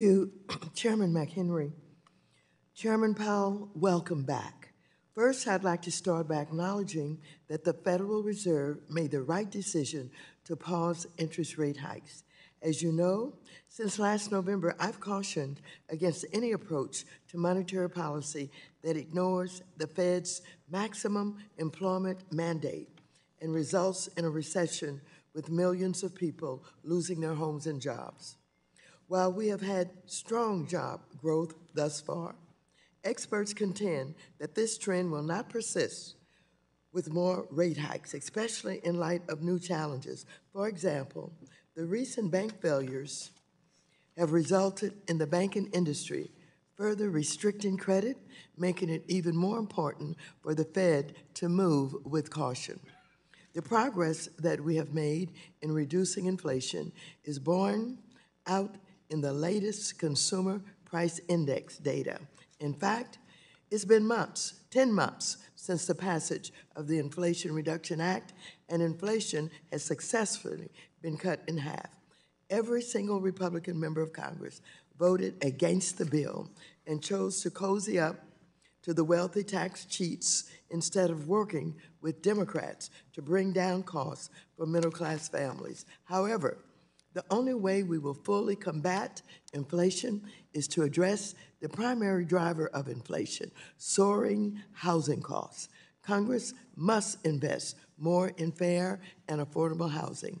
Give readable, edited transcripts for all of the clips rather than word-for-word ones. To Chairman McHenry. Chairman Powell, welcome back. First, I'd like to start by acknowledging that the Federal Reserve made the right decision to pause interest rate hikes. As you know, since last November, I've cautioned against any approach to monetary policy that ignores the Fed's maximum employment mandate and results in a recession with millions of people losing their homes and jobs. While we have had strong job growth thus far, experts contend that this trend will not persist with more rate hikes, especially in light of new challenges. For example, the recent bank failures have resulted in the banking industry further restricting credit, making it even more important for the Fed to move with caution. The progress that we have made in reducing inflation is borne out in the latest consumer price index data. In fact, it's been months, 10 months, since the passage of the Inflation Reduction Act, and inflation has successfully been cut in half. Every single Republican member of Congress voted against the bill and chose to cozy up to the wealthy tax cheats instead of working with Democrats to bring down costs for middle-class families. However, the only way we will fully combat inflation is to address the primary driver of inflation, soaring housing costs. Congress must invest more in fair and affordable housing.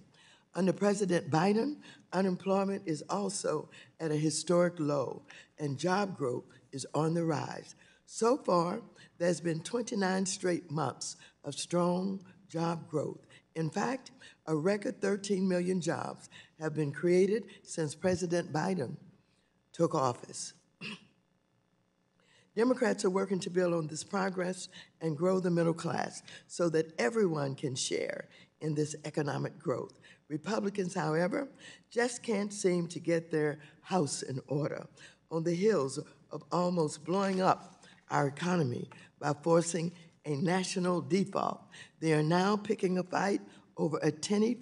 Under President Biden, unemployment is also at a historic low, and job growth is on the rise. So far, there's been 29 straight months of strong job growth. In fact, a record 13 million jobs have been created since President Biden took office. Democrats are working to build on this progress and grow the middle class so that everyone can share in this economic growth. Republicans, however, just can't seem to get their house in order on the heels of almost blowing up our economy by forcing a national default. They are now picking a fight over a tiny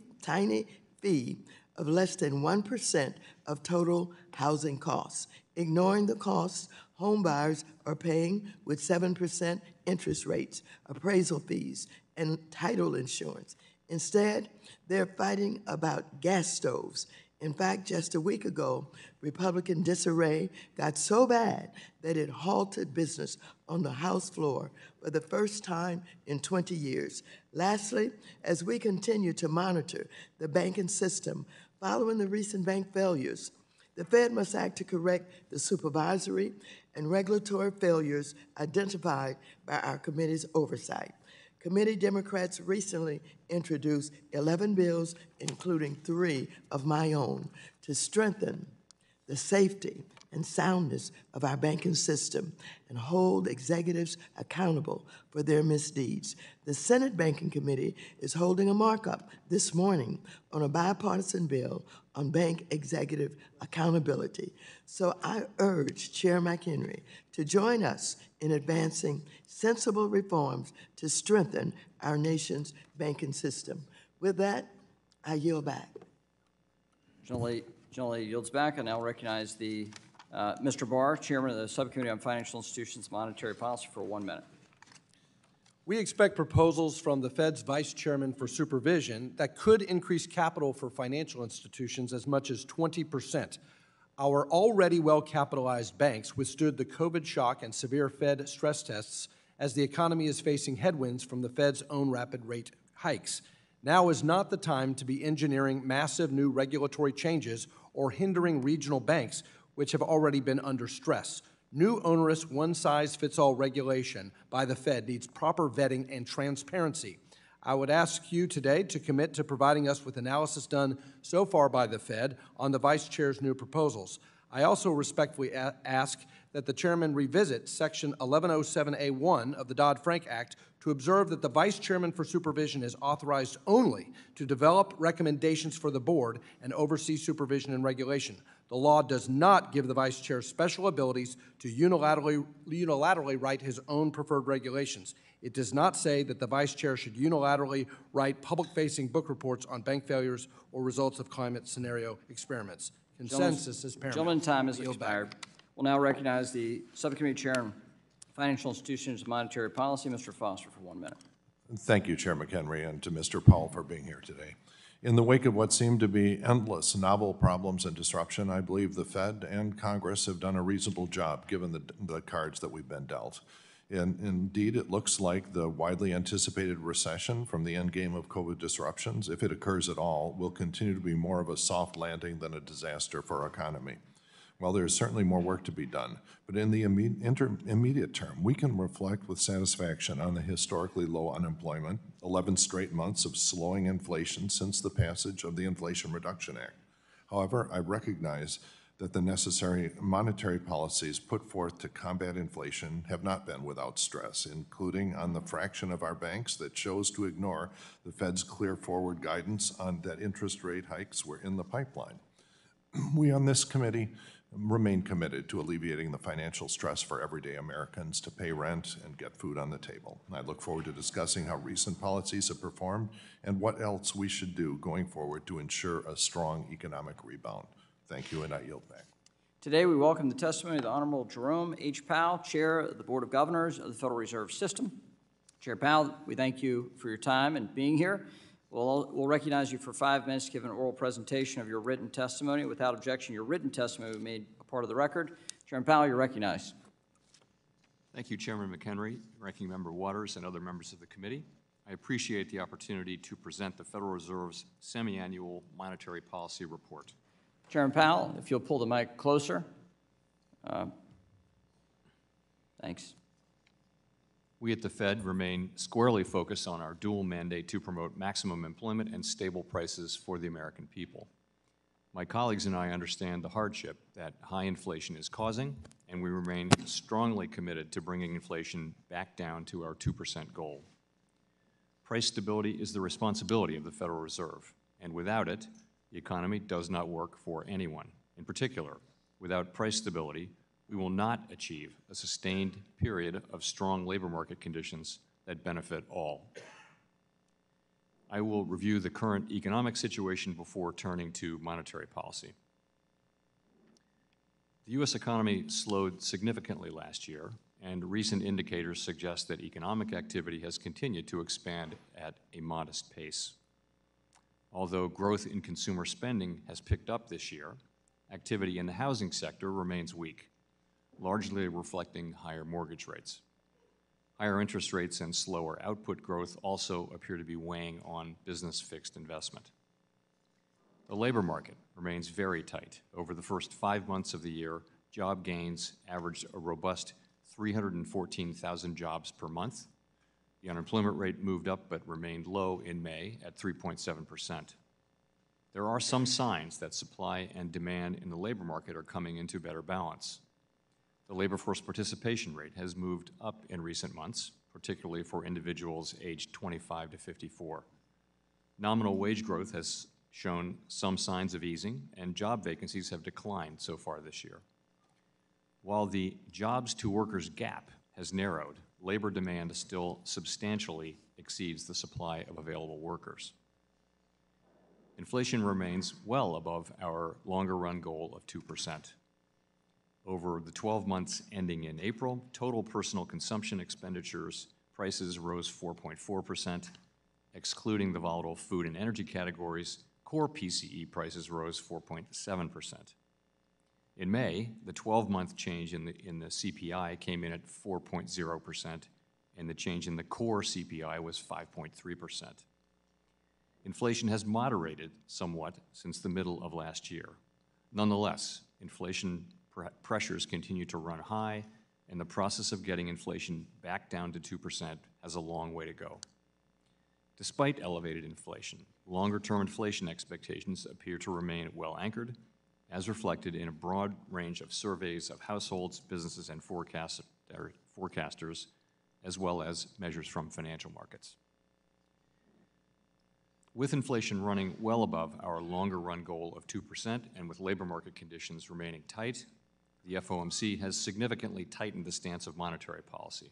fee of less than 1% of total housing costs, ignoring the costs homebuyers are paying with 7% interest rates, appraisal fees, and title insurance. Instead, they're fighting about gas stoves. In fact, just a week ago, Republican disarray got so bad that it halted business on the House floor for the first time in 20 years. Lastly, as we continue to monitor the banking system following the recent bank failures, the Fed must act to correct the supervisory and regulatory failures identified by our committee's oversight. Committee Democrats recently introduced 11 bills, including 3 of my own, to strengthen the safety and soundness of our banking system and hold executives accountable for their misdeeds. The Senate Banking Committee is holding a markup this morning on a bipartisan bill on bank executive accountability. So I urge Chair McHenry to join us in advancing sensible reforms to strengthen our nation's banking system. With that, I yield back. Generally yields back, and I'll recognize the Mr. Barr, Chairman of the Subcommittee on Financial Institutions Monetary Policy, for 1 minute. We expect proposals from the Fed's Vice Chairman for Supervision that could increase capital for financial institutions as much as 20%. Our already well-capitalized banks withstood the COVID shock and severe Fed stress tests as the economy is facing headwinds from the Fed's own rapid rate hikes. Now is not the time to be engineering massive new regulatory changes or hindering regional banks, which have already been under stress. New onerous one-size-fits-all regulation by the Fed needs proper vetting and transparency. I would ask you today to commit to providing us with analysis done so far by the Fed on the Vice Chair's new proposals. I also respectfully ask that the Chairman revisit Section 1107A1 of the Dodd-Frank Act to observe that the Vice Chairman for Supervision is authorized only to develop recommendations for the Board and oversee supervision and regulation. The law does not give the Vice Chair special abilities to unilaterally write his own preferred regulations. It does not say that the Vice Chair should unilaterally write public-facing book reports on bank failures or results of climate scenario experiments. Consensus is paramount. Gentleman, time is expired. We'll now recognize the Subcommittee Chair on Financial Institutions and Monetary Policy, Mr. Foster, for 1 minute. Thank you, Chair McHenry, and to Mr. Powell for being here today. In the wake of what seemed to be endless novel problems and disruption, I believe the Fed and Congress have done a reasonable job given the cards that we've been dealt. And indeed, it looks like the widely anticipated recession from the endgame of COVID disruptions, if it occurs at all, will continue to be more of a soft landing than a disaster for our economy. Well, there is certainly more work to be done, but in the immediate term, we can reflect with satisfaction on the historically low unemployment, 11 straight months of slowing inflation since the passage of the Inflation Reduction Act. However, I recognize that the necessary monetary policies put forth to combat inflation have not been without stress, including on the fraction of our banks that chose to ignore the Fed's clear forward guidance on that interest rate hikes were in the pipeline. We on this committee remain committed to alleviating the financial stress for everyday Americans to pay rent and get food on the table. I look forward to discussing how recent policies have performed and what else we should do going forward to ensure a strong economic rebound. Thank you, and I yield back. Today we welcome the testimony of the Honorable Jerome H. Powell, Chair of the Board of Governors of the Federal Reserve System. Chair Powell, we thank you for your time and being here. We'll recognize you for 5 minutes to give an oral presentation of your written testimony. Without objection, your written testimony will be made a part of the record. Chairman Powell, you're recognized. Thank you, Chairman McHenry, Ranking Member Waters, and other members of the committee. I appreciate the opportunity to present the Federal Reserve's semi-annual monetary policy report. Chairman Powell, if you'll pull the mic closer. Thanks. We at the Fed remain squarely focused on our dual mandate to promote maximum employment and stable prices for the American people. My colleagues and I understand the hardship that high inflation is causing, and we remain strongly committed to bringing inflation back down to our 2% goal. Price stability is the responsibility of the Federal Reserve, and without it, the economy does not work for anyone. In particular, without price stability, we will not achieve a sustained period of strong labor market conditions that benefit all. I will review the current economic situation before turning to monetary policy. The U.S. economy slowed significantly last year, and recent indicators suggest that economic activity has continued to expand at a modest pace. Although growth in consumer spending has picked up this year, activity in the housing sector remains weak, largely reflecting higher mortgage rates. Higher interest rates and slower output growth also appear to be weighing on business fixed investment. The labor market remains very tight. Over the first 5 months of the year, job gains averaged a robust 314,000 jobs per month. The unemployment rate moved up but remained low in May at 3.7%. There are some signs that supply and demand in the labor market are coming into better balance. The labor force participation rate has moved up in recent months, particularly for individuals aged 25 to 54. Nominal wage growth has shown some signs of easing, and job vacancies have declined so far this year. While the jobs to workers gap has narrowed, labor demand still substantially exceeds the supply of available workers. Inflation remains well above our longer-run goal of 2%. Over the 12 months ending in April, total personal consumption expenditures prices rose 4.4%. Excluding the volatile food and energy categories, core PCE prices rose 4.7%. In May, the 12-month change in the CPI came in at 4.0%, and the change in the core CPI was 5.3%. Inflation has moderated somewhat since the middle of last year. Nonetheless, inflation pressures continue to run high, and the process of getting inflation back down to 2% has a long way to go. Despite elevated inflation, longer-term inflation expectations appear to remain well anchored, as reflected in a broad range of surveys of households, businesses, and forecasters, as well as measures from financial markets. With inflation running well above our longer-run goal of 2% and with labor market conditions remaining tight, the FOMC has significantly tightened the stance of monetary policy.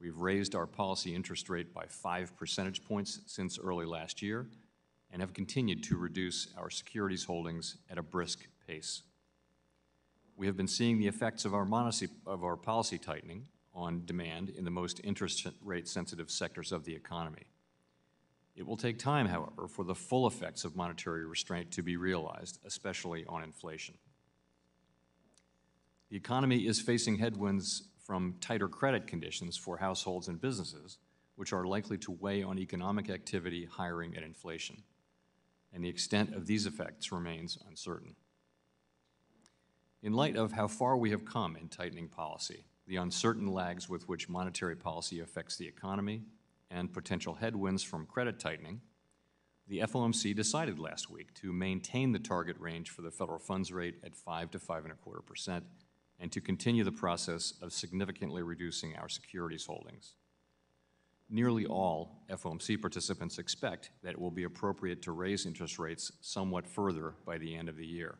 We've raised our policy interest rate by 5 percentage points since early last year and have continued to reduce our securities holdings at a brisk pace. We have been seeing the effects of our policy tightening on demand in the most interest rate sensitive sectors of the economy. It will take time, however, for the full effects of monetary restraint to be realized, especially on inflation. The economy is facing headwinds from tighter credit conditions for households and businesses, which are likely to weigh on economic activity, hiring, and inflation. And the extent of these effects remains uncertain. In light of how far we have come in tightening policy, the uncertain lags with which monetary policy affects the economy, and potential headwinds from credit tightening, the FOMC decided last week to maintain the target range for the federal funds rate at 5 to 5.25% and to continue the process of significantly reducing our securities holdings. Nearly all FOMC participants expect that it will be appropriate to raise interest rates somewhat further by the end of the year.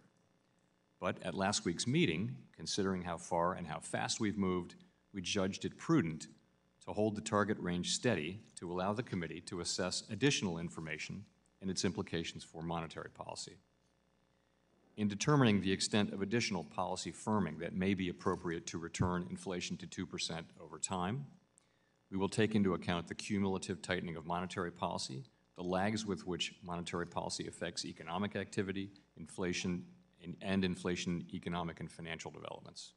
But at last week's meeting, considering how far and how fast we've moved, we judged it prudent to hold the target range steady to allow the committee to assess additional information and its implications for monetary policy. In determining the extent of additional policy firming that may be appropriate to return inflation to 2% over time, we will take into account the cumulative tightening of monetary policy, the lags with which monetary policy affects economic activity, inflation, and inflation, economic and financial developments.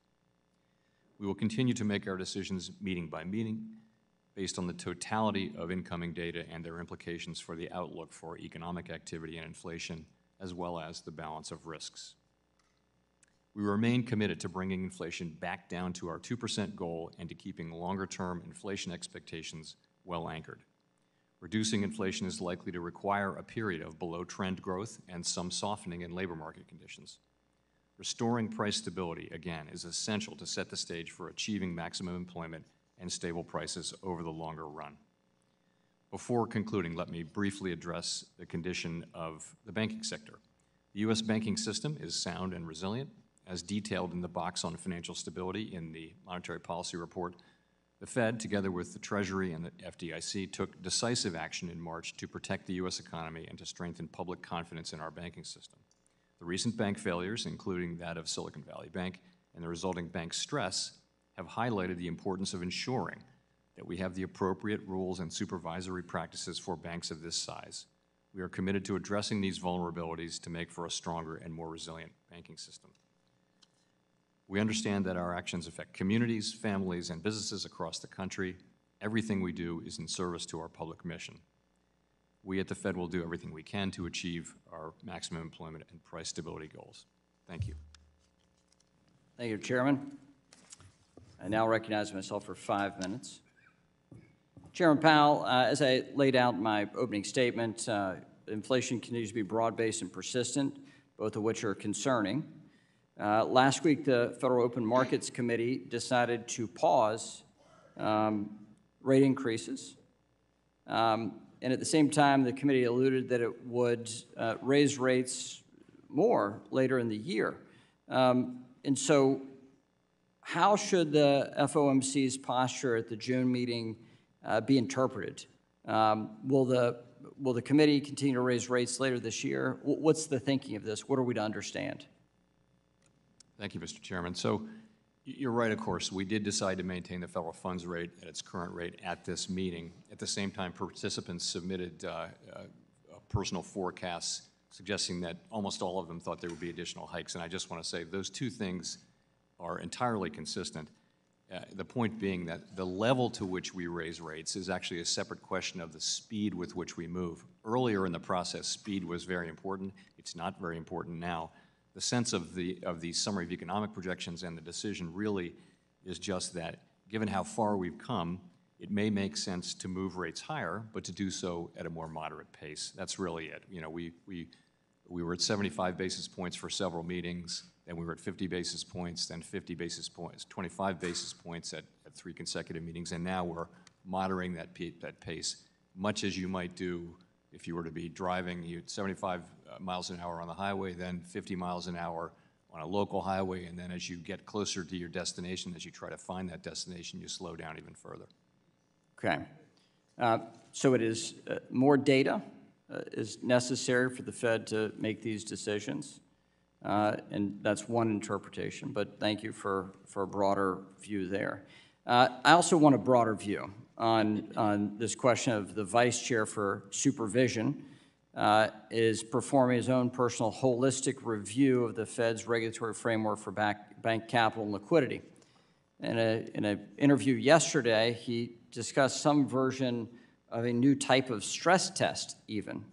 We will continue to make our decisions meeting by meeting based on the totality of incoming data and their implications for the outlook for economic activity and inflation, as well as the balance of risks. We remain committed to bringing inflation back down to our 2% goal and to keeping longer-term inflation expectations well anchored. Reducing inflation is likely to require a period of below-trend growth and some softening in labor market conditions. Restoring price stability, again, is essential to set the stage for achieving maximum employment and stable prices over the longer run. Before concluding, let me briefly address the condition of the banking sector. The U.S. banking system is sound and resilient. As detailed in the box on financial stability in the monetary policy report, the Fed, together with the Treasury and the FDIC, took decisive action in March to protect the U.S. economy and to strengthen public confidence in our banking system. The recent bank failures, including that of Silicon Valley Bank, and the resulting bank stress, have highlighted the importance of ensuring that we have the appropriate rules and supervisory practices for banks of this size. We are committed to addressing these vulnerabilities to make for a stronger and more resilient banking system. We understand that our actions affect communities, families, and businesses across the country. Everything we do is in service to our public mission. We at the Fed will do everything we can to achieve our maximum employment and price stability goals. Thank you. Thank you, Chairman. I now recognize myself for 5 minutes. Chairman Powell, as I laid out in my opening statement, inflation continues to be broad-based and persistent, both of which are concerning. Last week, the Federal Open Markets Committee decided to pause rate increases. And at the same time, the committee alluded that it would raise rates more later in the year. And so how should the FOMC's posture at the June meeting be interpreted? Will the committee continue to raise rates later this year? What's the thinking of this? What are we to understand? Thank you, Mr. Chairman. So you're right, of course. We did decide to maintain the federal funds rate at its current rate at this meeting. At the same time, participants submitted personal forecasts suggesting that almost all of them thought there would be additional hikes. And I just want to say those two things are entirely consistent. The point being that the level to which we raise rates is actually a separate question of the speed with which we move. Earlier in the process, speed was very important. It's not very important now. The sense of the summary of economic projections and the decision really is just that, given how far we've come, it may make sense to move rates higher, but to do so at a more moderate pace. That's really it. You know, we were at 75 basis points for several meetings, then we were at 50 basis points, then 50 basis points, 25 basis points at 3 consecutive meetings, and now we're moderating that pace, much as you might do if you were to be driving 75 miles an hour on the highway, then 50 miles an hour on a local highway, and then as you get closer to your destination, as you try to find that destination, you slow down even further. Okay. So it is more data is necessary for the Fed to make these decisions. And that's one interpretation, but thank you for a broader view there. I also want a broader view on this question of the vice chair for supervision is performing his own personal holistic review of the Fed's regulatory framework for bank capital and liquidity. In an interview yesterday, he discussed some version of a new type of stress test even,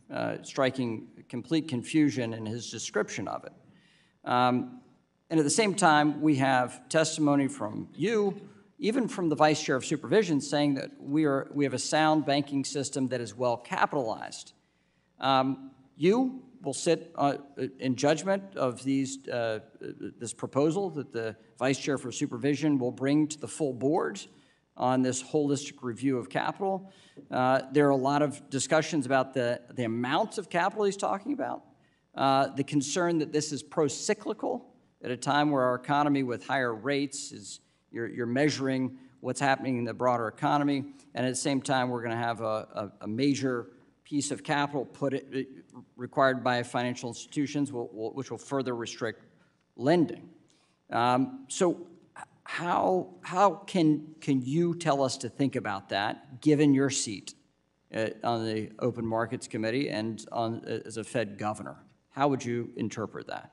striking complete confusion in his description of it. And at the same time, we have testimony from you, even from the vice chair of supervision, saying that we have a sound banking system that is well capitalized. You will sit in judgment of these, this proposal that the vice chair for supervision will bring to the full board on this holistic review of capital. There are a lot of discussions about the amounts of capital he's talking about. The concern that this is pro-cyclical at a time where our economy with higher rates is, you're measuring what's happening in the broader economy, and at the same time we're going to have a major piece of capital required by financial institutions which will further restrict lending. So how can you tell us to think about that given your seat on the Open Markets Committee and on, as a Fed governor? How would you interpret that?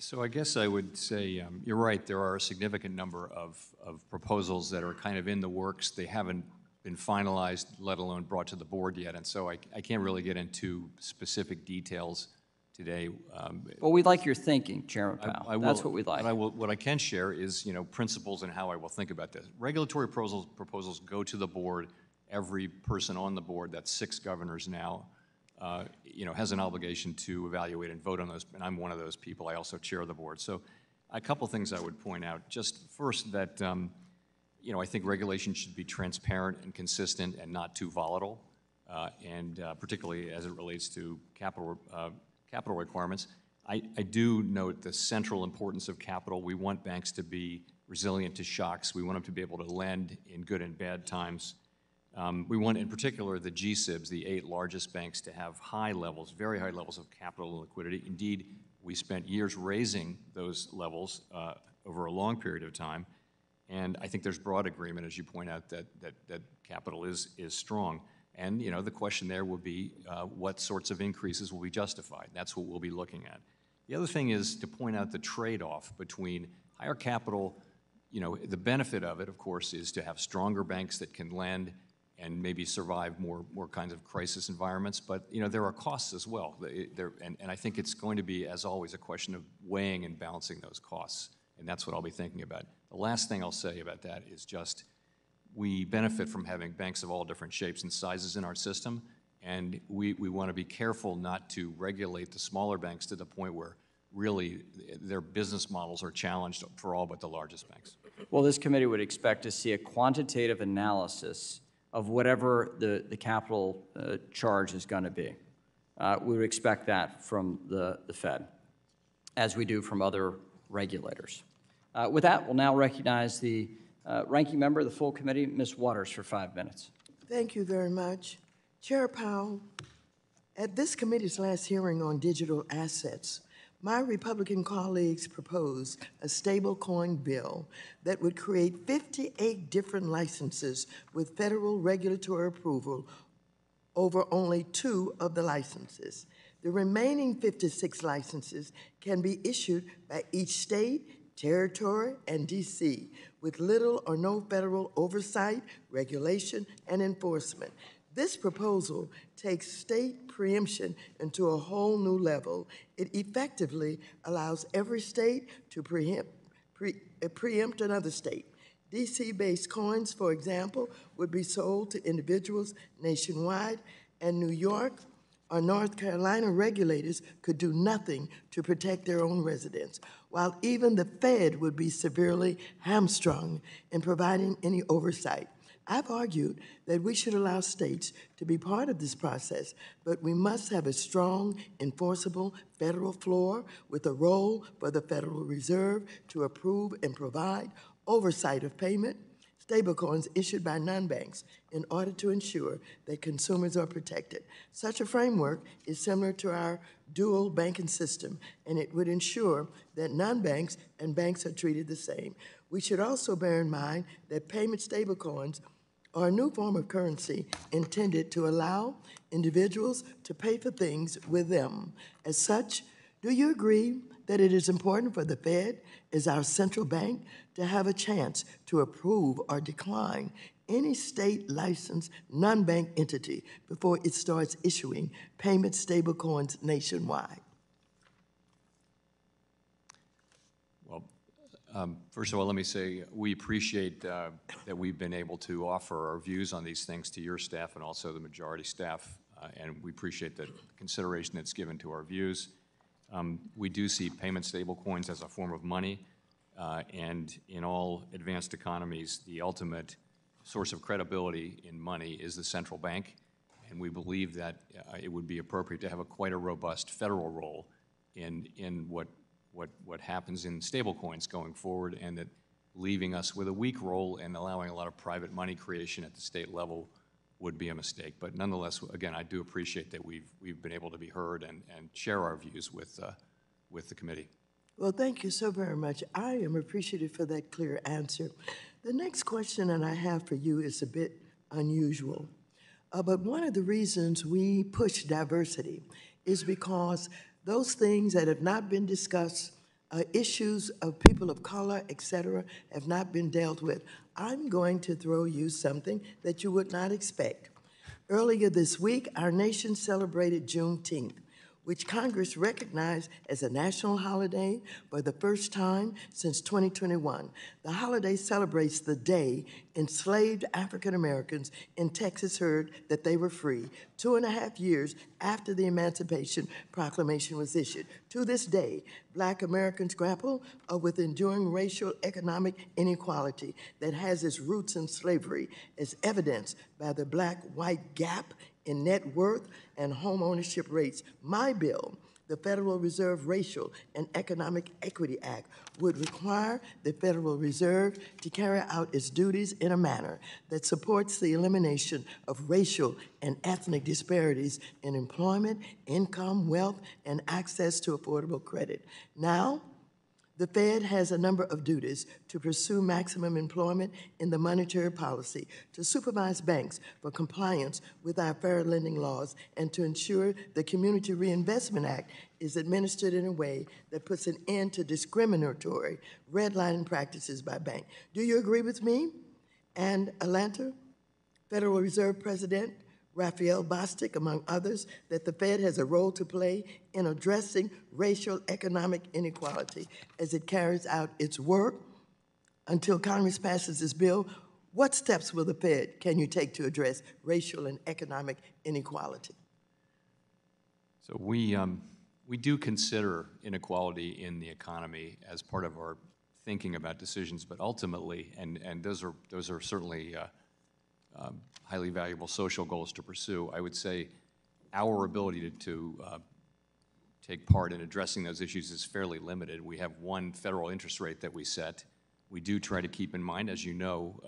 So I guess I would say you're right. There are a significant number of proposals that are kind of in the works. They haven't been finalized, let alone brought to the board yet. And so I can't really get into specific details today. Well, we'd like your thinking, Chairman Powell. That's what we'd like. And what I can share is, you know, principles and how I will think about this. Regulatory proposals go to the board. Every person on the board, that's 6 governors now, you know, has an obligation to evaluate and vote on those, and I'm one of those people. I also chair the board. So a couple things I would point out. Just first that, you know, I think regulation should be transparent and consistent and not too volatile, and particularly as it relates to capital requirements. I do note the central importance of capital. We want banks to be resilient to shocks. We want them to be able to lend in good and bad times. We want, in particular, the GSIBs, the 8 largest banks, to have high levels, very high levels of capital and liquidity. Indeed, we spent years raising those levels over a long period of time. And I think there's broad agreement, as you point out, that capital is strong. And, you know, the question there will be what sorts of increases will be justified. That's what we'll be looking at. The other thing is to point out the trade-off between higher capital. You know, the benefit of it, of course, is to have stronger banks that can lend and maybe survive more kinds of crisis environments. But, you know, there are costs as well. And I think it's going to be, as always, a question of weighing and balancing those costs. And that's what I'll be thinking about. The last thing I'll say about that is just we benefit from having banks of all different shapes and sizes in our system. And we want to be careful not to regulate the smaller banks to the point where really their business models are challenged for all but the largest banks. Well, this committee would expect to see a quantitative analysis of whatever the capital charge is going to be. We would expect that from the Fed, as we do from other regulators. With that, we'll now recognize the ranking member of the full committee, Ms. Waters, for 5 minutes. Thank you very much. Chair Powell, at this committee's last hearing on digital assets, my Republican colleagues proposed a stablecoin bill that would create 58 different licenses with federal regulatory approval over only 2 of the licenses. The remaining 56 licenses can be issued by each state, territory, and DC with little or no federal oversight, regulation, and enforcement. This proposal takes state preemption into a whole new level. It effectively allows every state to preempt another state. DC-based coins, for example, would be sold to individuals nationwide, and New York or North Carolina regulators could do nothing to protect their own residents, while even the Fed would be severely hamstrung in providing any oversight. I've argued that we should allow states to be part of this process, but we must have a strong, enforceable federal floor with a role for the Federal Reserve to approve and provide oversight of payment stablecoins issued by non-banks in order to ensure that consumers are protected. Such a framework is similar to our dual banking system, and it would ensure that non-banks and banks are treated the same. We should also bear in mind that payment stablecoins are a new form of currency intended to allow individuals to pay for things with them. As such, do you agree that it is important for the Fed, as our central bank, to have a chance to approve or decline any state-licensed non-bank entity before it starts issuing payment stablecoins nationwide? Well, first of all, let me say we appreciate that we've been able to offer our views on these things to your staff and also the majority staff, and we appreciate the consideration that's given to our views. We do see payment stablecoins as a form of money, and in all advanced economies, the ultimate source of credibility in money is the central bank, and we believe that it would be appropriate to have quite a robust federal role in what happens in stablecoins going forward, and that leaving us with a weak role and allowing a lot of private money creation at the state level would be a mistake. But nonetheless, again, I do appreciate that we've been able to be heard and share our views with the committee. Well, thank you so very much. I am appreciative for that clear answer. The next question that I have for you is a bit unusual, but one of the reasons we push diversity is because those things that have not been discussed, issues of people of color, et cetera, have not been dealt with. I'm going to throw you something that you would not expect. Earlier this week, our nation celebrated Juneteenth, which Congress recognized as a national holiday for the first time since 2021. The holiday celebrates the day enslaved African Americans in Texas heard that they were free 2.5 years after the Emancipation Proclamation was issued. To this day, Black Americans grapple with enduring racial economic inequality that has its roots in slavery, as evidenced by the black-white gap in net worth and home ownership rates. My bill, the Federal Reserve Racial and Economic Equity Act, would require the Federal Reserve to carry out its duties in a manner that supports the elimination of racial and ethnic disparities in employment, income, wealth, and access to affordable credit. Now, the Fed has a number of duties to pursue maximum employment in the monetary policy, to supervise banks for compliance with our fair lending laws, and to ensure the Community Reinvestment Act is administered in a way that puts an end to discriminatory redlining practices by banks. Do you agree with me? And Atlanta, Federal Reserve President Raphael Bostic, among others, that the Fed has a role to play in addressing racial economic inequality as it carries out its work until Congress passes this bill. What steps will the Fed take to address racial and economic inequality? So we do consider inequality in the economy as part of our thinking about decisions, but ultimately, and those are certainly highly valuable social goals to pursue. I would say our ability to take part in addressing those issues is fairly limited. We have one federal interest rate that we set. We do try to keep in mind, as you know,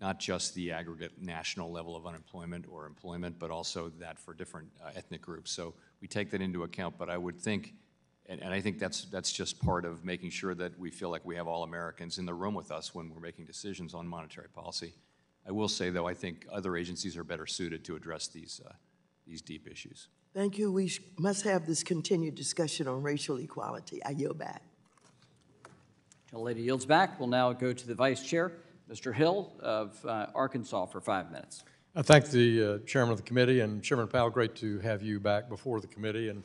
not just the aggregate national level of unemployment or employment, but also that for different ethnic groups. So we take that into account, but I would think, and I think that's just part of making sure that we feel like we have all Americans in the room with us when we're making decisions on monetary policy. I will say, though, I think other agencies are better suited to address these deep issues. Thank you. We must have this continued discussion on racial equality. I yield back. The lady yields back. We'll now go to the Vice Chair, Mr. Hill of Arkansas, for 5 minutes. I thank the Chairman of the Committee, and Chairman Powell, great to have you back before the Committee. And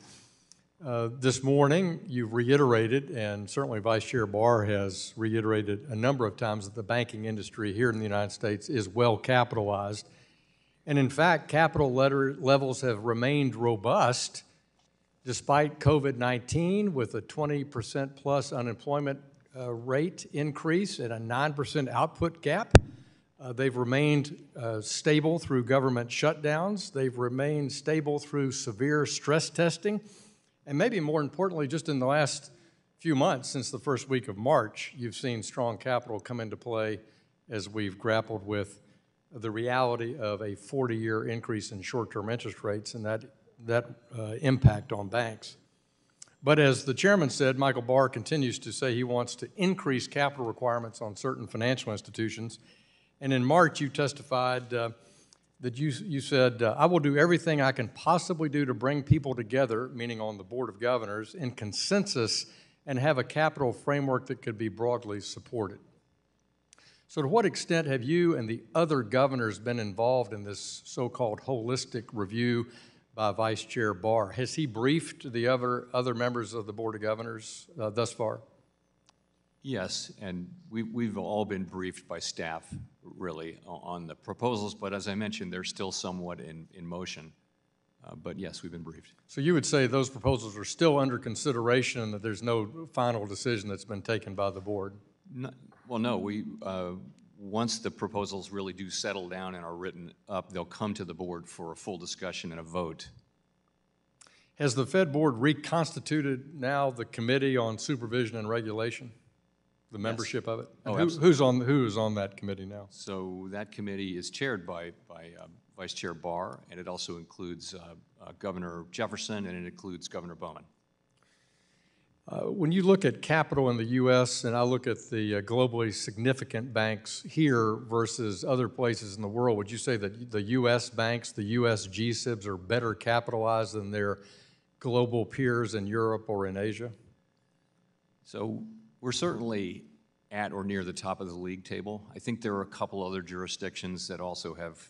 this morning, you've reiterated, and certainly Vice Chair Barr has reiterated a number of times, that the banking industry here in the United States is well capitalized. And in fact, capital levels have remained robust despite COVID-19, with a 20% plus unemployment rate increase and a 9% output gap. They've remained stable through government shutdowns. They've remained stable through severe stress testing. And maybe more importantly, just in the last few months, since the first week of March, you've seen strong capital come into play as we've grappled with the reality of a 40-year increase in short-term interest rates and that impact on banks. But as the chairman said, Michael Barr continues to say he wants to increase capital requirements on certain financial institutions. And in March, you testified that you said, I will do everything I can possibly do to bring people together, meaning on the Board of Governors, in consensus and have a capital framework that could be broadly supported. So to what extent have you and the other governors been involved in this so-called holistic review by Vice Chair Barr? Has he briefed the other members of the Board of Governors thus far? Yes, and we've all been briefed by staff, really, on the proposals. But as I mentioned, they're still somewhat in motion. But yes, we've been briefed. So you would say those proposals are still under consideration and that there's no final decision that's been taken by the board? No, well, no. Once the proposals really do settle down and are written up, they'll come to the board for a full discussion and a vote. Has the Fed board reconstituted now the Committee on Supervision and Regulation? The membership of it? Oh, who's on that committee now? So that committee is chaired by Vice Chair Barr, and it also includes Governor Jefferson, and it includes Governor Bowman. When you look at capital in the U.S., and I look at the globally significant banks here versus other places in the world, would you say that the U.S. banks, the U.S. GSIBs, are better capitalized than their global peers in Europe or in Asia? So we're certainly at or near the top of the league table. I think there are a couple other jurisdictions that also have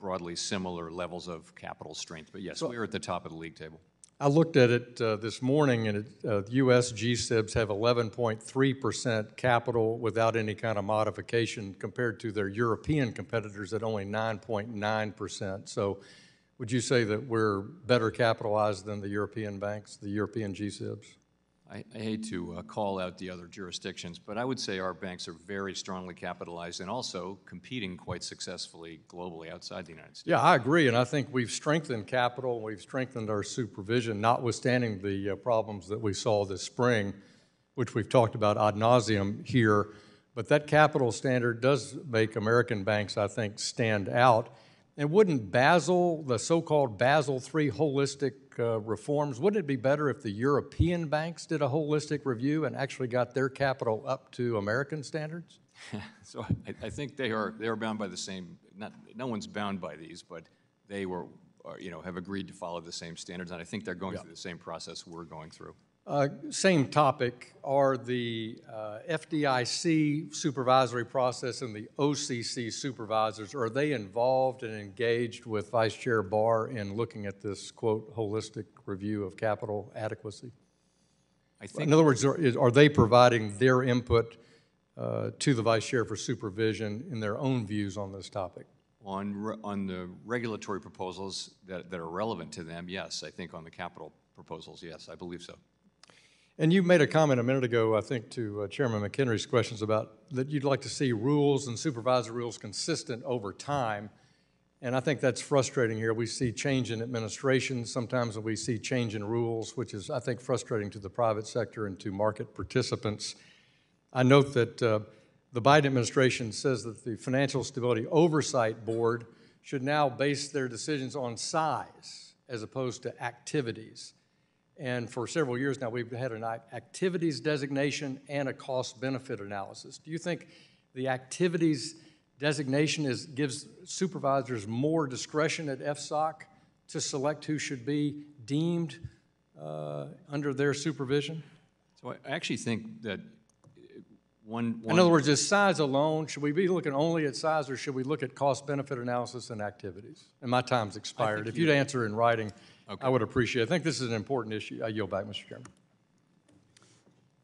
broadly similar levels of capital strength. But yes, so we're at the top of the league table. I looked at it this morning, and U.S. GSIBs have 11.3% capital without any kind of modification compared to their European competitors at only 9.9%. So would you say that we're better capitalized than the European banks, the European GSIBs? I hate to call out the other jurisdictions, but I would say our banks are very strongly capitalized and also competing quite successfully globally outside the United States. Yeah, I agree, and I think we've strengthened capital, we've strengthened our supervision, notwithstanding the problems that we saw this spring, which we've talked about ad nauseum here. But that capital standard does make American banks, I think, stand out. And wouldn't Basel, the so-called Basel III holistic reforms, wouldn't it be better if the European banks did a holistic review and actually got their capital up to American standards? So I think they are bound by the same. No one's bound by these, but they were, have agreed to follow the same standards, and I think they're going through the same process we're going through. Same topic are the FDIC supervisory process and the OCC supervisors. Are they involved and engaged with Vice Chair Barr in looking at this, quote, holistic review of capital adequacy? I think, in other words, are they providing their input to the Vice Chair for Supervision in their own views on this topic? On the regulatory proposals that are relevant to them, yes. I think on the capital proposals, yes, I believe so. And you made a comment a minute ago, I think, to Chairman McHenry's questions about that you'd like to see rules and supervisory rules consistent over time. And I think that's frustrating here. We see change in administration sometimes, and we see change in rules, which is, I think, frustrating to the private sector and to market participants. I note that the Biden administration says that the Financial Stability Oversight Board should now base their decisions on size as opposed to activities. And for several years now, we've had an activities designation and a cost-benefit analysis. Do you think the activities designation gives supervisors more discretion at FSOC to select who should be deemed under their supervision? So I actually think that in other words, is size alone, should we be looking only at size, or should we look at cost-benefit analysis and activities? And my time's expired. If you'd answer in writing, okay, I would appreciate it. I think this is an important issue. I yield back, Mr. Chairman.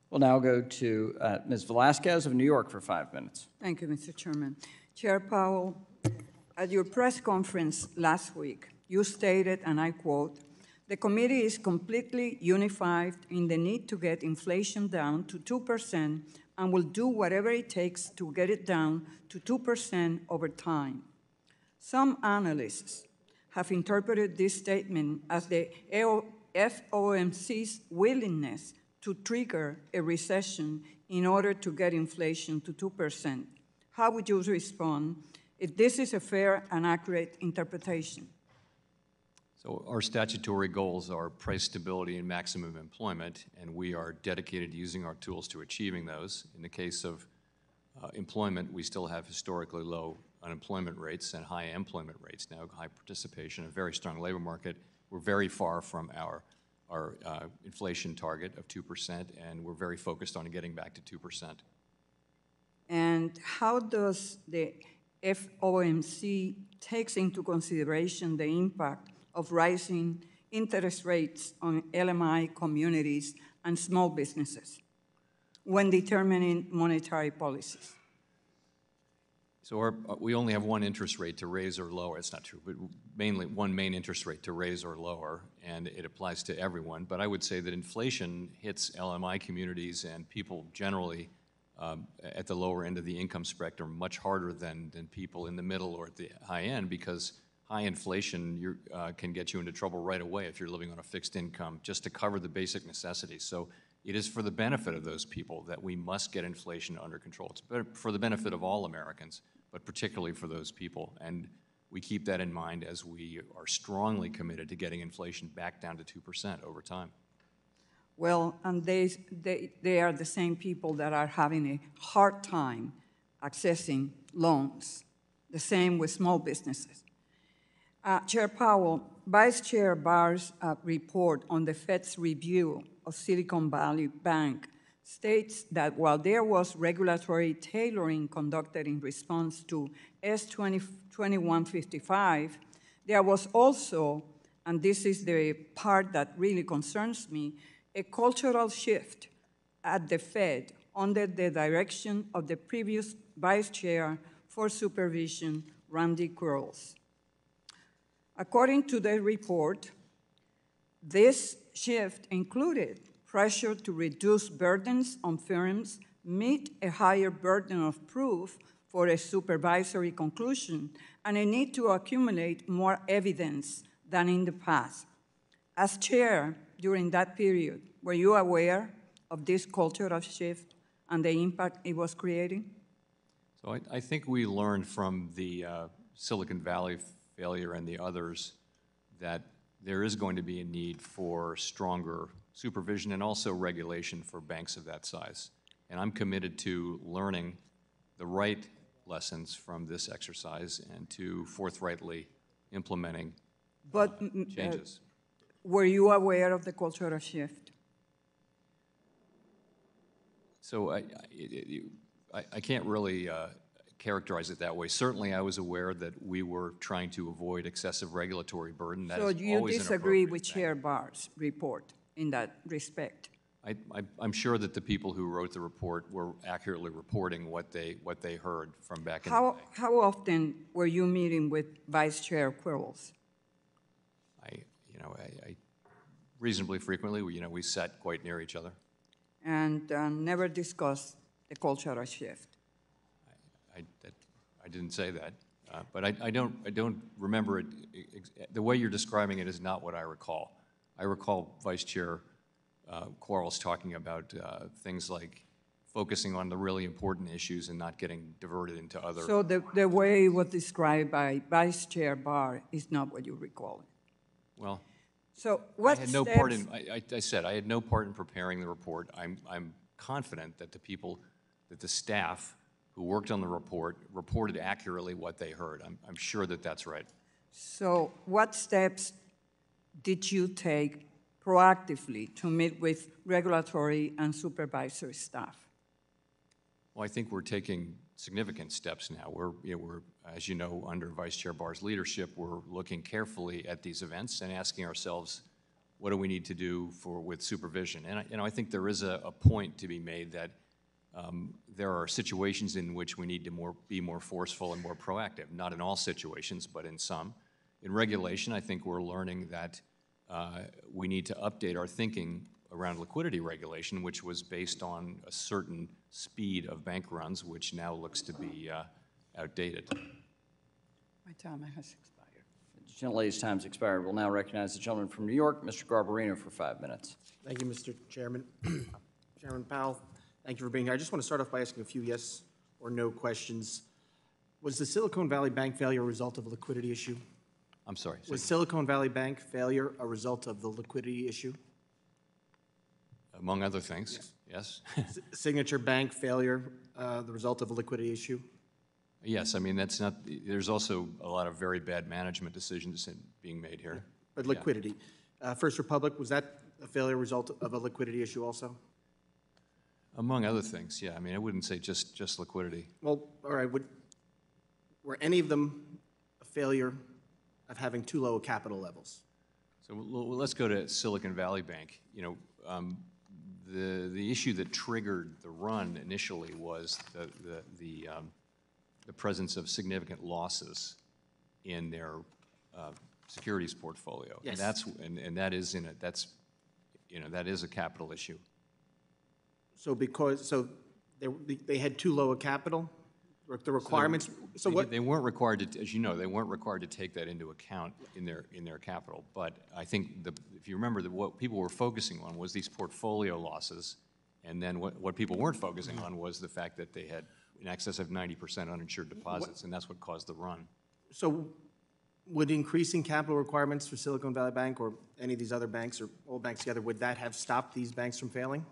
We'll now go to Ms. Velasquez of New York for 5 minutes. Thank you, Mr. Chairman. Chair Powell, at your press conference last week, you stated, and I quote, "The committee is completely unified in the need to get inflation down to 2% and will do whatever it takes to get it down to 2% over time." Some analysts have interpreted this statement as the FOMC's willingness to trigger a recession in order to get inflation to 2%. How would you respond if this is a fair and accurate interpretation? So our statutory goals are price stability and maximum employment, and we are dedicated to using our tools to achieving those. In the case of employment, we still have historically low unemployment rates and high employment rates now, high participation, a very strong labor market. We're very far from our inflation target of 2%, and we're very focused on getting back to 2%. And how does the FOMC takes into consideration the impact of rising interest rates on LMI communities and small businesses when determining monetary policies? So we only have one interest rate to raise or lower. It's not true, but mainly one main interest rate to raise or lower, and it applies to everyone. But I would say that inflation hits LMI communities and people generally at the lower end of the income spectrum much harder than people in the middle or at the high end, because high inflation can get you into trouble right away if you're living on a fixed income just to cover the basic necessities. So it is for the benefit of those people that we must get inflation under control. It's better for the benefit of all Americans, but particularly for those people. And we keep that in mind as we are strongly committed to getting inflation back down to 2% over time. Well, and they are the same people that are having a hard time accessing loans. The same with small businesses. Chair Powell, Vice Chair Barr's report on the Fed's review of Silicon Valley Bank states that while there was regulatory tailoring conducted in response to S2155, there was also, and this is the part that really concerns me, a cultural shift at the Fed under the direction of the previous Vice Chair for Supervision, Randy Quarles. According to the report, this shift included pressure to reduce burdens on firms, meet a higher burden of proof for a supervisory conclusion, and a need to accumulate more evidence than in the past. As chair during that period, were you aware of this cultural shift and the impact it was creating? So I think we learned from the Silicon Valley failure and the others that there is going to be a need for stronger supervision and also regulation for banks of that size. And I'm committed to learning the right lessons from this exercise and to forthrightly implementing changes. Were you aware of the cultural shift? So I can't really characterize it that way. Certainly, I was aware that we were trying to avoid excessive regulatory burden. That so is you disagree with Chair Barr's report in that respect? I'm sure that the people who wrote the report were accurately reporting what they heard from back in the day. How often were you meeting with Vice Chair Quarles? I reasonably frequently. We sat quite near each other, and never discussed the cultural shift. I didn't say that, but I don't remember it. The way you're describing it is not what I recall. I recall Vice Chair Quarles talking about things like focusing on the really important issues and not getting diverted into other. So the way it was described by Vice Chair Barr is not what you recall. Well, so what I had no part in. I said I had no part in preparing the report. I'm confident that the staff who worked on the report, reported accurately what they heard. I'm sure that that's right. So what steps did you take proactively to meet with regulatory and supervisory staff? Well, I think we're taking significant steps now. We're, as you know, under Vice Chair Barr's leadership, we're looking carefully at these events and asking ourselves, what do we need to do with supervision? And I think there is a point to be made that there are situations in which we need to be more forceful and more proactive, not in all situations, but in some. In regulation, I think we're learning that we need to update our thinking around liquidity regulation, which was based on a certain speed of bank runs, which now looks to be outdated. My time has expired. The gentlelady's time has expired. We'll now recognize the gentleman from New York, Mr. Garbarino, for 5 minutes. Thank you, Mr. Chairman. Chairman Powell, thank you for being here. I just want to start off by asking a few yes or no questions. Was the Silicon Valley Bank failure a result of a liquidity issue? I'm sorry. Was Silicon Valley Bank failure a result of the liquidity issue? Among other things, yes. Yes. Signature Bank failure, the result of a liquidity issue? Yes, I mean, that's not, there's also a lot of very bad management decisions being made here. But liquidity. Yeah. First Republic, was that a failure result of a liquidity issue also? Among other things, yeah. I mean, I wouldn't say just liquidity. Well, all right. Were any of them a failure of having too low capital levels? So let's go to Silicon Valley Bank. You know, the issue that triggered the run initially was the presence of significant losses in their securities portfolio. Yes. And that is a capital issue. So they had too low a capital. The requirements. So what? They weren't required to, as you know, they weren't required to take that into account in their capital. But I think if you remember, what people were focusing on was these portfolio losses, and then what people weren't focusing on was the fact that they had in excess of 90% uninsured deposits, and that's what caused the run. So, would increasing capital requirements for Silicon Valley Bank or any of these other banks or all banks together, would that have stopped these banks from failing?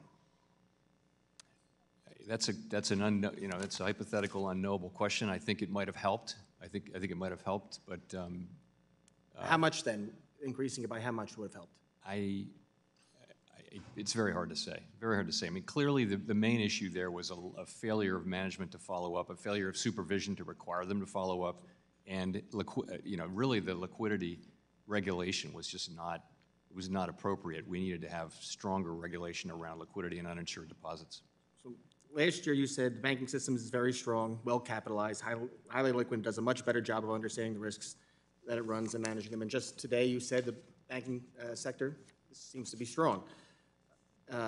That's a hypothetical, unknowable question. I think it might have helped. I think it might have helped, but how much then? Increasing it by how much would have helped? It's very hard to say. Very hard to say. I mean, clearly the main issue there was a failure of management to follow up, a failure of supervision to require them to follow up, and really the liquidity regulation was just not. It was not appropriate. We needed to have stronger regulation around liquidity and uninsured deposits. So last year you said the banking system is very strong, well-capitalized, highly liquid, does a much better job of understanding the risks that it runs and managing them. And just today you said the banking sector seems to be strong. Do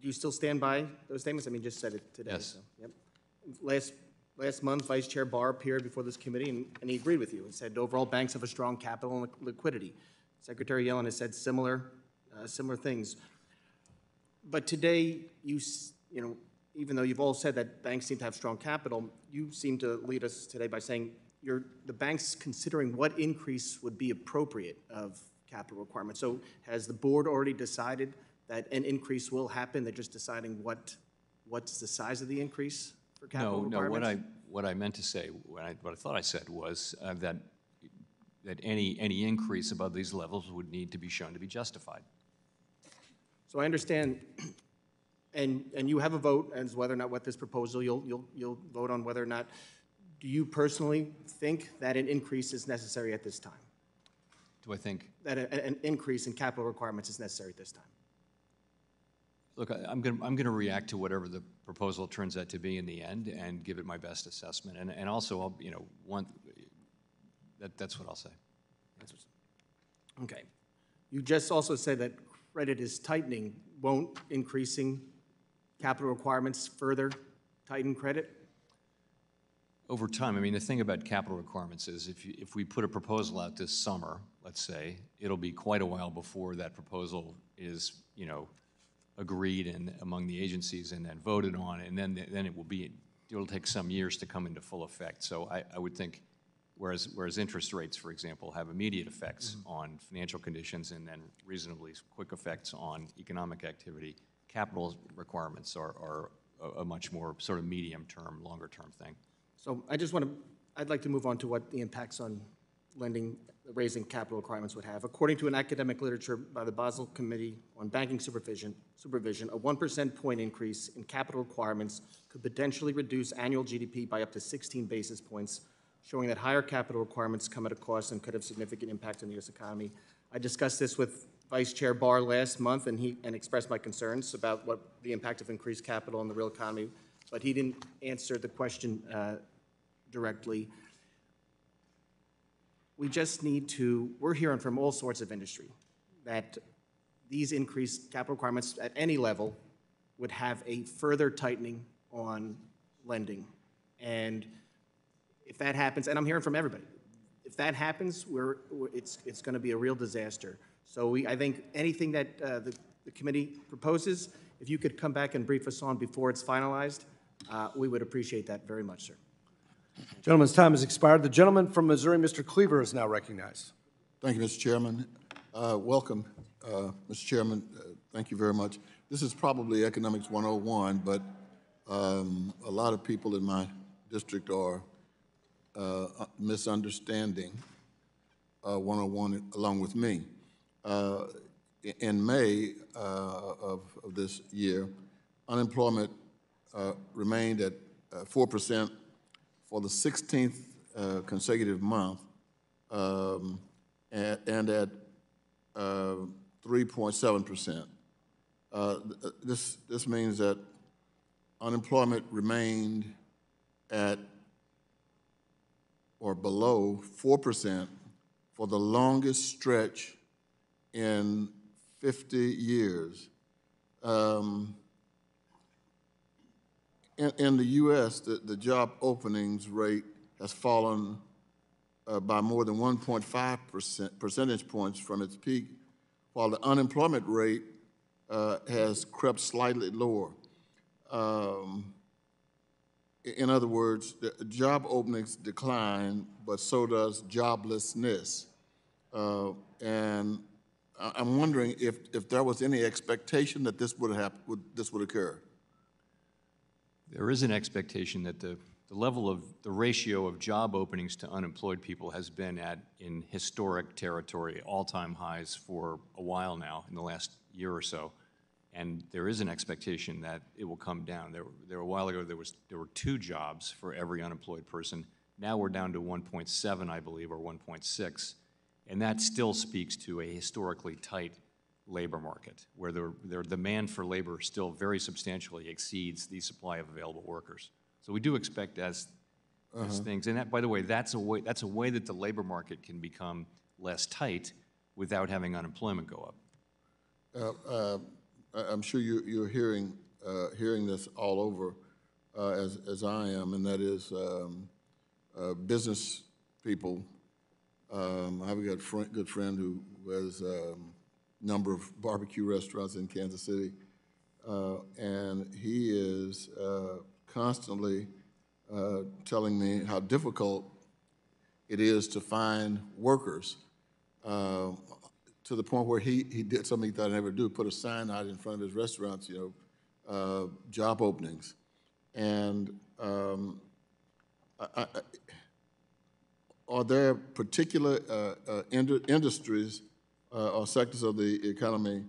you still stand by those statements? I mean, you just said it today. Yes. So, yep. Last month, Vice Chair Barr appeared before this committee, and he agreed with you and said overall banks have a strong capital and liquidity. Secretary Yellen has said similar things. But today you know, even though you've all said that banks seem to have strong capital, you seem to lead us today by saying the bank's considering what increase would be appropriate of capital requirements. So has the board already decided that an increase will happen? They're just deciding what's the size of the increase for capital requirements? No, what I meant to say, what I thought I said was that any increase above these levels would need to be shown to be justified. So I understand. And you have a vote as whether or not what this proposal you'll vote on whether or not. Do you personally think that an increase is necessary at this time? Do I think that an increase in capital requirements is necessary at this time? Look, I'm going to react to whatever the proposal turns out to be in the end and give it my best assessment. And also I'll that's what I'll say. Okay. You just also said that credit is tightening. Won't increasing capital requirements further tighten credit? Over time, I mean, the thing about capital requirements is if we put a proposal out this summer, let's say, it'll be quite a while before that proposal is, agreed and among the agencies and then voted on, and then it'll take some years to come into full effect. So I would think, whereas interest rates, for example, have immediate effects on financial conditions and then reasonably quick effects on economic activity, capital requirements are a much more sort of medium-term, longer-term thing. So I'd like to move on to what the impacts on raising capital requirements would have. According to an academic literature by the Basel Committee on Banking Supervision, a 1% point increase in capital requirements could potentially reduce annual GDP by up to 16 basis points, showing that higher capital requirements come at a cost and could have significant impact on the U.S. economy. I discussed this with Vice Chair Barr last month, and he expressed my concerns about what the impact of increased capital on the real economy, but he didn't answer the question directly. We just need to, we're hearing from all sorts of industry that these increased capital requirements at any level would have a further tightening on lending. And if that happens, and I'm hearing from everybody, if that happens, it's going to be a real disaster. So I think anything that the committee proposes, if you could come back and brief us on before it's finalized, we would appreciate that very much, sir. Gentleman's time has expired. The gentleman from Missouri, Mr. Cleaver, is now recognized. Thank you, Mr. Chairman. Welcome, Mr. Chairman. Thank you very much. This is probably Economics 101, but a lot of people in my district are misunderstanding 101 along with me. In May of this year, unemployment remained at 4% for the 16th consecutive month and at 3.7%. This means that unemployment remained at or below 4% for the longest stretch in 50 years. In the U.S., the job openings rate has fallen by more than 1.5 percentage points from its peak, while the unemployment rate has crept slightly lower. In other words, the job openings decline, but so does joblessness. And I'm wondering if there was any expectation that this would happen, this would occur. There is an expectation that the level of the ratio of job openings to unemployed people has been at in historic territory, all-time highs for a while now in the last year or so. And there is an expectation that it will come down. There a while ago, there were 2 jobs for every unemployed person. Now we're down to 1.7, I believe, or 1.6. And that still speaks to a historically tight labor market, where their demand for labor still very substantially exceeds the supply of available workers. So we do expect as things, and that, by the way, that's a way that the labor market can become less tight without having unemployment go up. I'm sure you're hearing this all over as I am, and that is business people. I have a good friend who has a number of barbecue restaurants in Kansas City, and he is constantly telling me how difficult it is to find workers, to the point where he did something he thought I'd never do, put a sign out in front of his restaurants, you know, job openings. And are there particular industries or sectors of the economy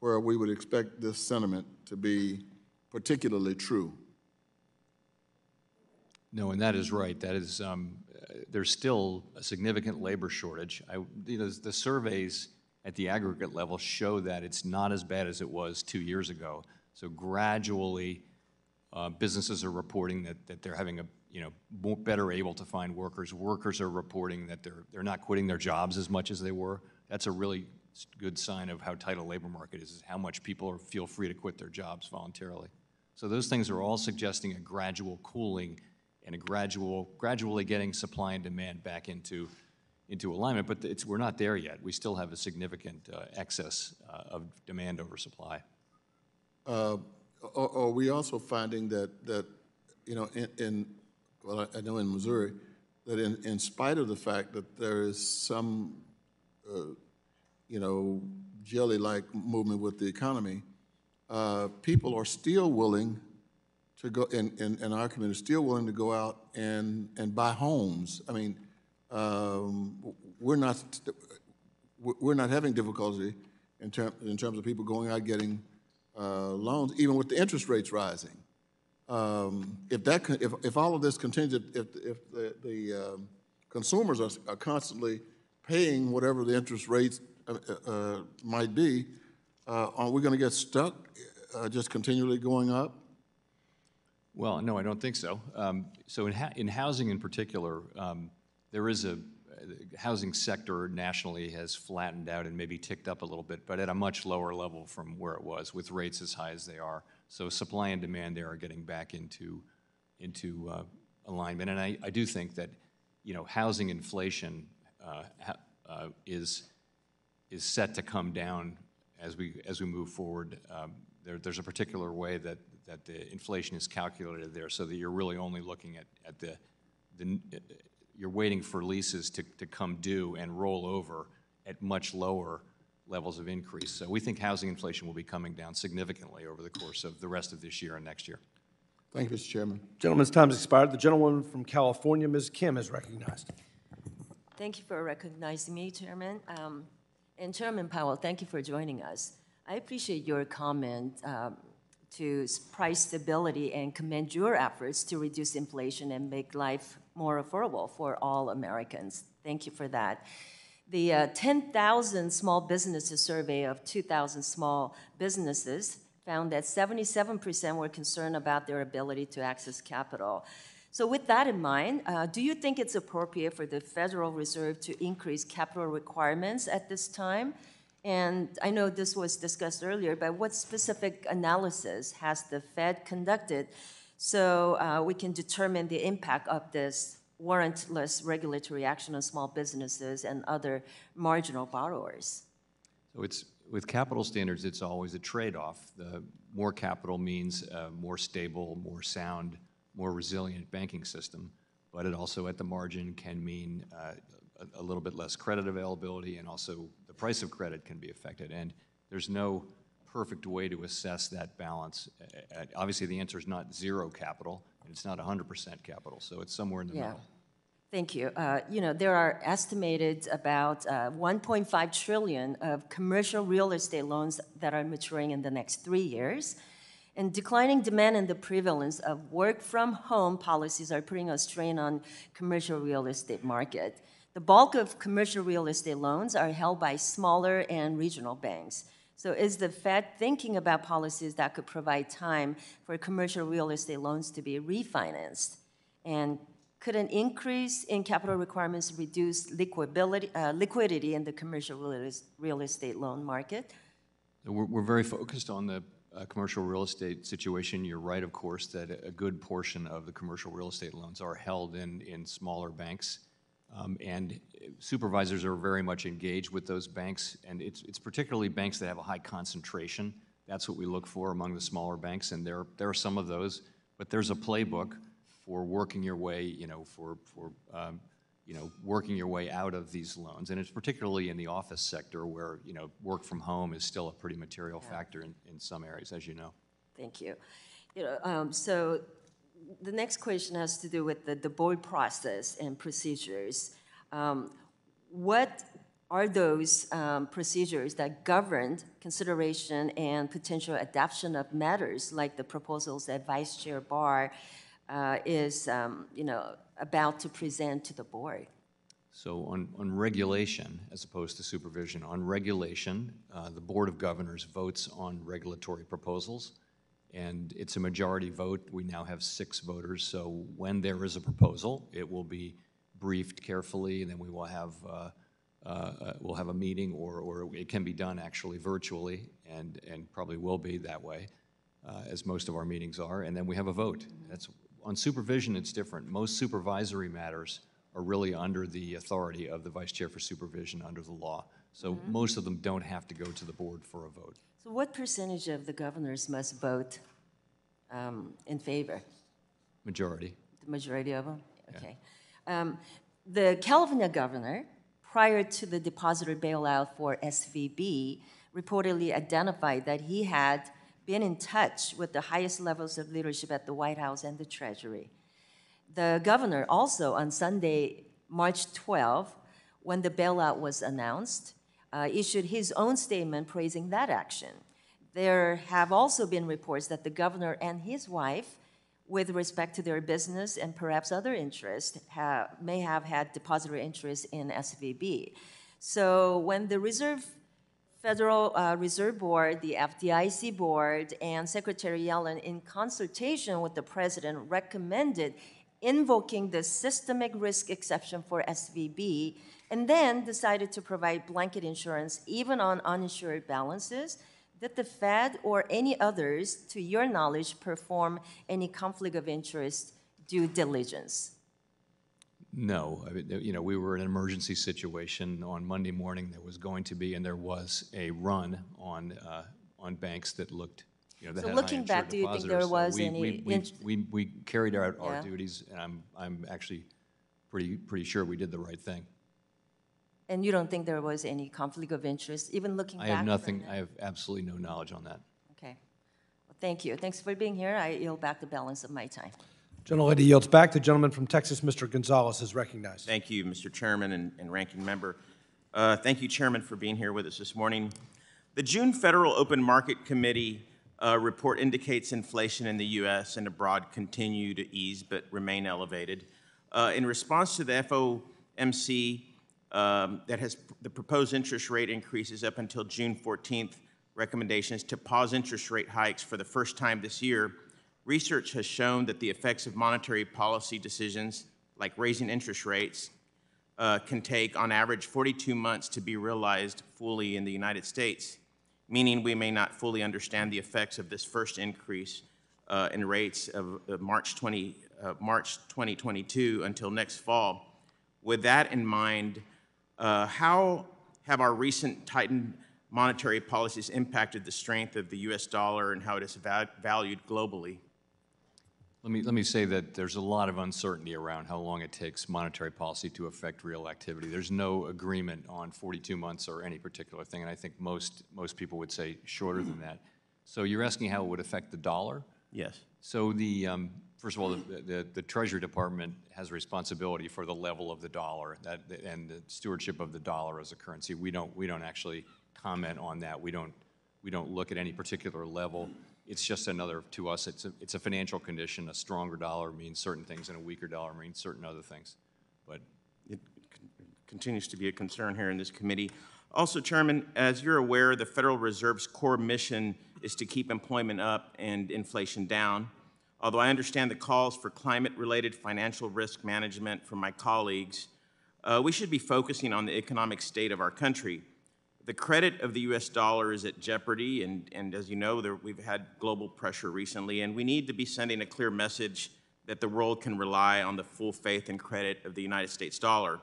where we would expect this sentiment to be particularly true? No, and that is right. That is, there's still a significant labor shortage. The surveys at the aggregate level show that it's not as bad as it was 2 years ago. So gradually, businesses are reporting that they're having a better able to find workers. Workers are reporting that they're not quitting their jobs as much as they were. That's a really good sign of how tight a labor market is how much people feel free to quit their jobs voluntarily. So those things are all suggesting a gradual cooling and a gradually getting supply and demand back into alignment, but we're not there yet. We still have a significant excess of demand over supply. Are we also finding that well, I know in Missouri, that in spite of the fact that there is some, jelly-like movement with the economy, people are still willing to go, and our community is still willing to go out and buy homes. I mean, we're not having difficulty in terms of people going out getting loans, even with the interest rates rising. If all of this continues, if the consumers are constantly paying whatever the interest rates might be, are we going to get stuck just continually going up? Well, no, I don't think so. So in housing in particular, the housing sector nationally has flattened out and maybe ticked up a little bit, but at a much lower level from where it was, with rates as high as they are. So supply and demand there are getting back into alignment. And I do think that, housing inflation is set to come down as we move forward. There's a particular way that the inflation is calculated there, so that you're really only looking at the you're waiting for leases to come due and roll over at much lower levels of increase. So we think housing inflation will be coming down significantly over the course of the rest of this year and next year. Thank you, Mr. Chairman. Gentleman's time has expired. The gentlewoman from California, Ms. Kim, is recognized. Thank you for recognizing me, Chairman. And Chairman Powell, thank you for joining us. I appreciate your comment to price stability and commend your efforts to reduce inflation and make life more affordable for all Americans. Thank you for that. The 10,000 small businesses survey of 2,000 small businesses found that 77% were concerned about their ability to access capital. So with that in mind, do you think it's appropriate for the Federal Reserve to increase capital requirements at this time? And I know this was discussed earlier, but what specific analysis has the Fed conducted so we can determine the impact of this warrantless regulatory action on small businesses and other marginal borrowers? So it's, with capital standards, it's always a trade-off. The more capital means a more stable, more sound, more resilient banking system, but it also at the margin can mean a little bit less credit availability, and also the price of credit can be affected. And there's no perfect way to assess that balance. Obviously, the answer is not zero capital, and it's not 100% capital, so it's somewhere in the middle. Thank you. You know, there are estimated about $1.5 trillion of commercial real estate loans that are maturing in the next 3 years. And declining demand and the prevalence of work-from-home policies are putting a strain on commercial real estate market. The bulk of commercial real estate loans are held by smaller and regional banks. So is the Fed thinking about policies that could provide time for commercial real estate loans to be refinanced? And could an increase in capital requirements reduce liquidity in the commercial real estate loan market? We're very focused on the commercial real estate situation. You're right, of course, that a good portion of the commercial real estate loans are held in smaller banks, and supervisors are very much engaged with those banks, and it's particularly banks that have a high concentration. That's what we look for among the smaller banks, and there are some of those, but there's a playbook for working your way, working your way out of these loans, and it's particularly in the office sector where, you know, work from home is still a pretty material factor in some areas, as you know. Thank you. You know, so the next question has to do with the board process and procedures. What are those procedures that govern consideration and potential adoption of matters like the proposals that Vice Chair Barr is, about to present to the board? So on regulation, as opposed to supervision, on regulation, the Board of Governors votes on regulatory proposals, and it's a majority vote. We now have 6 voters, so when there is a proposal, it will be briefed carefully, and then we will have a meeting, or it can be done actually virtually, and probably will be that way, as most of our meetings are, and then we have a vote. Mm-hmm. On supervision, it's different. Most supervisory matters are really under the authority of the Vice Chair for Supervision under the law. So mm-hmm. most of them don't have to go to the board for a vote. So what percentage of the governors must vote in favor? Majority. The majority of them? Okay. Yeah. The California governor, prior to the depositor bailout for SVB, reportedly identified that he had been in touch with the highest levels of leadership at the White House and the Treasury. The governor also, on Sunday, March 12, when the bailout was announced, issued his own statement praising that action. There have also been reports that the governor and his wife, with respect to their business and perhaps other interests, may have had depository interest in SVB. So when the Federal Reserve Board, the FDIC Board, and Secretary Yellen, in consultation with the President, recommended invoking the systemic risk exception for SVB, and then decided to provide blanket insurance even on uninsured balances. Did the Fed or any others, to your knowledge, perform any conflict of interest due diligence? No. I mean, you know, we were in an emergency situation. On Monday morning, there was going to be, and there was, a run on banks that looked, you know, that had high insured depositors. So looking back, do you think there was any? We carried out our duties, and I'm actually pretty sure we did the right thing. And you don't think there was any conflict of interest, even looking back? I have nothing. I have absolutely no knowledge on that. Okay. Well, thank you. Thanks for being here. I yield back the balance of my time. Gentlelady yields back. The gentleman from Texas, Mr. Gonzalez, is recognized. Thank you, Mr. Chairman and Ranking Member. Thank you, Chairman, for being here with us this morning. The June Federal Open Market Committee report indicates inflation in the U.S. and abroad continue to ease but remain elevated. In response to the FOMC that has the proposed interest rate increases up until June 14th recommendations to pause interest rate hikes for the first time this year, research has shown that the effects of monetary policy decisions, like raising interest rates, can take, on average, 42 months to be realized fully in the United States, meaning we may not fully understand the effects of this first increase in rates of March 2022 until next fall. With that in mind, how have our recent tightened monetary policies impacted the strength of the U.S. dollar and how it is valued globally? Let me say that there's a lot of uncertainty around how long it takes monetary policy to affect real activity. There's no agreement on 42 months or any particular thing, and I think most people would say shorter than that. So you're asking how it would affect the dollar? Yes. So the first of all, the Treasury Department has responsibility for the level of the dollar and the stewardship of the dollar as a currency. We don't actually comment on that. We don't look at any particular level. It's just another, to us, it's a financial condition. A stronger dollar means certain things, and a weaker dollar means certain other things. But it continues to be a concern here in this committee. Also, Chairman, as you're aware, the Federal Reserve's core mission is to keep employment up and inflation down. Although I understand the calls for climate-related financial risk management from my colleagues, we should be focusing on the economic state of our country. The credit of the U.S. dollar is at jeopardy, and as you know, we've had global pressure recently, and we need to be sending a clear message that the world can rely on the full faith and credit of the United States dollar.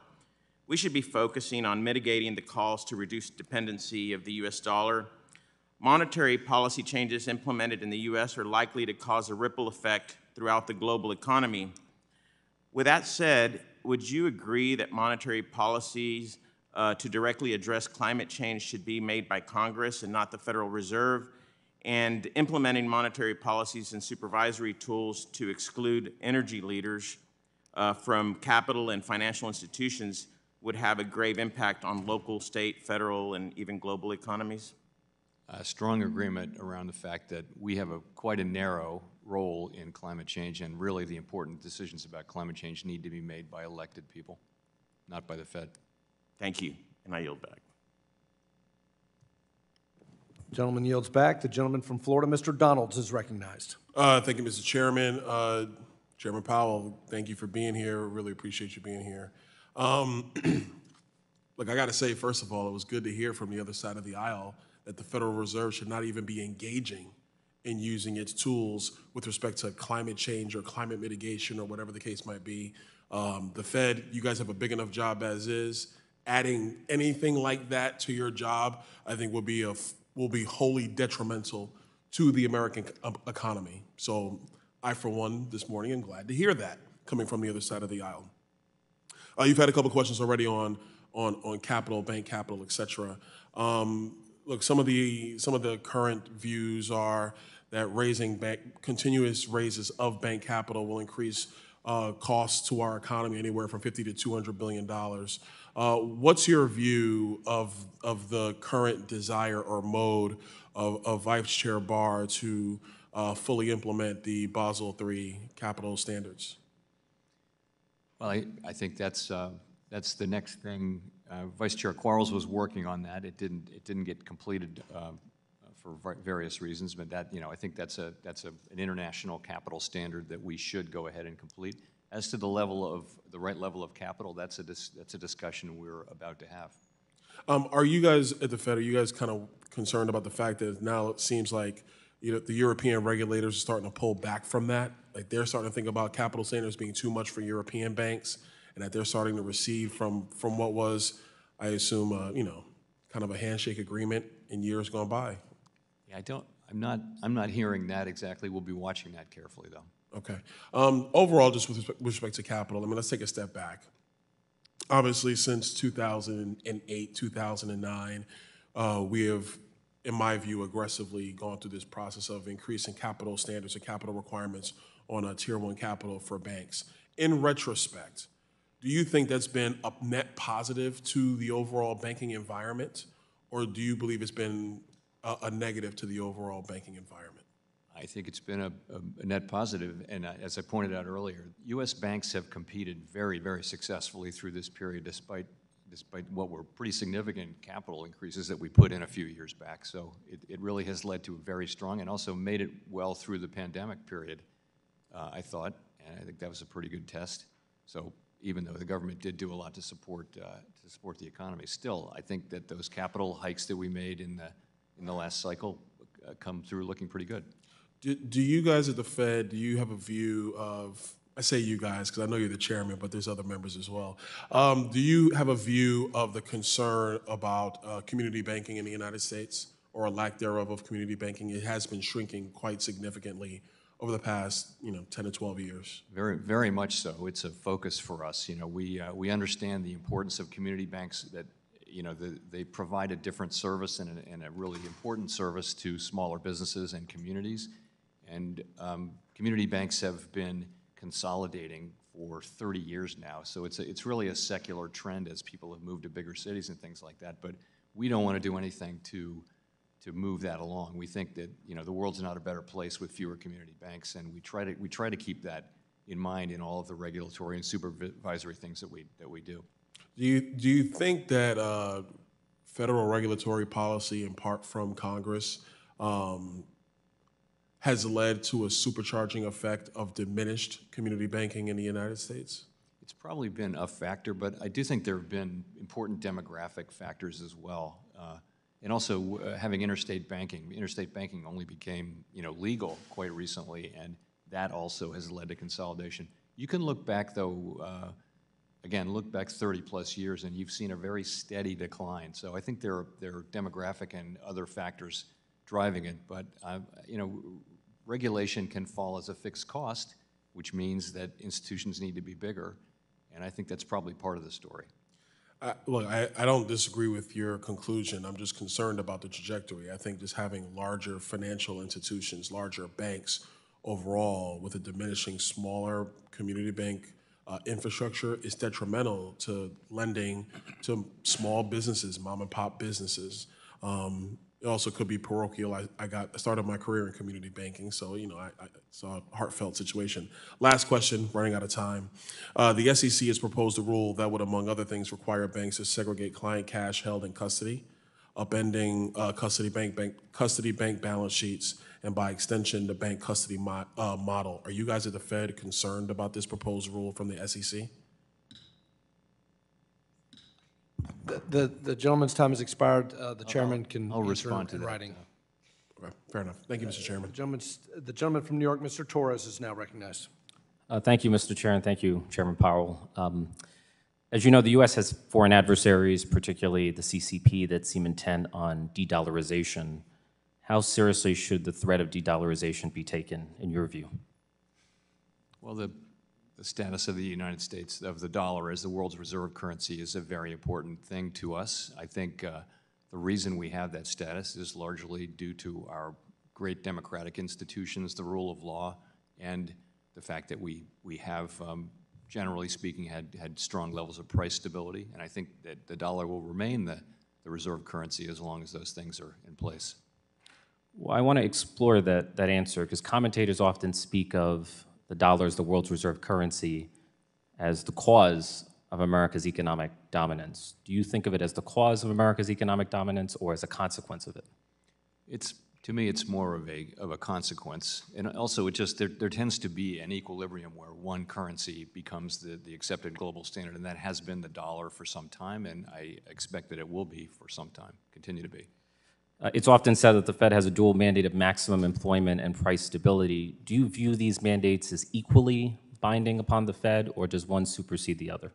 We should be focusing on mitigating the calls to reduce dependency of the U.S. dollar. Monetary policy changes implemented in the U.S. are likely to cause a ripple effect throughout the global economy. With that said, would you agree that monetary policies to directly address climate change should be made by Congress and not the Federal Reserve, and implementing monetary policies and supervisory tools to exclude energy leaders from capital and financial institutions would have a grave impact on local, state, federal, and even global economies? A strong agreement around the fact that we have quite a narrow role in climate change, and really the important decisions about climate change need to be made by elected people, not by the Fed. Thank you, and I yield back. Gentleman yields back. The gentleman from Florida, Mr. Donalds, is recognized. Thank you, Mr. Chairman. Chairman Powell, thank you for being here. Really appreciate you being here. Look, I got to say, first of all, it was good to hear from the other side of the aisle that the Federal Reserve should not even be engaging in using its tools with respect to climate change or climate mitigation or whatever the case might be. The Fed, you guys have a big enough job as is. Adding anything like that to your job, I think, will be wholly detrimental to the American economy. So I, for one, this morning am glad to hear that coming from the other side of the aisle. You've had a couple questions already on capital, bank capital, et cetera. Look, some of the current views are that continuous raises of bank capital will increase costs to our economy anywhere from $50 to $200 billion. What's your view of the current desire or mode of Vice Chair Barr to fully implement the Basel III capital standards? Well, I think that's the next thing. Vice Chair Quarles was working on that. It didn't get completed for various reasons, but that, I think that's an international capital standard that we should go ahead and complete. As to the level of the right level of capital, that's a discussion we're about to have. Are you guys at the Fed? Are you guys kind of concerned about the fact that now it seems like the European regulators are starting to pull back from that? Like they're starting to think about capital standards being too much for European banks, and that they're starting to recede from what was, I assume, kind of a handshake agreement in years gone by. Yeah, I'm not hearing that exactly. We'll be watching that carefully, though. Okay. Overall, just with respect to capital, let's take a step back. obviously since 2008, 2009, we have, in my view, aggressively gone through this process of increasing capital standards and capital requirements on a tier one capital for banks. In retrospect, do you think that's been a net positive to the overall banking environment, or do you believe it's been a negative to the overall banking environment? I think it's been a net positive, and as I pointed out earlier, U.S. banks have competed very, very successfully through this period despite what were pretty significant capital increases that we put in a few years back. So it really has led to a very strong and also made it well through the pandemic period, I thought, and I think that was a pretty good test. So even though the government did do a lot to support the economy, still, I think that those capital hikes that we made in the last cycle come through looking pretty good. Do you guys at the Fed, do you have a view of, I say you guys because I know you're the chairman, but there's other members as well. Do you have a view of the concern about community banking in the United States, or a lack thereof of community banking? It has been shrinking quite significantly over the past 10 to 12 years. Very, very much so. It's a focus for us. We understand the importance of community banks, that they provide a different service and a really important service to smaller businesses and communities. And community banks have been consolidating for 30 years now, so it's really a secular trend as people have moved to bigger cities and things like that. But we don't want to do anything to move that along. We think that the world's not a better place with fewer community banks, and we try to keep that in mind in all of the regulatory and supervisory things that we do. Do you think that federal regulatory policy, in part from Congress, has led to a supercharging effect of diminished community banking in the United States? It's probably been a factor, but I do think there have been important demographic factors as well. And also having interstate banking. Interstate banking only became legal quite recently, and that also has led to consolidation. You can look back, though, again, look back 30 plus years, and you've seen a very steady decline. So I think there are demographic and other factors driving it, but regulation can fall as a fixed cost, which means that institutions need to be bigger, and I think that's probably part of the story. Look, I don't disagree with your conclusion. I'm just concerned about the trajectory. I think just having larger financial institutions, larger banks overall, with a diminishing smaller community bank infrastructure is detrimental to lending to small businesses, mom and pop businesses. It also could be parochial. I started my career in community banking, so I saw a heartfelt situation. Last question, running out of time. The SEC has proposed a rule that would, among other things, require banks to segregate client cash held in custody, upending custody bank balance sheets, and by extension, the bank custody model. Are you guys at the Fed concerned about this proposed rule from the SEC? The gentleman's time has expired. The chairman can respond to that. Writing. Okay, fair enough. Thank you, Mr. Chairman. The gentleman from New York, Mr. Torres, is now recognized. Thank you, Mr. Chair, and thank you, Chairman Powell. As you know, the U.S. has foreign adversaries, particularly the CCP, that seem intent on de-dollarization. How seriously should the threat of de-dollarization be taken, in your view? Well, the status of the United States, of the dollar as the world's reserve currency, is a very important thing to us. I think the reason we have that status is largely due to our great democratic institutions, the rule of law, and the fact that we have, generally speaking, had strong levels of price stability. And I think that the dollar will remain the reserve currency as long as those things are in place. Well, I want to explore that answer, because commentators often speak of the dollar as the world's reserve currency as the cause of America's economic dominance. Do you think of it as the cause of America's economic dominance, or as a consequence of it? To me, it's more of a consequence. And also, it just there tends to be an equilibrium where one currency becomes the accepted global standard, and that has been the dollar for some time, and I expect that it will be for some time, continue to be. It's often said that the Fed has a dual mandate of maximum employment and price stability. Do you view these mandates as equally binding upon the Fed, or does one supersede the other?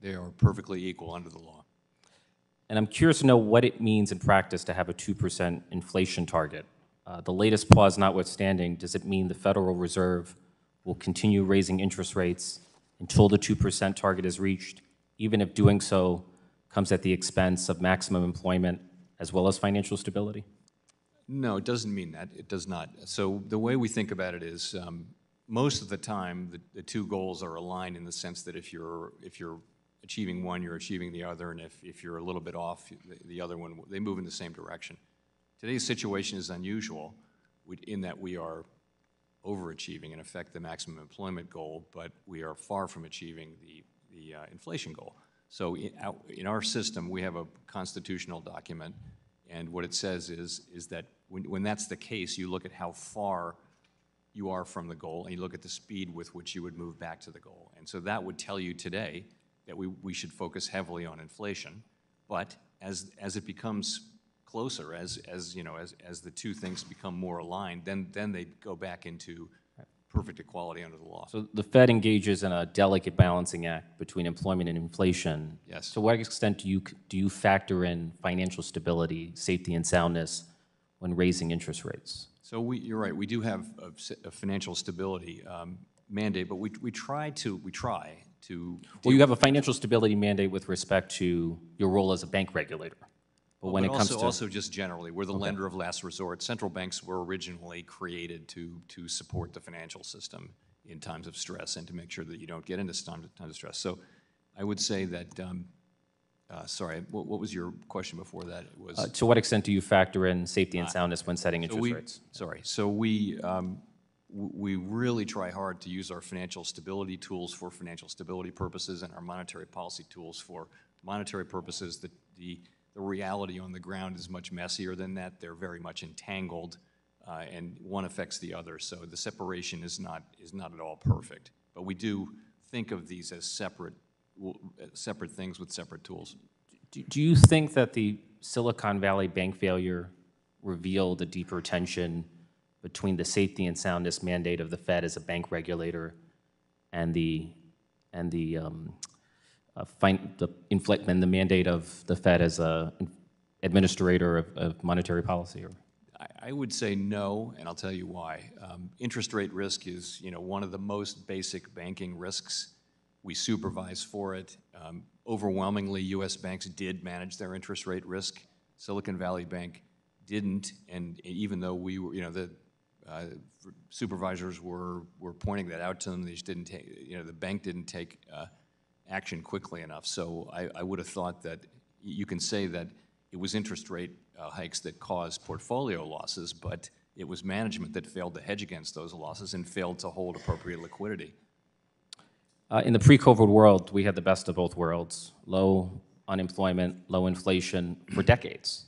They are perfectly equal under the law. And I'm curious to know what it means in practice to have a 2% inflation target. The latest pause notwithstanding, does it mean the Federal Reserve will continue raising interest rates until the 2% target is reached, even if doing so comes at the expense of maximum employment as well as financial stability? No, it doesn't mean that. It does not. So the way we think about it is most of the time the two goals are aligned in the sense that if you're achieving one, you're achieving the other, and if you're a little bit off, the other one, they move in the same direction. Today's situation is unusual in that we are overachieving, in effect, the maximum employment goal, but we are far from achieving the inflation goal. So in our system, we have a constitutional document, and what it says is that when that's the case, you look at how far you are from the goal, and you look at the speed with which you would move back to the goal. And so that would tell you today that we should focus heavily on inflation, but as it becomes closer, as the two things become more aligned, then they go back into perfect equality under the law. So the Fed engages in a delicate balancing act between employment and inflation. Yes. To what extent do you factor in financial stability, safety, and soundness when raising interest rates? So you're right. We do have a financial stability mandate, but we try to. Well, you have a financial stability mandate with respect to your role as a bank regulator. But when it comes to also just generally, we're the lender of last resort. Central banks were originally created to support the financial system in times of stress and to make sure that you don't get into times of stress. So, I would say that. Sorry, what was your question before that? It was to what extent do you factor in safety and soundness when setting interest rates? Sorry. So we really try hard to use our financial stability tools for financial stability purposes and our monetary policy tools for monetary purposes. The reality on the ground is much messier than that. They're very much entangled, and one affects the other. So the separation is not at all perfect. But we do think of these as separate things with separate tools. Do you think that the Silicon Valley Bank failure revealed a deeper tension between the safety and soundness mandate of the Fed as a bank regulator and the mandate of the Fed as an administrator of monetary policy? I would say no, and I'll tell you why. Interest rate risk is one of the most basic banking risks. We supervise for it. Overwhelmingly, U.S. banks did manage their interest rate risk. Silicon Valley Bank didn't, and even though we were, the supervisors were pointing that out to them, they just didn't take. The bank didn't take action quickly enough. So I would have thought that you can say that it was interest rate hikes that caused portfolio losses, but it was management that failed to hedge against those losses and failed to hold appropriate liquidity. In the pre-COVID world, we had the best of both worlds, low unemployment, low inflation for decades.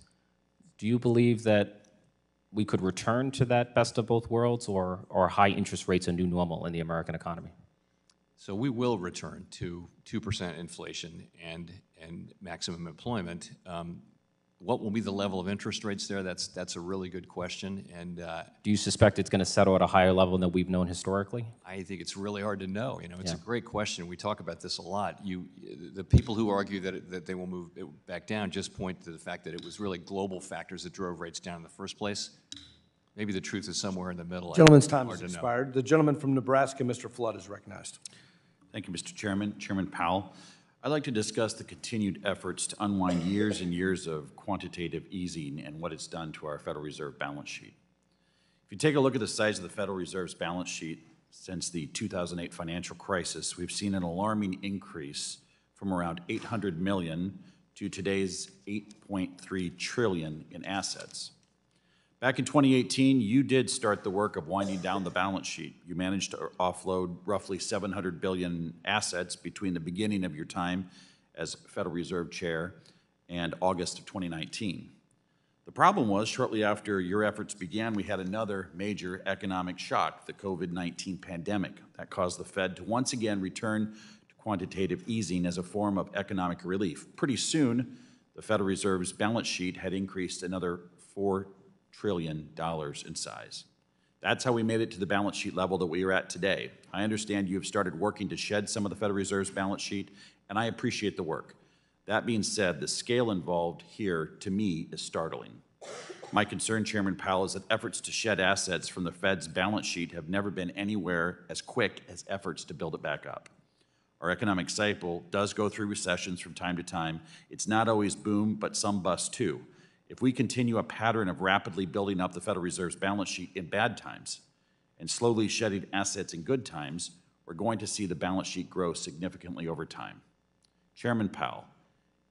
Do you believe that we could return to that best of both worlds, or high interest rates a new normal in the American economy? So we will return to 2% inflation and maximum employment. What will be the level of interest rates there? That's a really good question. And do you suspect it's going to settle at a higher level than we've known historically? I think it's really hard to know. It's a great question. We talk about this a lot. The people who argue that they will move it back down just point to the fact that it was really global factors that drove rates down in the first place. Maybe the truth is somewhere in the middle. Gentleman's time has expired. The gentleman from Nebraska, Mr. Flood, is recognized. Thank you, Mr. Chairman. Chairman Powell, I'd like to discuss the continued efforts to unwind years and years of quantitative easing and what it's done to our Federal Reserve balance sheet. If you take a look at the size of the Federal Reserve's balance sheet since the 2008 financial crisis, we've seen an alarming increase from around $800 million to today's $8.3 trillion in assets. Back in 2018, you did start the work of winding down the balance sheet. You managed to offload roughly $700 billion assets between the beginning of your time as Federal Reserve Chair and August of 2019. The problem was, shortly after your efforts began, we had another major economic shock, the COVID-19 pandemic. That caused the Fed to once again return to quantitative easing as a form of economic relief. Pretty soon, the Federal Reserve's balance sheet had increased another $4 trillion in size. That's how we made it to the balance sheet level that we are at today. I understand you have started working to shed some of the Federal Reserve's balance sheet, and I appreciate the work. That being said, the scale involved here, to me, is startling. My concern, Chairman Powell, is that efforts to shed assets from the Fed's balance sheet have never been anywhere as quick as efforts to build it back up. Our economic cycle does go through recessions from time to time. It's not always boom, but some bust too. If we continue a pattern of rapidly building up the Federal Reserve's balance sheet in bad times and slowly shedding assets in good times, we're going to see the balance sheet grow significantly over time. Chairman Powell,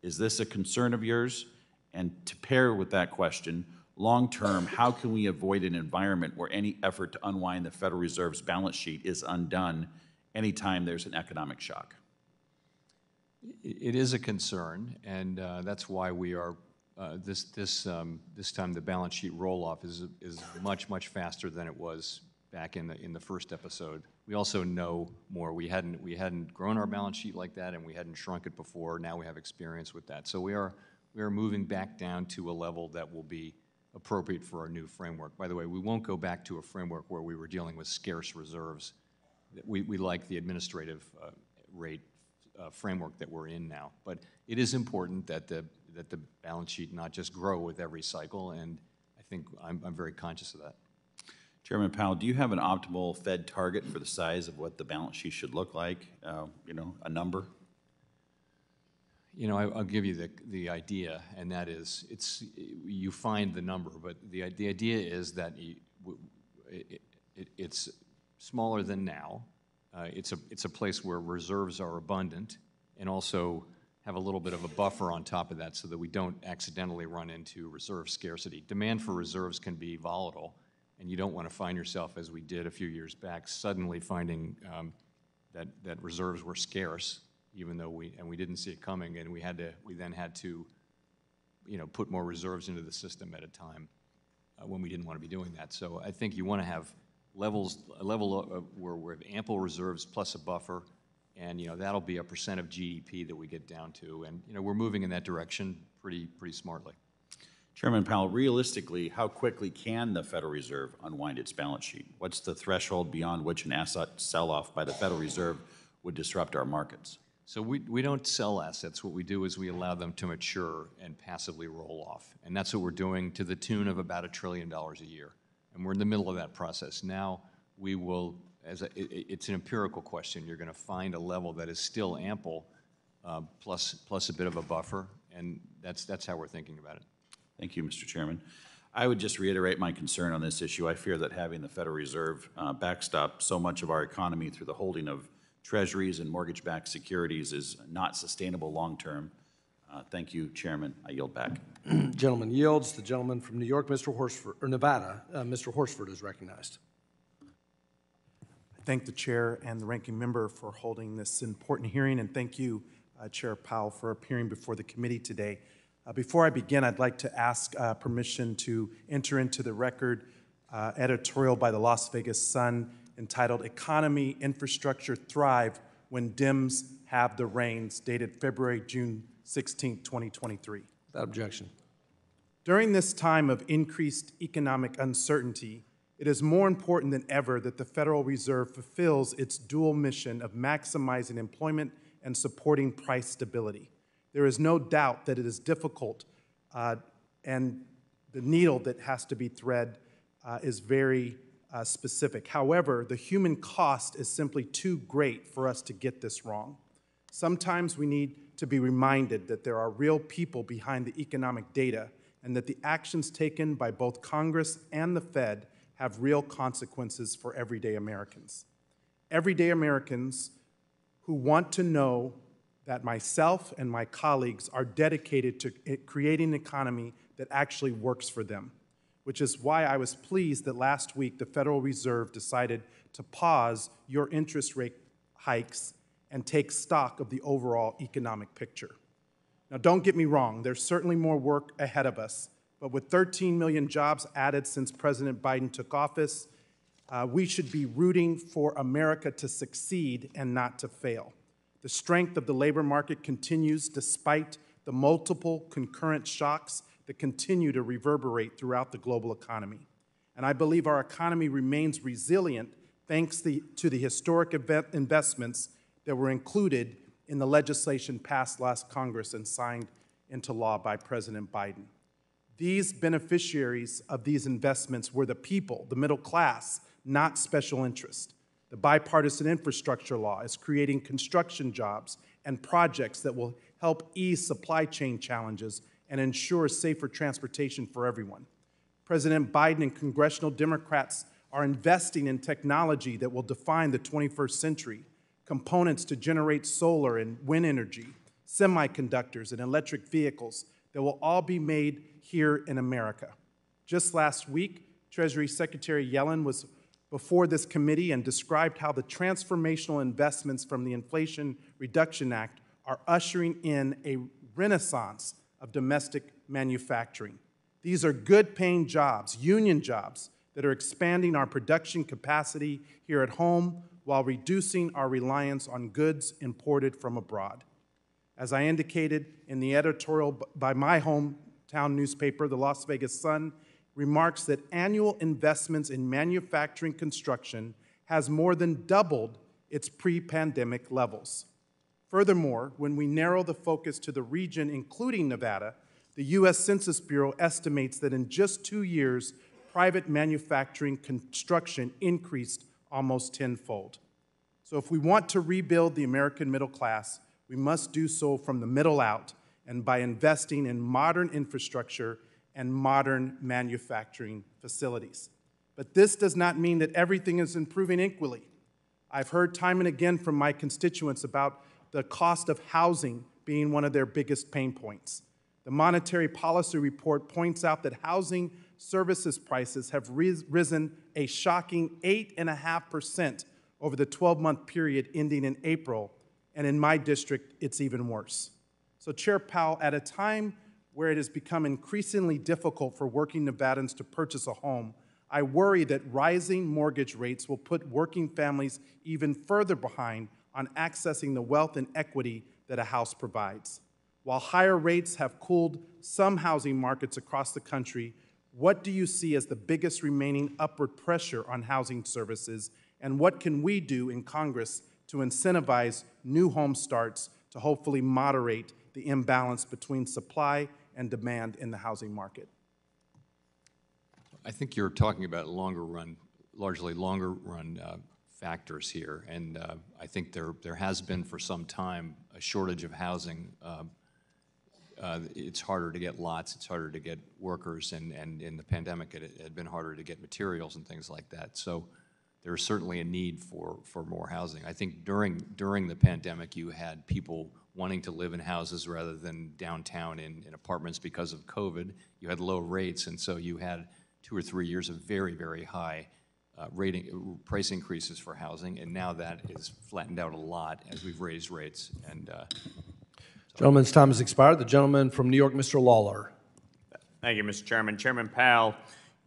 is this a concern of yours? And to pair with that question, long-term, how can we avoid an environment where any effort to unwind the Federal Reserve's balance sheet is undone anytime there's an economic shock? It is a concern, and that's why we are, this time the balance sheet roll-off is much, much faster than it was back in the first episode. We also know more. We hadn't grown our balance sheet like that, and we hadn't shrunk it before. Now we have experience with that. So we are moving back down to a level that will be appropriate for our new framework. By the way, we won't go back to a framework where we were dealing with scarce reserves. We like the administrative rate framework that we're in now. But it is important that the balance sheet not just grow with every cycle, and I think I'm very conscious of that. Chairman Powell, do you have an optimal Fed target for the size of what the balance sheet should look like? You know, a number? You know, I'll give you the idea, and that is, you find the number, but the idea is that it's smaller than now. It's a place where reserves are abundant, and also have a little bit of a buffer on top of that, so that we don't accidentally run into reserve scarcity. Demand for reserves can be volatile, and you don't want to find yourself, as we did a few years back, suddenly finding that reserves were scarce, even though we didn't see it coming, and we then had to, you know, put more reserves into the system at a time when we didn't want to be doing that. So I think you want to have a level where we have ample reserves plus a buffer, and you know that'll be a % of GDP that we get down to, and you know we're moving in that direction pretty smartly. Chairman Powell, realistically, how quickly can the Federal Reserve unwind its balance sheet? What's the threshold beyond which an asset sell-off by the Federal Reserve would disrupt our markets? So we don't sell assets. What we do is we allow them to mature and passively roll off. And that's what we're doing to the tune of about $1 trillion a year. And we're in the middle of that process. Now we will, it's an empirical question. You're going to find a level that is still ample plus a bit of a buffer. And that's how we're thinking about it. Thank you, Mr. Chairman. I would just reiterate my concern on this issue. I fear that having the Federal Reserve backstop so much of our economy through the holding of treasuries and mortgage-backed securities is not sustainable long-term. Thank you, Chairman. I yield back. Gentleman yields. The gentleman from New York, Mr. Horsford, or Nevada, Mr. Horsford is recognized. I thank the Chair and the Ranking Member for holding this important hearing, and thank you, Chair Powell, for appearing before the committee today. Before I begin, I'd like to ask permission to enter into the record editorial by the Las Vegas Sun entitled "Economy, Infrastructure, Thrive When Dems Have the Reins," dated February, June 16, 2023. Without objection. During this time of increased economic uncertainty, it is more important than ever that the Federal Reserve fulfills its dual mission of maximizing employment and supporting price stability. There is no doubt that it is difficult, and the needle that has to be thread is very specific. However, the human cost is simply too great for us to get this wrong. Sometimes we need to be reminded that there are real people behind the economic data, and that the actions taken by both Congress and the Fed have real consequences for everyday Americans. Everyday Americans who want to know that myself and my colleagues are dedicated to creating an economy that actually works for them, which is why I was pleased that last week the Federal Reserve decided to pause your interest rate hikes and take stock of the overall economic picture. Now, don't get me wrong, there's certainly more work ahead of us, but with 13 million jobs added since President Biden took office, we should be rooting for America to succeed and not to fail. The strength of the labor market continues despite the multiple concurrent shocks that continue to reverberate throughout the global economy. And I believe our economy remains resilient thanks to the historic investments that were included in the legislation passed last Congress and signed into law by President Biden. These beneficiaries of these investments were the people, the middle class, not special interest. The bipartisan infrastructure law is creating construction jobs and projects that will help ease supply chain challenges and ensure safer transportation for everyone. President Biden and congressional Democrats are investing in technology that will define the 21st century, components to generate solar and wind energy, semiconductors and electric vehicles that will all be made here in America. Just last week, Treasury Secretary Yellen was before this committee and described how the transformational investments from the Inflation Reduction Act are ushering in a renaissance of domestic manufacturing. These are good-paying jobs, union jobs, that are expanding our production capacity here at home while reducing our reliance on goods imported from abroad. As I indicated in the editorial by my hometown newspaper, the Las Vegas Sun, remarks that annual investments in manufacturing construction has more than doubled its pre-pandemic levels. Furthermore, when we narrow the focus to the region, including Nevada, the U.S. Census Bureau estimates that in just 2 years, private manufacturing construction increased almost tenfold. So if we want to rebuild the American middle class, we must do so from the middle out and by investing in modern infrastructure and modern manufacturing facilities. But this does not mean that everything is improving equally. I've heard time and again from my constituents about the cost of housing being one of their biggest pain points. The Monetary Policy Report points out that housing services prices have risen a shocking 8.5% over the 12-month period ending in April, and in my district, it's even worse. So Chair Powell, at a time where it has become increasingly difficult for working Nevadans to purchase a home, I worry that rising mortgage rates will put working families even further behind on accessing the wealth and equity that a house provides. While higher rates have cooled some housing markets across the country, what do you see as the biggest remaining upward pressure on housing services, and what can we do in Congress to incentivize new home starts to hopefully moderate the imbalance between supply and demand in the housing market? I think you're talking about largely longer run factors here, and I think there has been for some time a shortage of housing. It's harder to get lots, it's harder to get workers, and in the pandemic it had been harder to get materials and things like that. So there's certainly a need for more housing. I think during the pandemic you had people wanting to live in houses rather than downtown in apartments because of COVID. You had low rates, and so you had 2 or 3 years of very, very high price increases for housing, and now that is flattened out a lot as we've raised rates. And gentleman's time has expired. The gentleman from New York, Mr. Lawler. Thank you, Mr. Chairman. Chairman Powell,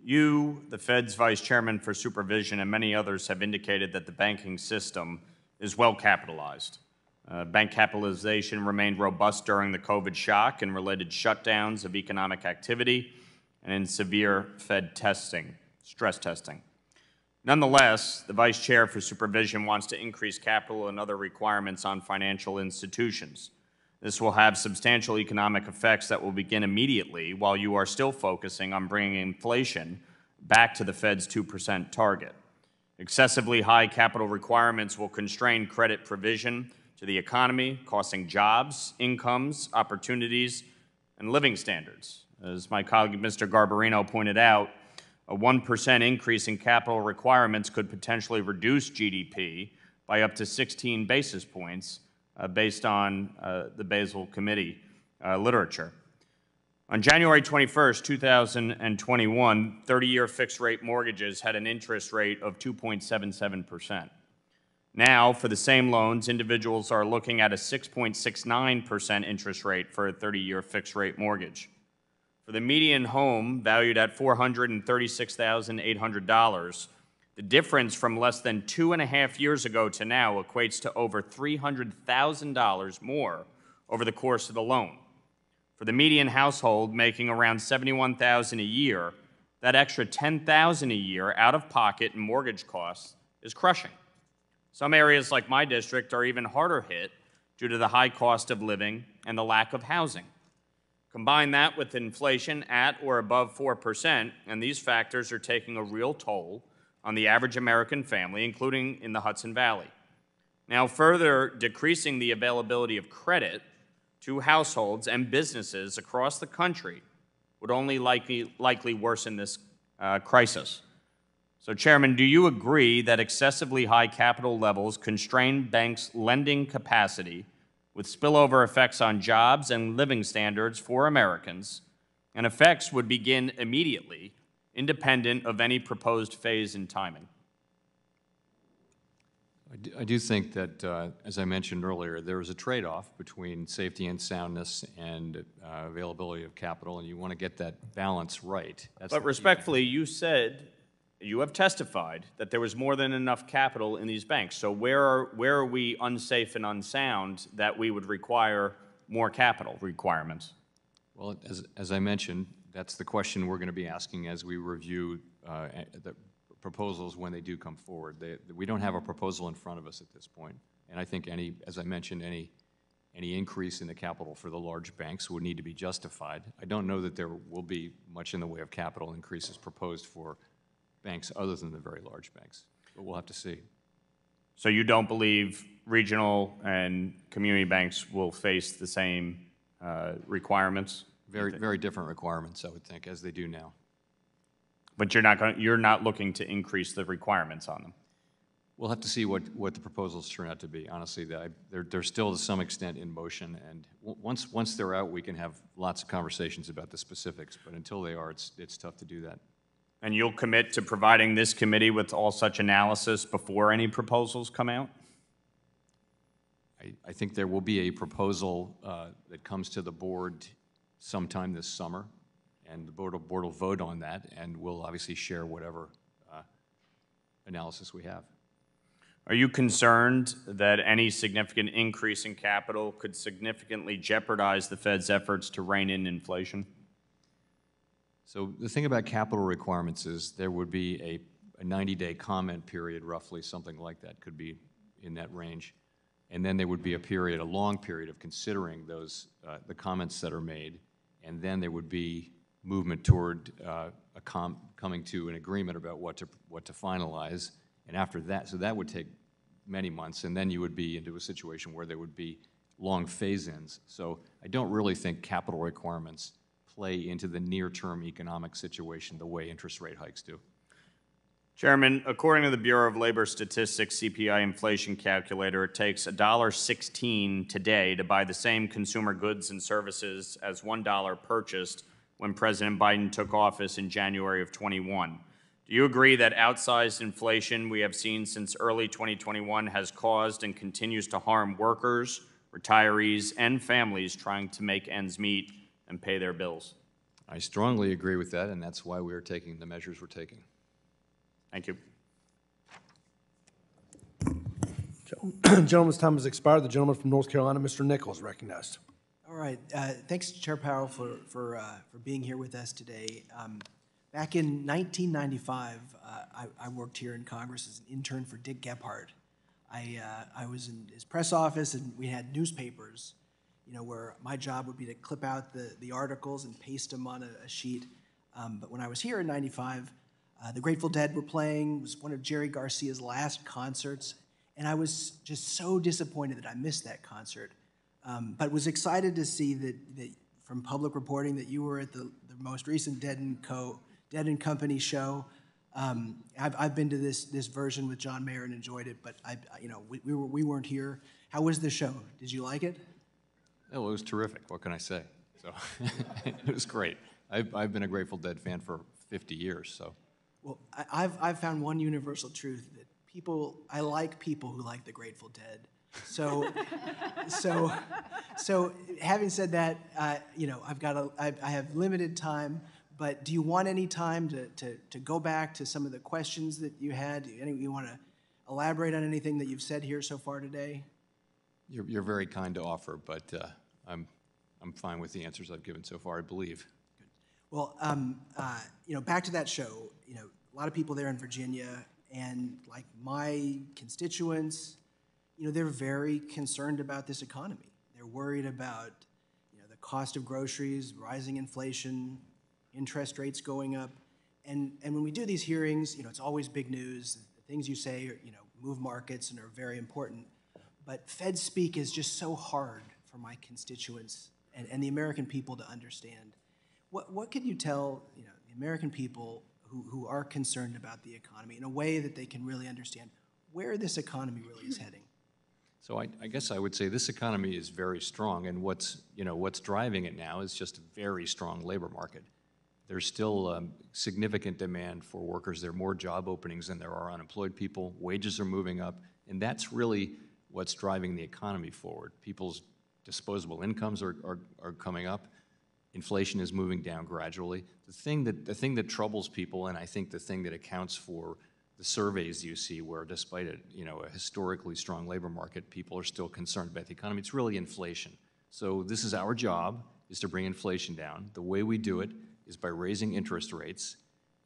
you, the Fed's Vice Chairman for Supervision, and many others have indicated that the banking system is well capitalized. Bank capitalization remained robust during the COVID shock and related shutdowns of economic activity and in severe Fed testing, stress testing. Nonetheless, the Vice Chair for Supervision wants to increase capital and other requirements on financial institutions. This will have substantial economic effects that will begin immediately while you are still focusing on bringing inflation back to the Fed's 2% target. Excessively high capital requirements will constrain credit provision to the economy, costing jobs, incomes, opportunities, and living standards. As my colleague Mr. Garbarino pointed out, a 1% increase in capital requirements could potentially reduce GDP by up to 16 basis points based on the Basel Committee literature. On January 21st, 2021, 30-year fixed-rate mortgages had an interest rate of 2.77%. Now, for the same loans, individuals are looking at a 6.69% interest rate for a 30-year fixed-rate mortgage. For the median home, valued at $436,800, the difference from less than 2.5 years ago to now equates to over $300,000 more over the course of the loan. For the median household making around $71,000 a year, that extra $10,000 a year out of pocket in mortgage costs is crushing. Some areas like my district are even harder hit due to the high cost of living and the lack of housing. Combine that with inflation at or above 4%, and these factors are taking a real toll on the average American family, including in the Hudson Valley. Now, further decreasing the availability of credit to households and businesses across the country would only likely worsen this crisis. So, Chairman, do you agree that excessively high capital levels constrain banks' lending capacity with spillover effects on jobs and living standards for Americans, and effects would begin immediately, independent of any proposed phase and timing? I do think that, as I mentioned earlier, there is a trade-off between safety and soundness and availability of capital, and you want to get that balance right. But respectfully, you said, you have testified that there was more than enough capital in these banks. So where are we unsafe and unsound that we would require more capital requirements? Well, as I mentioned, that's the question we're going to be asking as we review the proposals when they do come forward. We don't have a proposal in front of us at this point, and I think any increase in the capital for the large banks would need to be justified. I don't know that there will be much in the way of capital increases proposed for banks other than the very large banks, but we'll have to see. So you don't believe regional and community banks will face the same requirements? Very different requirements, I would think, as they do now. But you're not looking to increase the requirements on them. We'll have to see what the proposals turn out to be. Honestly, they're still to some extent in motion, and once they're out, we can have lots of conversations about the specifics. But until they are, it's tough to do that. And you'll commit to providing this committee with all such analysis before any proposals come out? I think there will be a proposal that comes to the board sometime this summer, and the board will vote on that, and we'll obviously share whatever analysis we have. Are you concerned that any significant increase in capital could significantly jeopardize the Fed's efforts to rein in inflation? So the thing about capital requirements is there would be a 90-day comment period, roughly, something like that, could be in that range. And then there would be a long period of considering those, the comments that are made, and then there would be movement toward coming to an agreement about what to finalize. And after that, so that would take many months, and then you would be into a situation where there would be long phase-ins. So I don't really think capital requirements play into the near-term economic situation the way interest rate hikes do. Chairman, according to the Bureau of Labor Statistics CPI inflation calculator, it takes $1.16 today to buy the same consumer goods and services as $1 purchased when President Biden took office in January of 21. Do you agree that outsized inflation we have seen since early 2021 has caused and continues to harm workers, retirees, and families trying to make ends meet and pay their bills? I strongly agree with that, and that's why we are taking the measures we're taking. Thank you. Gentleman's time has expired. The gentleman from North Carolina, Mr. Nichols, recognized. All right. Thanks, Chair Powell, for being here with us today. Back in 1995, I worked here in Congress as an intern for Dick Gephardt. I was in his press office, and we had newspapers, you know, where my job would be to clip out the articles and paste them on a sheet. But when I was here in 95, the Grateful Dead were playing. It was one of Jerry Garcia's last concerts. And I was just so disappointed that I missed that concert, but was excited to see that from public reporting that you were at the most recent Dead & Company show. I've been to this version with John Mayer and enjoyed it, but we weren't here. How was the show? Did you like it? Oh, it was terrific. What can I say? So it was great. I've been a Grateful Dead fan for 50 years. So, well, I've found one universal truth that I like people who like the Grateful Dead. So, so having said that, I have limited time. But do you want any time to go back to some of the questions that you had? You want to elaborate on anything that you've said here so far today? You're very kind to offer, but I'm fine with the answers I've given so far, I believe. Good. Well, back to that show. A lot of people there in Virginia, and like my constituents, they're very concerned about this economy. They're worried about the cost of groceries, rising inflation, interest rates going up, And when we do these hearings, it's always big news. The things you say, move markets and are very important. But Fed speak is just so hard for my constituents and the American people to understand. What could you tell the American people who are concerned about the economy in a way that they can really understand where this economy really is heading? So I guess I would say this economy is very strong, and what's driving it now is just a very strong labor market. There's still significant demand for workers. There are more job openings than there are unemployed people. Wages are moving up, and that's really what's driving the economy forward. People's disposable incomes are coming up. Inflation is moving down gradually. The thing that troubles people, and I think the thing that accounts for the surveys you see where, despite a historically strong labor market, people are still concerned about the economy. It's really inflation. So this is our job, is to bring inflation down. The way we do it is by raising interest rates.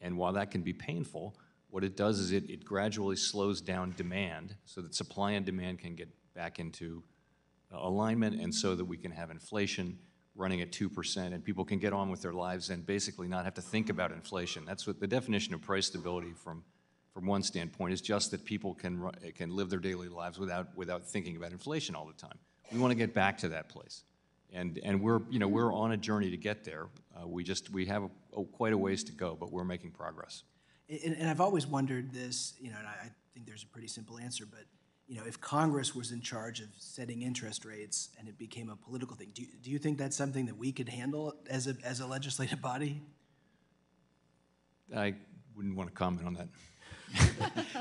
And while that can be painful, what it does is it gradually slows down demand so that supply and demand can get back into alignment, and so that we can have inflation running at 2% and people can get on with their lives and basically not have to think about inflation. That's what the definition of price stability from one standpoint, is just that people can live their daily lives without thinking about inflation all the time. We want to get back to that place, and we're on a journey to get there. We have quite a ways to go, but we're making progress. And I've always wondered this, and I think there's a pretty simple answer, but if Congress was in charge of setting interest rates and it became a political thing, do you think that's something that we could handle as a legislative body? I wouldn't want to comment on that.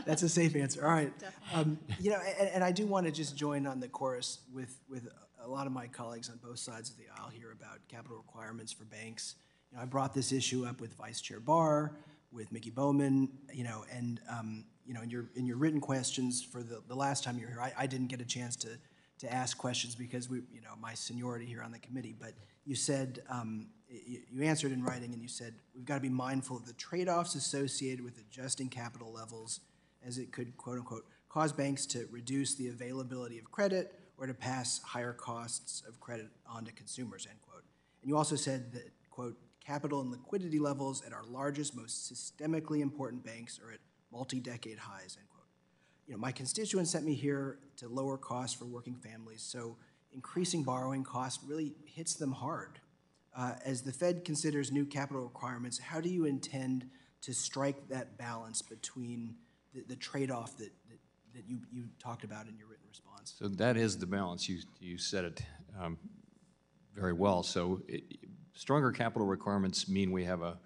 That's a safe answer. All right. And I do want to just join on the chorus with a lot of my colleagues on both sides of the aisle here about capital requirements for banks. I brought this issue up with Vice Chair Barr, with Mickey Bowman, in your written questions for the last time you were here. I didn't get a chance to ask questions because my seniority here on the committee, but you said, you answered in writing, and you said, we've got to be mindful of the trade-offs associated with adjusting capital levels, as it could, quote unquote, cause banks to reduce the availability of credit or to pass higher costs of credit onto consumers, end quote. And you also said that, quote, capital and liquidity levels at our largest, most systemically important banks are at multi-decade highs, end quote. My constituents sent me here to lower costs for working families, so increasing borrowing costs really hits them hard. As the Fed considers new capital requirements, how do you intend to strike that balance between the trade-off that you talked about in your written response? So that is the balance. You said it very well. So stronger capital requirements mean we have a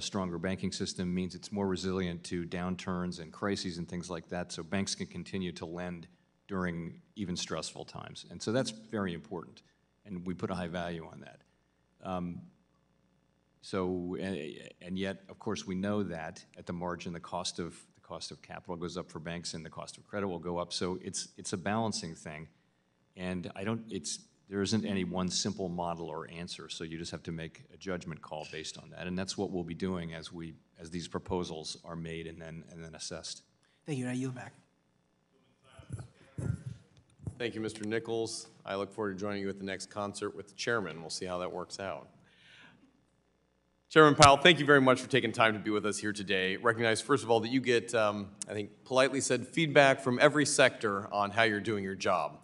stronger banking system, means it's more resilient to downturns and crises and things like that, so banks can continue to lend during even stressful times. And so that's very important, and we put a high value on that. And yet, of course, we know that at the margin, the cost of capital goes up for banks, and the cost of credit will go up. So it's a balancing thing, and there isn't any one simple model or answer. So you just have to make a judgment call based on that, and that's what we'll be doing as these proposals are made and then assessed. Thank you. I yield back. Thank you, Mr. Nichols. I look forward to joining you at the next concert with the chairman. We'll see how that works out. Chairman Powell, thank you very much for taking time to be with us here today. Recognize, first of all, that you get, I think politely said, feedback from every sector on how you're doing your job.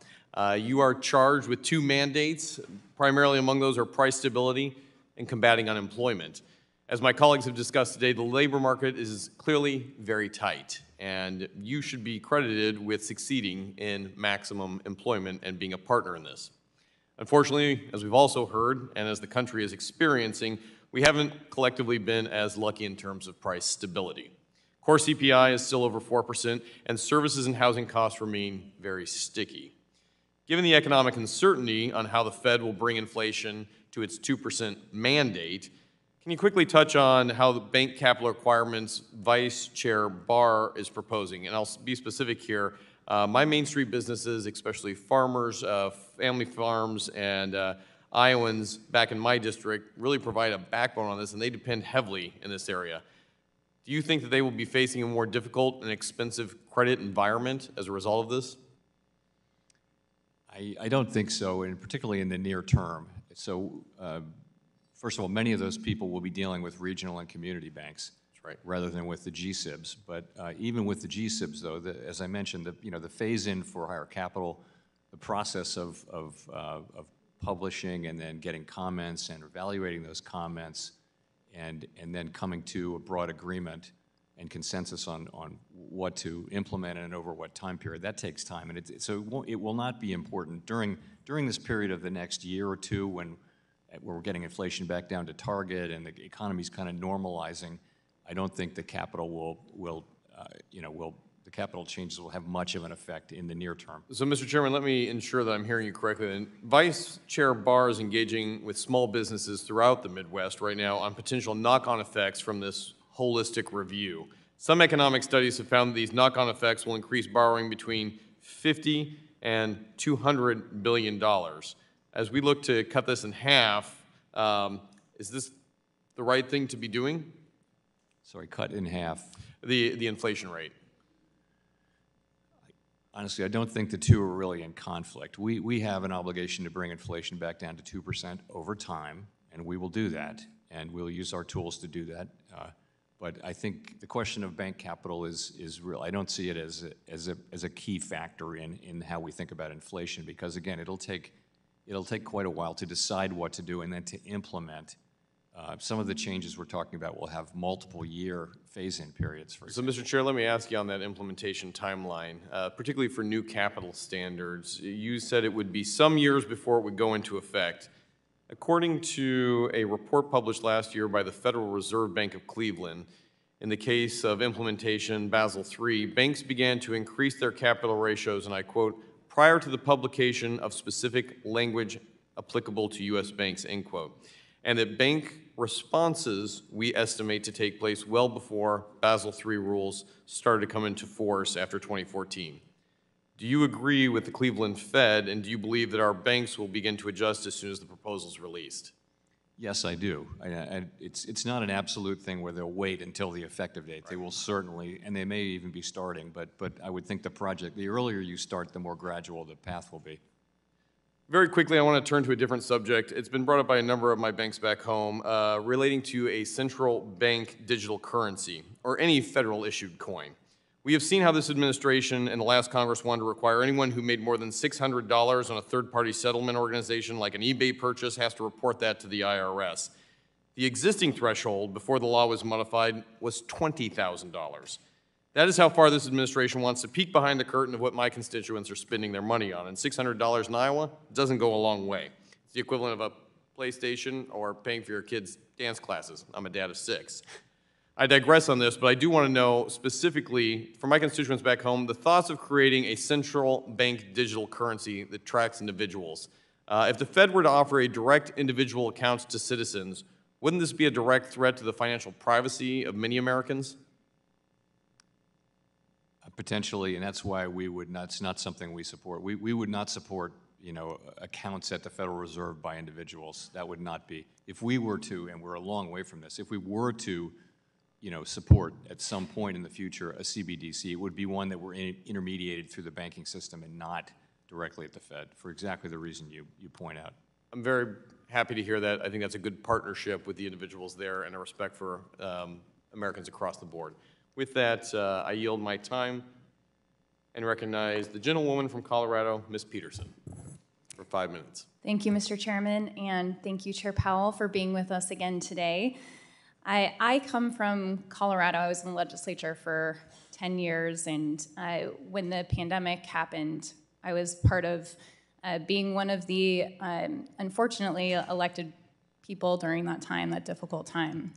You are charged with two mandates. Primarily among those are price stability and combating unemployment. As my colleagues have discussed today, the labor market is clearly very tight, and you should be credited with succeeding in maximum employment and being a partner in this. Unfortunately, as we've also heard, and as the country is experiencing, we haven't collectively been as lucky in terms of price stability. Core CPI is still over 4%, and services and housing costs remain very sticky. Given the economic uncertainty on how the Fed will bring inflation to its 2% mandate, can you quickly touch on how the bank capital requirements Vice Chair Barr is proposing? And I'll be specific here. My Main Street businesses, especially farmers, family farms, and Iowans back in my district really provide a backbone on this, and they depend heavily in this area. Do you think that they will be facing a more difficult and expensive credit environment as a result of this? I don't think so, and particularly in the near term. So first of all, many of those people will be dealing with regional and community banks, right, rather than with the GSIBs. But even with the GSIBs, though, as I mentioned, the phase-in for higher capital, the process of publishing and then getting comments and evaluating those comments, and then coming to a broad agreement and consensus on what to implement and over what time period, that takes time. And it will not be important during this period of the next year or two when we're getting inflation back down to target and the economy's kind of normalizing. I don't think the capital the capital changes will have much of an effect in the near term. So, Mr. Chairman, let me ensure that I'm hearing you correctly. And Vice Chair Barr is engaging with small businesses throughout the Midwest right now on potential knock-on effects from this holistic review. Some economic studies have found that these knock-on effects will increase borrowing between $50 and $200 billion. As we look to cut this in half, is this the right thing to be doing? Sorry, cut in half? The inflation rate. Honestly, I don't think the two are really in conflict. We have an obligation to bring inflation back down to 2% over time, and we will do that, and we'll use our tools to do that. But I think the question of bank capital is real. I don't see it as a key factor in how we think about inflation, because again, it'll take quite a while to decide what to do and then to implement. Some of the changes we're talking about will have multiple year phase-in periods. For example. So, Mr. Chair, let me ask you on that implementation timeline, particularly for new capital standards. You said it would be some years before it would go into effect. According to a report published last year by the Federal Reserve Bank of Cleveland, in the case of implementation Basel III, banks began to increase their capital ratios, and I quote, prior to the publication of specific language applicable to U.S. banks, end quote. And that bank responses we estimate to take place well before Basel III rules started to come into force after 2014. Do you agree with the Cleveland Fed, and do you believe that our banks will begin to adjust as soon as the proposal is released? Yes, I do. It's not an absolute thing where they'll wait until the effective date. Right. They will certainly, and they may even be starting, but I would think the earlier you start, the more gradual the path will be. Very quickly, I want to turn to a different subject. It's been brought up by a number of my banks back home relating to a central bank digital currency or any federal issued coin. We have seen how this administration in the last Congress wanted to require anyone who made more than $600 on a third-party settlement organization like an eBay purchase has to report that to the IRS. The existing threshold before the law was modified was $20,000. That is how far this administration wants to peek behind the curtain of what my constituents are spending their money on. And $600 in Iowa doesn't go a long way. It's the equivalent of a PlayStation or paying for your kids' dance classes. I'm a dad of 6. I digress on this, but I do want to know specifically, for my constituents back home, the thoughts of creating a central bank digital currency that tracks individuals. If the Fed were to offer a direct individual account to citizens, wouldn't this be a direct threat to the financial privacy of many Americans? Potentially, and that's why we would not, it's not something we support. We would not support, accounts at the Federal Reserve by individuals. That would not be, if we were to, and we're a long way from this, if we were to, support at some point in the future a CBDC, it would be one that were intermediated through the banking system and not directly at the Fed, for exactly the reason you point out. I'm very happy to hear that. I think that's a good partnership with the individuals there and a respect for Americans across the board. With that, I yield my time and recognize the gentlewoman from Colorado, Ms. Peterson, for 5 minutes. Thank you, Mr. Chairman, and thank you, Chair Powell, for being with us again today. I come from Colorado. I was in the legislature for 10 years, and when the pandemic happened, I was part of being one of the, unfortunately, elected people during that time, that difficult time.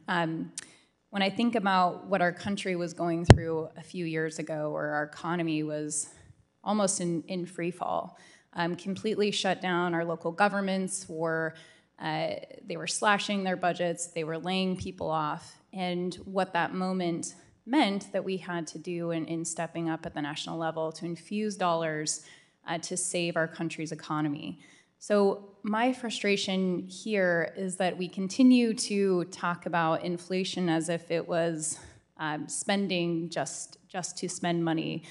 When I think about what our country was going through a few years ago, where our economy was almost in free fall, completely shut down, our local governments they were slashing their budgets, they were laying people off, and what that moment meant that we had to do in stepping up at the national level to infuse dollars to save our country's economy. So my frustration here is that we continue to talk about inflation as if it was spending just to spend money,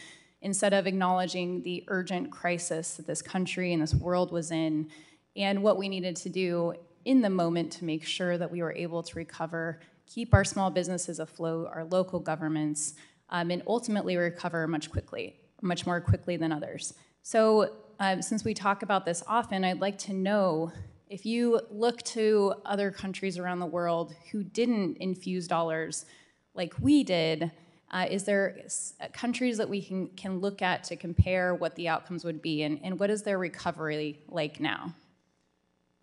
instead of acknowledging the urgent crisis that this country and this world was in and what we needed to do in the moment to make sure that we were able to recover, keep our small businesses afloat, our local governments, and ultimately recover much more quickly than others. So since we talk about this often, I'd like to know if you look to other countries around the world who didn't infuse dollars like we did, is there countries that we can look at to compare what the outcomes would be, and what is their recovery like now?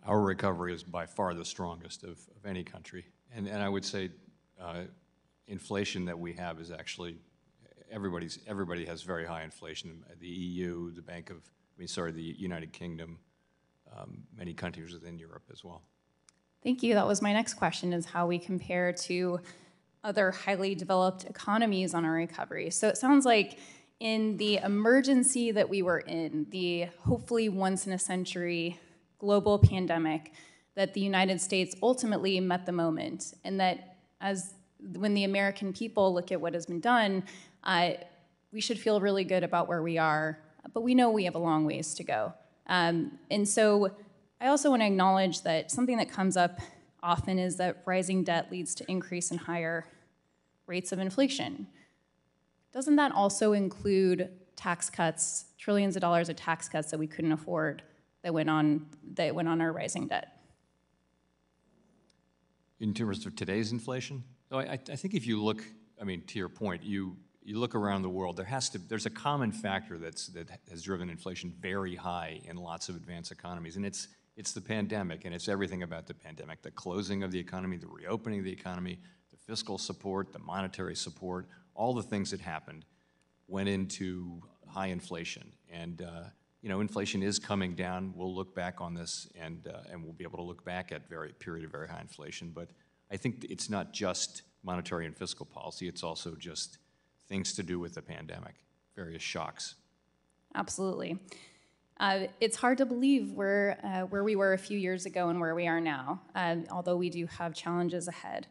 Our recovery is by far the strongest of any country. And I would say inflation that we have is actually, everybody has very high inflation. The EU, the United Kingdom, many countries within Europe as well. Thank you. That was my next question, is how we compare to other highly developed economies on our recovery. So it sounds like in the emergency that we were in, the hopefully once in a century global pandemic, that the United States ultimately met the moment, and that when the American people look at what has been done, we should feel really good about where we are, but we know we have a long ways to go. And so I also want to acknowledge that something that comes up often is that rising debt leads to increase in higher rates of inflation. Doesn't that also include tax cuts, trillions of dollars of tax cuts that we couldn't afford that went on our rising debt? In terms of today's inflation? So I think if you look, I mean, to your point, you look around the world, there's a common factor that has driven inflation very high in lots of advanced economies, and it's the pandemic, and it's everything about the pandemic, the closing of the economy, the reopening of the economy, the fiscal support, the monetary support, all the things that happened went into high inflation. And you know, inflation is coming down. We'll look back on this, and we'll be able to look back at a period of very high inflation. But I think it's not just monetary and fiscal policy, it's also just things to do with the pandemic, various shocks. Absolutely. It's hard to believe where we were a few years ago and where we are now, although we do have challenges ahead.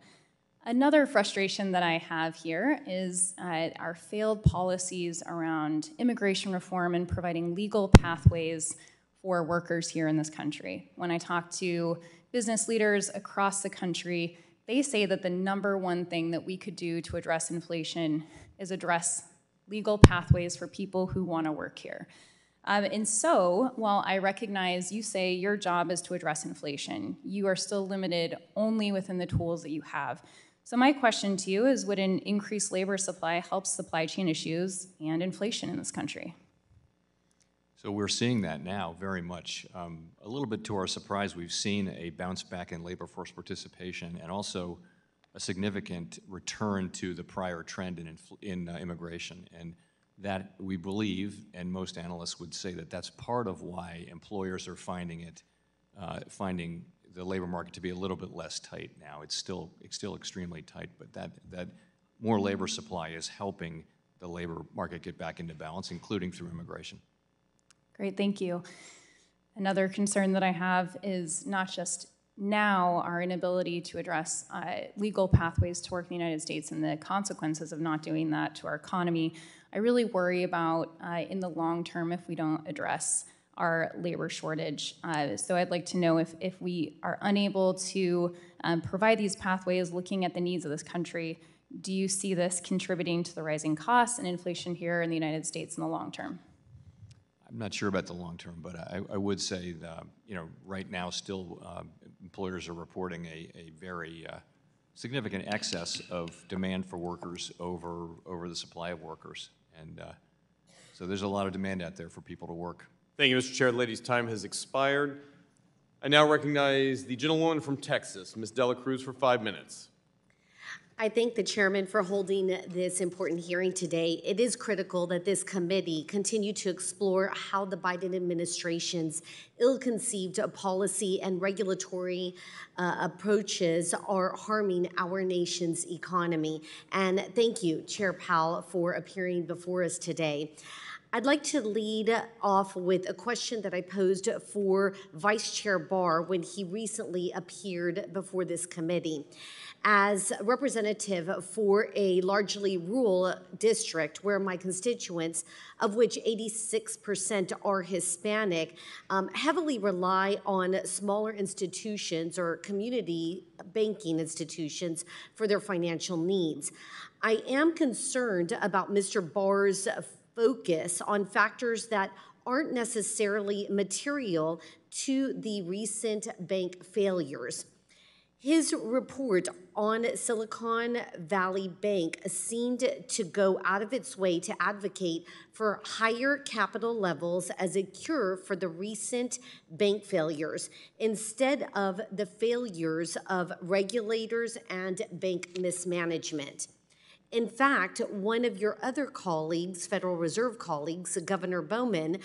Another frustration that I have here is our failed policies around immigration reform and providing legal pathways for workers here in this country. When I talk to business leaders across the country, they say that the number one thing that we could do to address inflation is address legal pathways for people who want to work here. And so, while I recognize you say your job is to address inflation, you are still limited only within the tools that you have. So my question to you is, would an increased labor supply help supply chain issues and inflation in this country? So we're seeing that now very much. A little bit to our surprise, we've seen a bounce back in labor force participation and also a significant return to the prior trend in immigration. And that we believe, and most analysts would say that that's part of why employers are finding the labor market to be a little bit less tight now. It's still extremely tight, but that more labor supply is helping the labor market get back into balance, including through immigration. Great, thank you. Another concern that I have is not just now our inability to address legal pathways to work in the United States and the consequences of not doing that to our economy. I really worry about in the long term if we don't address our labor shortage. So I'd like to know if we are unable to provide these pathways looking at the needs of this country, do you see this contributing to the rising costs and inflation here in the United States in the long term? I'm not sure about the long term, but I would say that, you know, right now still employers are reporting a very significant excess of demand for workers over the supply of workers. And so there's a lot of demand out there for people to work. Thank you, Mr. Chair. The lady's time has expired. I now recognize the gentlewoman from Texas, Ms. Dela Cruz, for 5 minutes. I thank the chairman for holding this important hearing today. It is critical that this committee continue to explore how the Biden administration's ill-conceived policy and regulatory approaches are harming our nation's economy. And thank you, Chair Powell, for appearing before us today. I'd like to lead off with a question that I posed for Vice Chair Barr when he recently appeared before this committee. as representative for a largely rural district where my constituents, of which 86% are Hispanic, heavily rely on smaller institutions or community banking institutions for their financial needs. I am concerned about Mr. Barr's focus on factors that aren't necessarily material to the recent bank failures. His report on Silicon Valley Bank seemed to go out of its way to advocate for higher capital levels as a cure for the recent bank failures, instead of the failures of regulators and bank mismanagement. In fact, one of your other colleagues, Federal Reserve colleagues, Governor Bowman,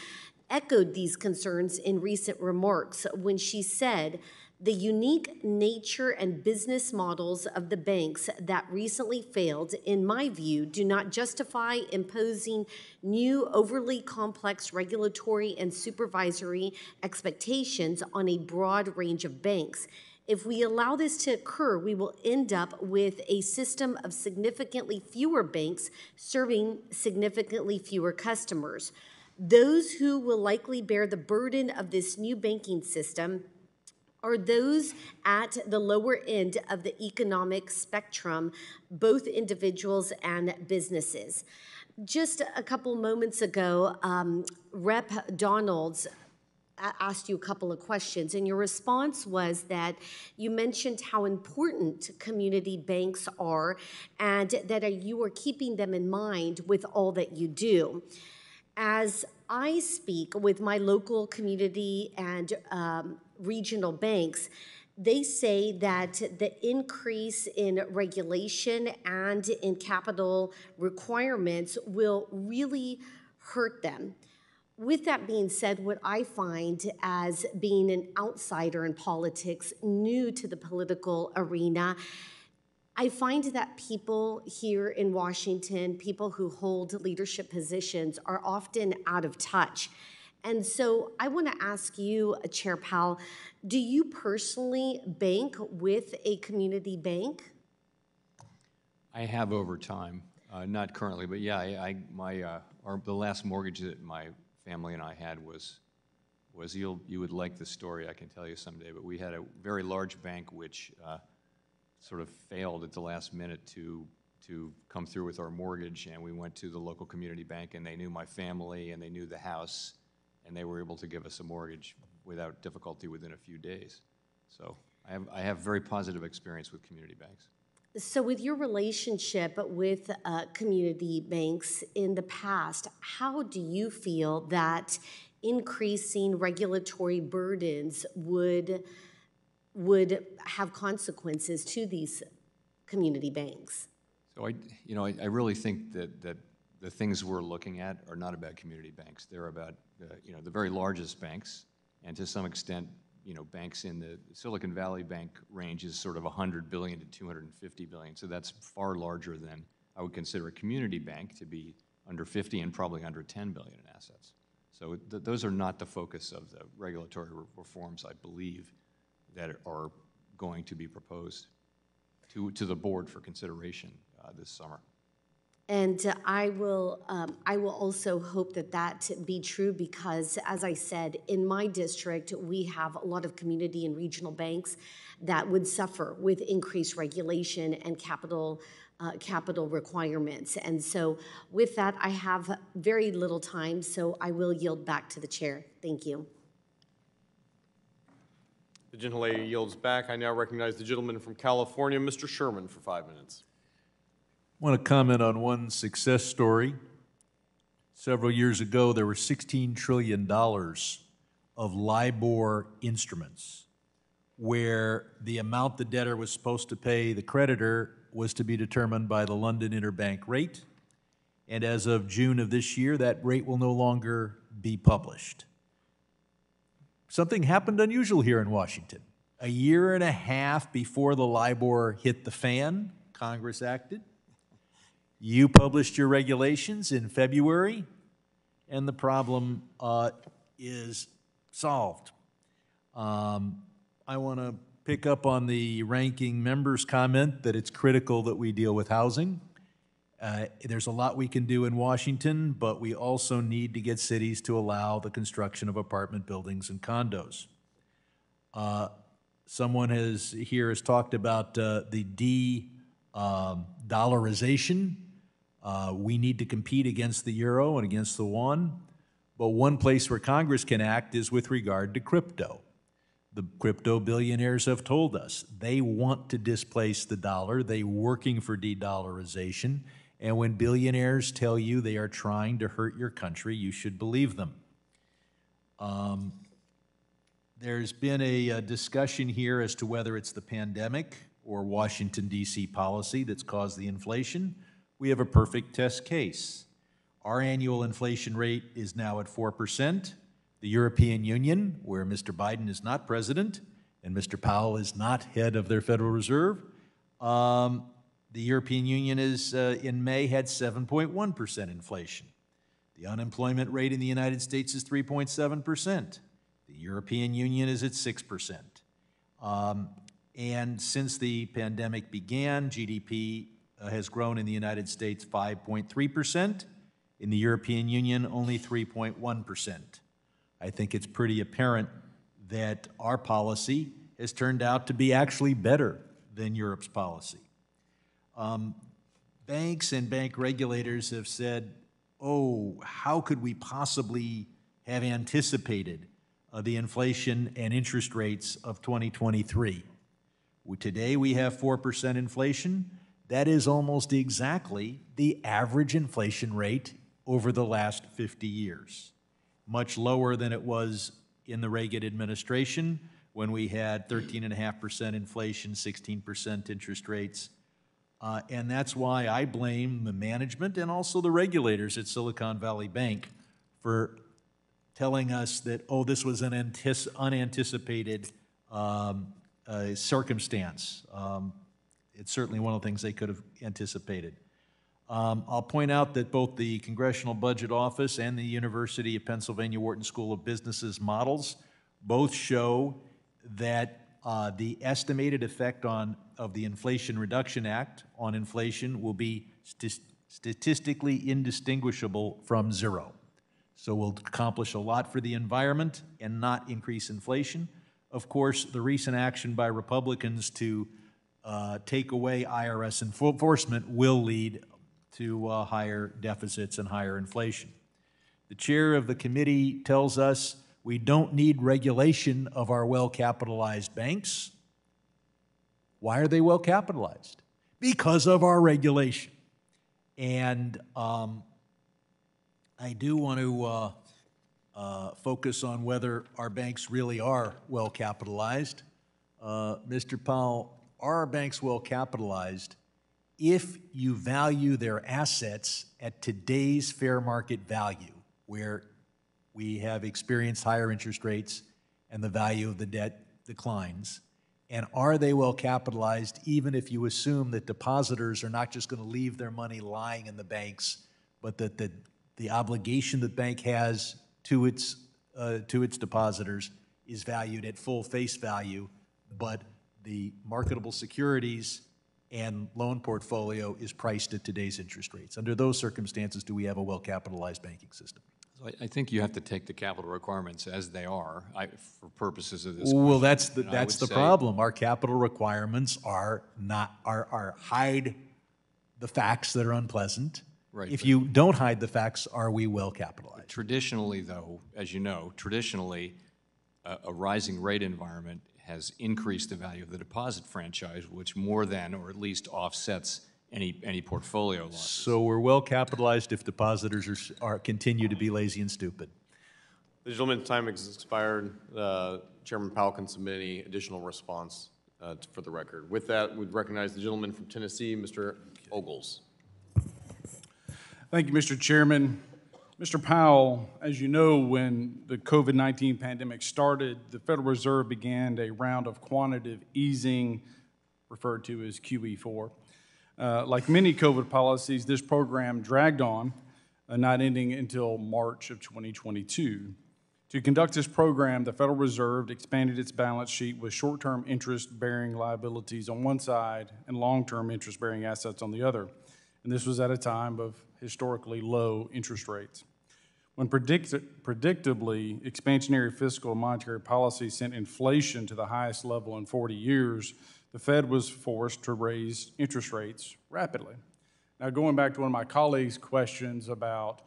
echoed these concerns in recent remarks when she said, "The unique nature and business models of the banks that recently failed, in my view, do not justify imposing new, overly complex regulatory and supervisory expectations on a broad range of banks. If we allow this to occur, we will end up with a system of significantly fewer banks serving significantly fewer customers. Those who will likely bear the burden of this new banking system are those at the lower end of the economic spectrum, both individuals and businesses." Just a couple moments ago, Rep. Donalds asked you a couple of questions, and your response was that you mentioned how important community banks are and that you are keeping them in mind with all that you do. As I speak with my local community and regional banks, they say that the increase in regulation and in capital requirements will really hurt them. With that being said, what I find as being an outsider in politics, new to the political arena, I find that people here in Washington, people who hold leadership positions, are often out of touch. And so I want to ask you, Chair Powell, do you personally bank with a community bank? I have over time, not currently, but yeah, the last mortgage that my family and I had was you would like this story, I can tell you someday, but we had a very large bank which sort of failed at the last minute to come through with our mortgage, and we went to the local community bank, and they knew my family and they knew the house, and they were able to give us a mortgage without difficulty within a few days. So I have very positive experience with community banks. So with your relationship with community banks in the past, how do you feel that increasing regulatory burdens would have consequences to these community banks? So I really think that the things we're looking at are not about community banks. They're about the very largest banks, and to some extent, banks in the Silicon Valley Bank range is sort of 100 billion to 250 billion. So that's far larger than I would consider a community bank to be under 50 and probably under 10 billion in assets. So those are not the focus of the regulatory reforms, I believe, that are going to be proposed to the board for consideration this summer. And I will also hope that be true, because, as I said, in my district, we have a lot of community and regional banks that would suffer with increased regulation and capital requirements. And so with that, I have very little time, so I will yield back to the chair. Thank you. The gentlelady yields back. I now recognize the gentleman from California, Mr. Sherman, for 5 minutes. I want to comment on one success story. Several years ago, there were $16 trillion of LIBOR instruments where the amount the debtor was supposed to pay the creditor was to be determined by the London Interbank Rate. And as of June of this year, that rate will no longer be published. Something happened unusual here in Washington. A year and a half before the LIBOR hit the fan, Congress acted. You published your regulations in February, and the problem is solved. I want to pick up on the ranking member's comment that it's critical that we deal with housing. There's a lot we can do in Washington, but we also need to get cities to allow the construction of apartment buildings and condos. Someone has talked about the de-dollarization. We need to compete against the euro and against the won. But one place where Congress can act is with regard to crypto. The crypto billionaires have told us they want to displace the dollar. They're working for de-dollarization. And when billionaires tell you they are trying to hurt your country, you should believe them. There's been a discussion here as to whether it's the pandemic or Washington, D.C. policy that's caused the inflation. We have a perfect test case. Our annual inflation rate is now at 4%. The European Union, where Mr. Biden is not president and Mr. Powell is not head of their Federal Reserve, the European Union is, in May, had 7.1% inflation. The unemployment rate in the United States is 3.7%. The European Union is at 6%. And since the pandemic began, GDP has grown in the United States 5.3%. In the European Union, only 3.1%. I think it's pretty apparent that our policy has turned out to be actually better than Europe's policy. Banks and bank regulators have said, oh, how could we possibly have anticipated the inflation and interest rates of 2023? Today we have 4% inflation. That is almost exactly the average inflation rate over the last 50 years, much lower than it was in the Reagan administration when we had 13.5% inflation, 16% interest rates. And that's why I blame the management and also the regulators at Silicon Valley Bank for telling us that, oh, this was an unanticipated circumstance. It's certainly one of the things they could have anticipated. I'll point out that both the Congressional Budget Office and the University of Pennsylvania Wharton School of Business's models both show that the estimated effect of the Inflation Reduction Act on inflation will be statistically indistinguishable from zero. So we'll accomplish a lot for the environment and not increase inflation. Of course, the recent action by Republicans to take away IRS enforcement will lead to higher deficits and higher inflation. The chair of the committee tells us we don't need regulation of our well-capitalized banks. Why are they well-capitalized? Because of our regulation. And I do want to focus on whether our banks really are well-capitalized. Mr. Powell, are our banks well capitalized if you value their assets at today's fair market value, where we have experienced higher interest rates and the value of the debt declines? And are they well capitalized even if you assume that depositors are not just going to leave their money lying in the banks, but that the obligation the bank has to its depositors is valued at full face value, but the marketable securities and loan portfolio is priced at today's interest rates? Under those circumstances, do we have a well-capitalized banking system? So I think you have to take the capital requirements as they are for purposes of this question. Well, that's the problem. Our capital requirements are hide the facts that are unpleasant. Right, if you don't hide the facts, are we well-capitalized? Traditionally, though, as you know, traditionally, a rising rate environment has increased the value of the deposit franchise, which more than or at least offsets any portfolio losses. So we're well capitalized if depositors continue to be lazy and stupid. The gentleman's time has expired. Chairman Powell can submit any additional response for the record. With that, we'd recognize the gentleman from Tennessee, Mr. Ogles. Thank you, Mr. Chairman. Mr. Powell, as you know, when the COVID-19 pandemic started, the Federal Reserve began a round of quantitative easing, referred to as QE4. Like many COVID policies, this program dragged on, not ending until March of 2022. To conduct this program, the Federal Reserve expanded its balance sheet with short-term interest-bearing liabilities on one side and long-term interest-bearing assets on the other. And this was at a time of historically low interest rates. When predictably, expansionary fiscal and monetary policy sent inflation to the highest level in 40 years, the Fed was forced to raise interest rates rapidly. Now, going back to one of my colleagues' questions about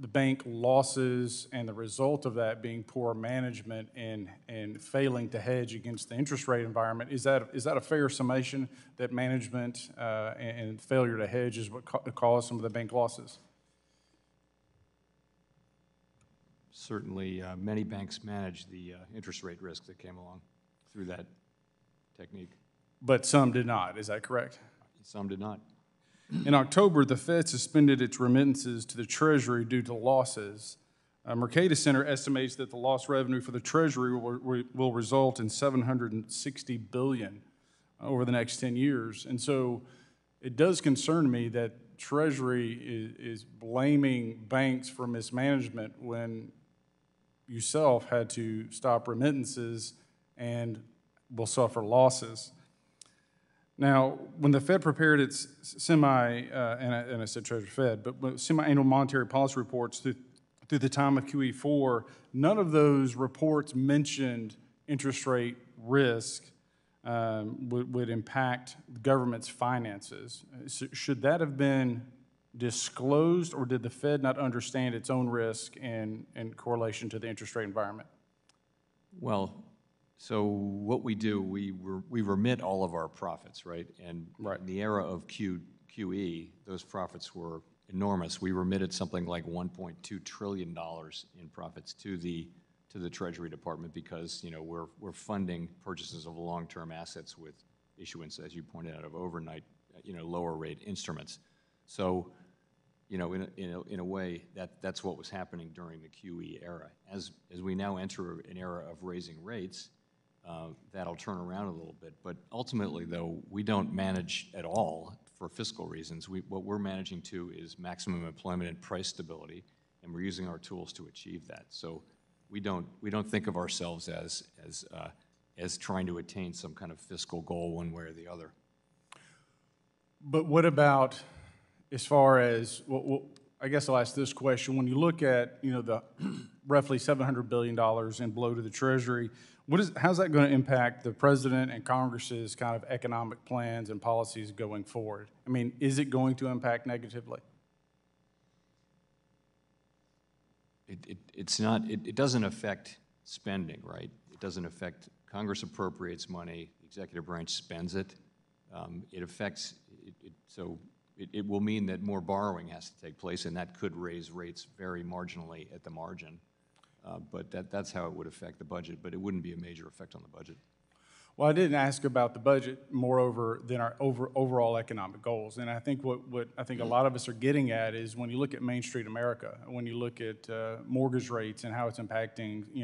the bank losses and the result of that being poor management and failing to hedge against the interest rate environment, is that a fair summation that management and failure to hedge is what caused some of the bank losses? Certainly, many banks managed the interest rate risk that came along through that technique. But some did not, is that correct? Some did not. In October, the Fed suspended its remittances to the Treasury due to losses. Mercatus Center estimates that the lost revenue for the Treasury will result in $760 billion over the next 10 years. And so it does concern me that Treasury is blaming banks for mismanagement when yourself had to stop remittances and will suffer losses. Now, when the Fed prepared its semi-annual monetary policy reports through the time of QE4, none of those reports mentioned interest rate risk would impact the government's finances. So should that have been disclosed, or did the Fed not understand its own risk in correlation to the interest rate environment? Well, so what we do, we remit all of our profits, right? And right. In the era of QE, those profits were enormous. We remitted something like $1.2 trillion in profits to the Treasury Department because, you know, we're funding purchases of long-term assets with issuance, as you pointed out, of overnight, you know, lower rate instruments. So, you know, in a way, that's what was happening during the QE era. As we now enter an era of raising rates, that'll turn around a little bit. But ultimately, though, we don't manage at all for fiscal reasons. What we're managing to is maximum employment and price stability, and we're using our tools to achieve that. So we don't think of ourselves as trying to attain some kind of fiscal goal one way or the other. But what about, as far as, well, I guess I'll ask this question, when you look at, you know, the roughly $700 billion in blow to the Treasury, how's that going to impact the President and Congress's kind of economic plans and policies going forward? I mean, is it going to impact negatively? It doesn't affect spending, right? It doesn't affect, Congress appropriates money, the executive branch spends it. It will mean that more borrowing has to take place, and that could raise rates very marginally at the margin. But that's how it would affect the budget, but it wouldn't be a major effect on the budget. Well, I didn't ask about the budget, moreover, than our overall economic goals. And I think what I think a lot of us are getting at is when you look at Main Street America, when you look at mortgage rates and how it's impacting, you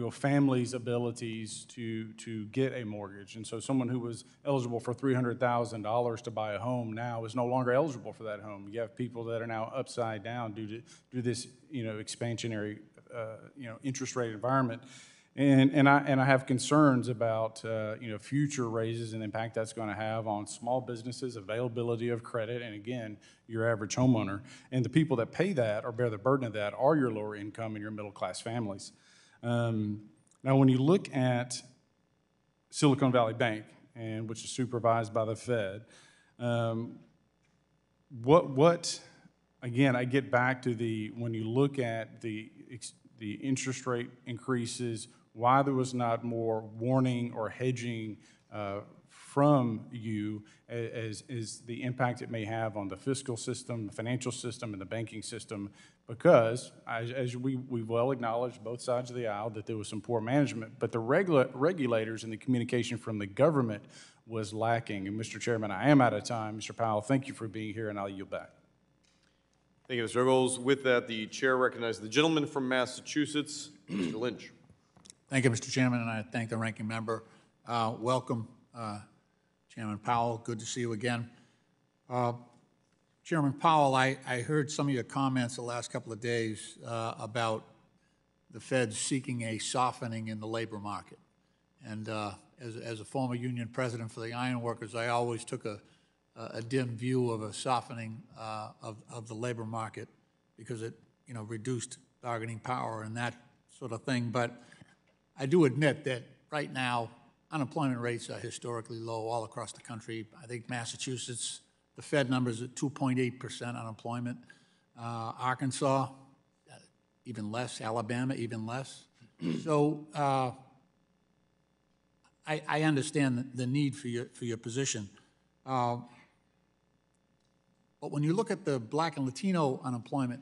know, families' abilities to get a mortgage. And so someone who was eligible for $300,000 to buy a home now is no longer eligible for that home. You have people that are now upside down due to this, you know, expansionary, you know, interest rate environment. And I have concerns about, you know, future raises and the impact that's going to have on small businesses, availability of credit, and again, your average homeowner. And the people that pay that or bear the burden of that are your lower income and your middle class families. Now, when you look at Silicon Valley Bank, and which is supervised by the Fed, again, I get back to when you look at the interest rate increases, why there was not more warning or hedging from you as the impact it may have on the fiscal system, the financial system, and the banking system, because as we well acknowledged, both sides of the aisle, that there was some poor management, but the regulators and the communication from the government was lacking. And Mr. Chairman, I am out of time. Mr. Powell, thank you for being here, and I'll yield back. Thank you, Mr. Echols. With that, the chair recognizes the gentleman from Massachusetts, Mr. Lynch. Thank you, Mr. Chairman, and I thank the ranking member. Welcome, Chairman Powell. Good to see you again. Chairman Powell, I heard some of your comments the last couple of days about the Fed seeking a softening in the labor market. And as a former union president for the ironworkers, I always took a dim view of a softening of the labor market because it, you know, reduced bargaining power and that sort of thing. But I do admit that right now unemployment rates are historically low all across the country. I think Massachusetts, the Fed numbers at 2.8% unemployment. Arkansas, even less. Alabama, even less. So I understand the need for your position. But when you look at the Black and Latino unemployment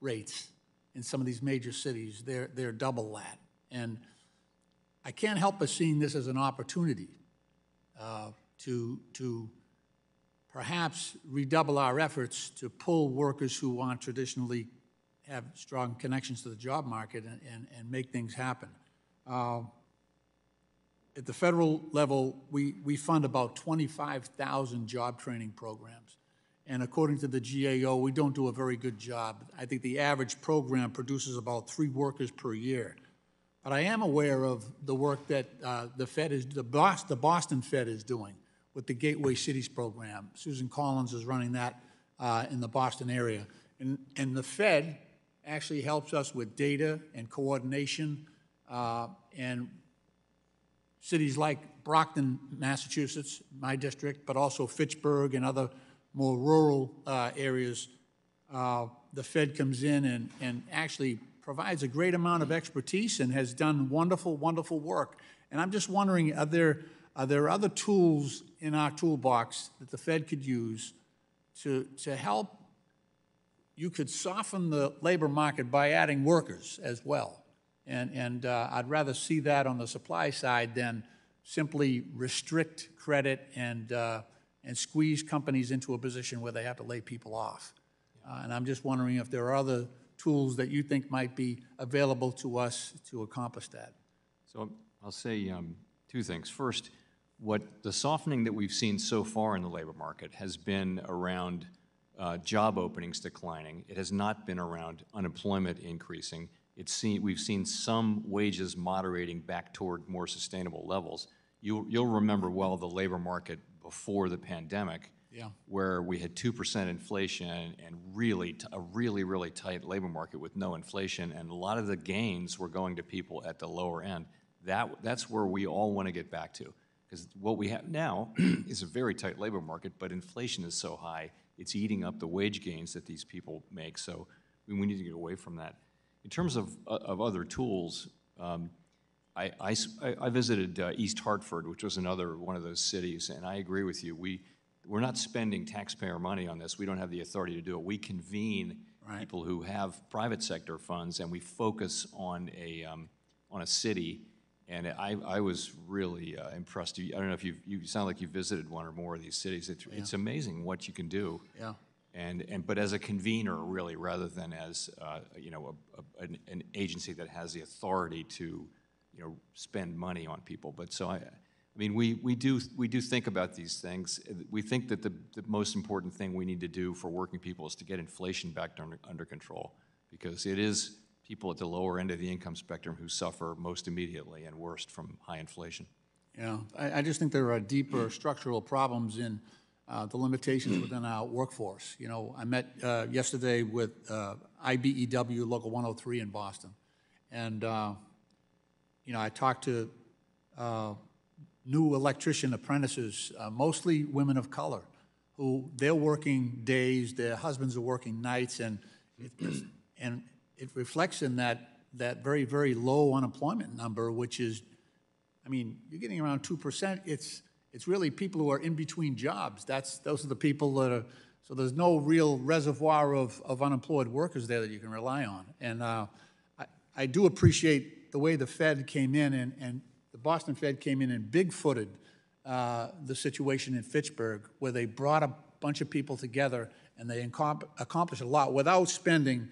rates in some of these major cities, they're double that. And I can't help but seeing this as an opportunity to perhaps redouble our efforts to pull workers who want traditionally have strong connections to the job market and make things happen. At the federal level, we fund about 25,000 job training programs. And according to the GAO, we don't do a very good job. I think the average program produces about 3 workers per year. But I am aware of the work that the Boston Fed is doing with the Gateway Cities program. Susan Collins is running that in the Boston area. And the Fed actually helps us with data and coordination. And cities like Brockton, Massachusetts, my district, but also Fitchburg and other more rural areas, the Fed comes in and actually provides a great amount of expertise and has done wonderful, wonderful work. And I'm just wondering, are there other tools in our toolbox that the Fed could use to help? You could soften the labor market by adding workers as well. And I'd rather see that on the supply side than simply restrict credit and squeeze companies into a position where they have to lay people off. And I'm just wondering if there are other tools that you think might be available to us to accomplish that. So I'll say 2 things. First, what the softening that we've seen so far in the labor market has been around job openings declining. It has not been around unemployment increasing. We've seen some wages moderating back toward more sustainable levels. You'll remember well the labor market before the pandemic, yeah, where we had 2% inflation and a really, really tight labor market with no inflation, and a lot of the gains were going to people at the lower end. That's where we all want to get back to, because what we have now is a very tight labor market, but inflation is so high, it's eating up the wage gains that these people make. So we need to get away from that. In terms of other tools, I visited East Hartford, which was another one of those cities, and I agree with you. We're not spending taxpayer money on this. We don't have the authority to do it. We convene right. people who have private sector funds, and we focus on a city. And I was really impressed. I don't know if you sound like you visited one or more of these cities. It's amazing what you can do. Yeah. But as a convener, really, rather than as an agency that has the authority to, spend money on people. But so we do think about these things. We think that the most important thing we need to do for working people is to get inflation back under control, because it is people at the lower end of the income spectrum who suffer most immediately and worst from high inflation. Yeah, I just think there are deeper structural problems in the limitations within our workforce. I met yesterday with IBEW Local 103 in Boston, and I talked to new electrician apprentices, mostly women of color, who they're working days, their husbands are working nights, and it reflects in that very, very low unemployment number, which is, you're getting around 2%. It's really people who are in between jobs. Those are the people that are, so there's no real reservoir of unemployed workers there that you can rely on. And I do appreciate the way the Fed came in, and the Boston Fed came in and big-footed the situation in Fitchburg, where they brought a bunch of people together and they accomplished a lot without spending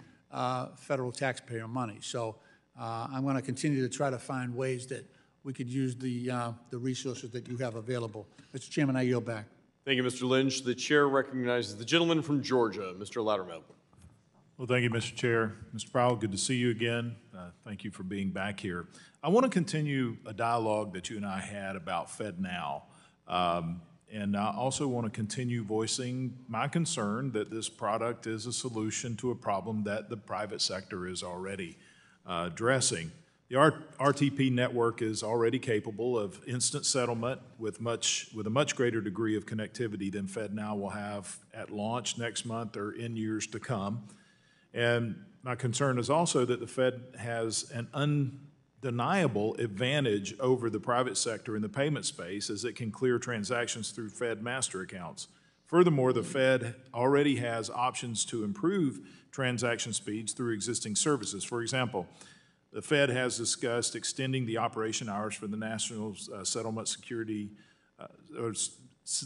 federal taxpayer money. So I'm going to continue to try to find ways that we could use the resources that you have available. Mr. Chairman, I yield back. Thank you, Mr. Lynch. The chair recognizes the gentleman from Georgia, Mr. Loudermilk. Well, thank you, Mr. Chair. Mr. Powell, good to see you again. Thank you for being back here. I want to continue a dialogue that you and I had about FedNow. And I also want to continue voicing my concern that this product is a solution to a problem that the private sector is already addressing. The RTP network is already capable of instant settlement with a much greater degree of connectivity than FedNow will have at launch next month or in years to come. And my concern is also that the Fed has an undeniable advantage over the private sector in the payment space, as it can clear transactions through Fed master accounts. Furthermore, the Fed already has options to improve transaction speeds through existing services. For example, the Fed has discussed extending the operation hours for the National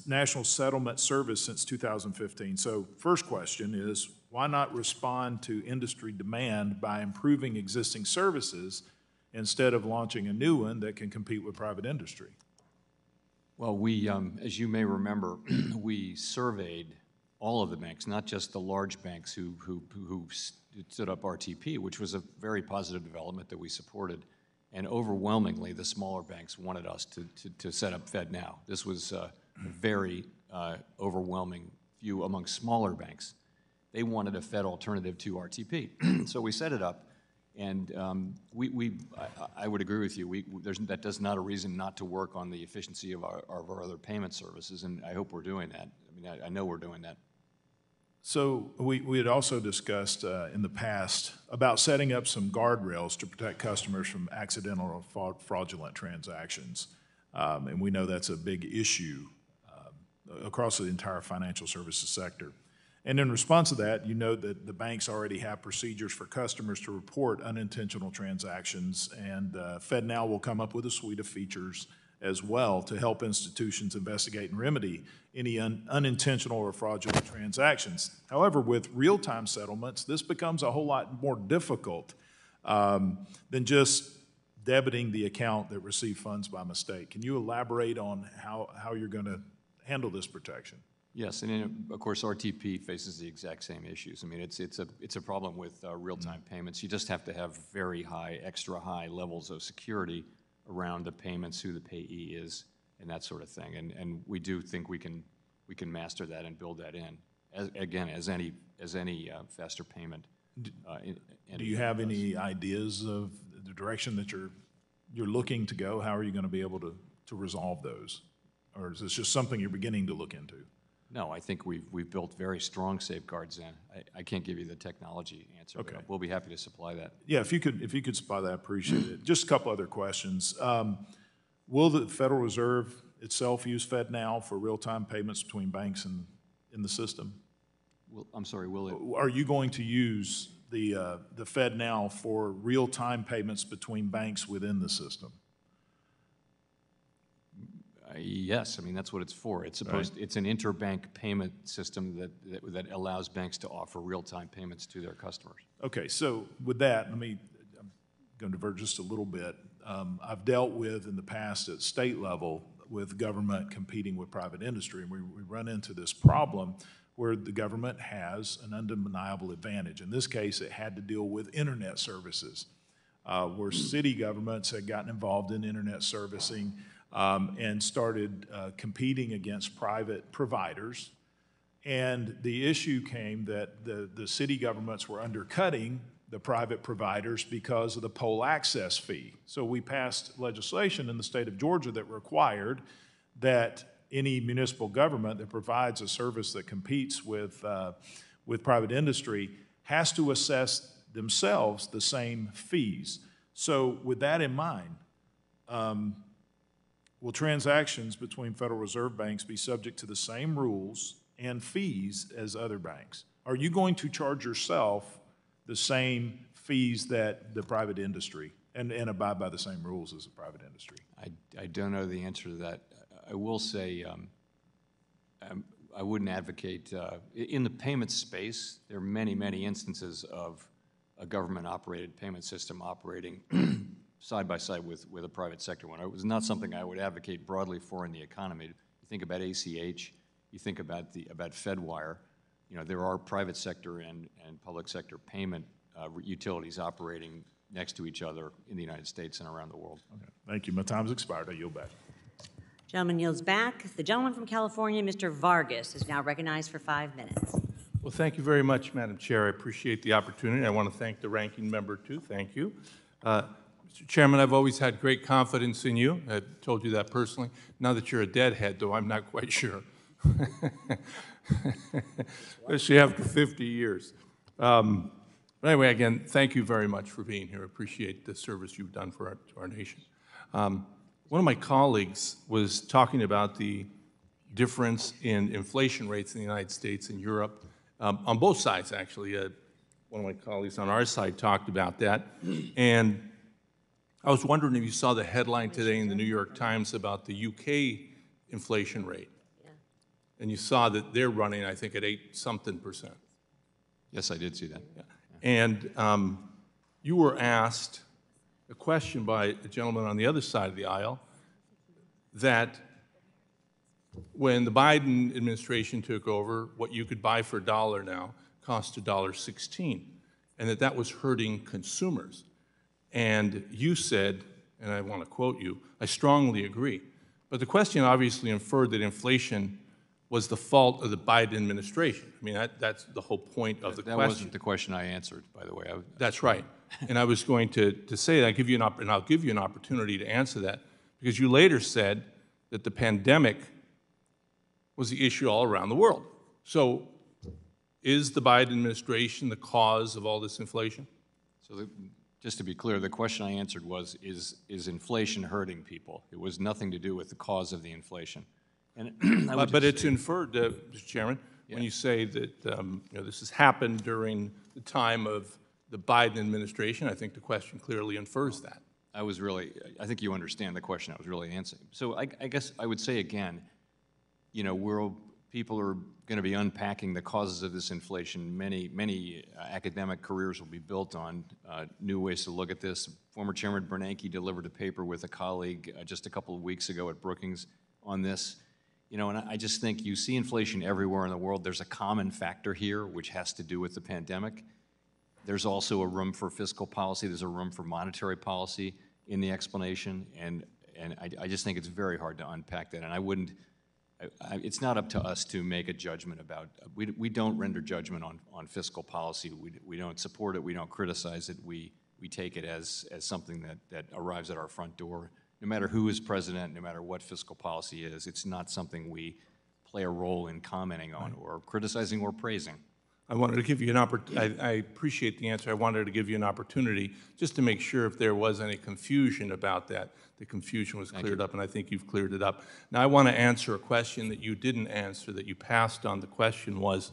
National Settlement Service since 2015. So first question is, why not respond to industry demand by improving existing services instead of launching a new one that can compete with private industry? Well, we, as you may remember, we surveyed all of the banks, not just the large banks who stood up RTP, which was a very positive development that we supported. And overwhelmingly, the smaller banks wanted us to set up FedNow. This was a very overwhelming view among smaller banks. They wanted a Fed alternative to RTP. So we set it up. And I would agree with you. That does not a reason not to work on the efficiency of our other payment services, and I hope we're doing that. I mean, I know we're doing that. So we had also discussed in the past about setting up some guardrails to protect customers from accidental or fraudulent transactions, and we know that's a big issue across the entire financial services sector. And in response to that, you know that the banks already have procedures for customers to report unintentional transactions, and FedNow will come up with a suite of features as well to help institutions investigate and remedy any unintentional or fraudulent transactions. However, with real-time settlements, this becomes a whole lot more difficult than just debiting the account that received funds by mistake. Can you elaborate on how you're going to handle this protection? Yes, and then, of course, RTP faces the exact same issues. I mean, it's a problem with real-time payments. You just have to have very high, extra high levels of security around the payments, who the payee is, and that sort of thing. And we do think we can master that and build that in. As any faster payment. Do you have any ideas of the direction that you're looking to go? How are you going to be able to resolve those, or is this just something you're beginning to look into? No, I think we've built very strong safeguards in. I can't give you the technology answer. Okay. But we'll be happy to supply that. Yeah, if you could supply that, I appreciate it. Just a couple other questions. Will the Federal Reserve itself use FedNow for real-time payments between banks and in the system? Well, I'm sorry, will it? Are you going to use the FedNow for real-time payments between banks within the system? Yes, I mean, that's what it's for. It's supposed right. It's an interbank payment system that allows banks to offer real-time payments to their customers. Okay, so with that, I'm going to diverge just a little bit. I've dealt with in the past at state level with government competing with private industry, and we run into this problem where the government has an undeniable advantage. In this case, it had to deal with internet services, where city governments had gotten involved in internet servicing. And started competing against private providers. And the issue came that the city governments were undercutting the private providers because of the poll access fee. So we passed legislation in the state of Georgia that required that any municipal government that provides a service that competes with private industry has to assess themselves the same fees. So with that in mind, will transactions between Federal Reserve banks be subject to the same rules and fees as other banks? Are you going to charge yourself the same fees that the private industry and abide by the same rules as the private industry? I don't know the answer to that. I will say I wouldn't advocate. In the payment space, there are many, many instances of a government-operated payment system operating side by side with a private sector one. It was not something I would advocate broadly for in the economy. You think about ACH, you think about FedWire, you know, there are private sector and public sector payment utilities operating next to each other in the United States and around the world. Okay. Thank you. My time's expired. I yield back. Gentleman yields back. The gentleman from California, Mr. Vargas, is now recognized for 5 minutes. Well, thank you very much, Madam Chair. I appreciate the opportunity. I want to thank the ranking member, too. Thank you. Mr. Chairman, I've always had great confidence in you. I've told you that personally. Now that you're a deadhead, though, I'm not quite sure. Especially after 50 years. But anyway, again, thank you very much for being here. I appreciate the service you've done for our nation. One of my colleagues was talking about the difference in inflation rates in the United States and Europe, on both sides, actually. One of my colleagues on our side talked about that. And I was wondering if you saw the headline today in the New York Times about the UK inflation rate. Yeah. And you saw that they're running, I think, at 8-something%. Yes, I did see that. Yeah. And you were asked a question by a gentleman on the other side of the aisle that when the Biden administration took over, what you could buy for $1 now cost $1.16, and that that was hurting consumers. And you said, and I want to quote you, "I strongly agree." But the question obviously inferred that inflation was the fault of the Biden administration. I mean, that's the whole point of the question. That wasn't the question I answered, by the way. That's right. And I was going to say that. I'll give you an opportunity to answer that, because you later said that the pandemic was the issue all around the world. So is the Biden administration the cause of all this inflation? So just to be clear, the question I answered was, is inflation hurting people? It was nothing to do with the cause of the inflation. And but it's inferred, Mr. Chairman, yeah, when you say that you know, this has happened during the time of the Biden administration. I think the question clearly infers that. I think you understand the question I was really answering. So I guess I would say again, you know, people are going to be unpacking the causes of this inflation. Many academic careers will be built on new ways to look at this. Former Chairman Bernanke delivered a paper with a colleague just a couple of weeks ago at Brookings on this. You know, and I just think you see inflation everywhere in the world. There's a common factor here, which has to do with the pandemic. There's also a room for fiscal policy. There's a room for monetary policy in the explanation. And I just think it's very hard to unpack that. And I wouldn't, it's not up to us to make a judgment about, we don't render judgment on fiscal policy. We don't support it. We don't criticize it. We take it as something that arrives at our front door. No matter who is president, no matter what fiscal policy is, it's not something we play a role in commenting on or criticizing or praising. I wanted to give you an opportunity. I appreciate the answer. I wanted to give you an opportunity just to make sure if there was any confusion about that. The confusion was cleared up, and I think you've cleared it up. Now, I want to answer a question that you didn't answer, that you passed on. The question was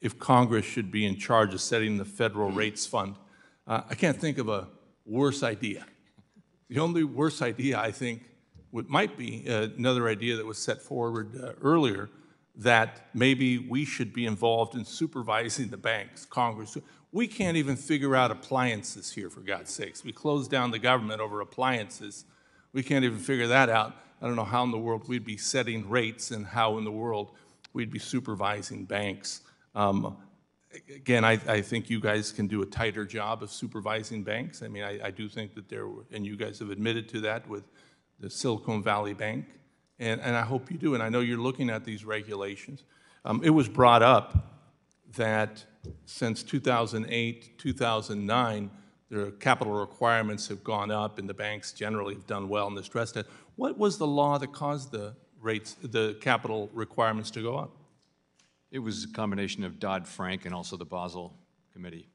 if Congress should be in charge of setting the federal rates fund. I can't think of a worse idea. The only worse idea, I think, might be another idea that was set forward earlier, that maybe we should be involved in supervising the banks, Congress. We can't even figure out appliances here, for God's sakes. We closed down the government over appliances. We can't even figure that out. I don't know how in the world we'd be setting rates and how in the world we'd be supervising banks. Again, I think you guys can do a tighter job of supervising banks. I mean, I do think that and you guys have admitted to that with the Silicon Valley Bank, and I hope you do, and I know you're looking at these regulations. It was brought up that since 2008, 2009, their capital requirements have gone up, and the banks generally have done well in the stress test. What was the law that caused the capital requirements to go up? It was a combination of Dodd-Frank and also the Basel Committee.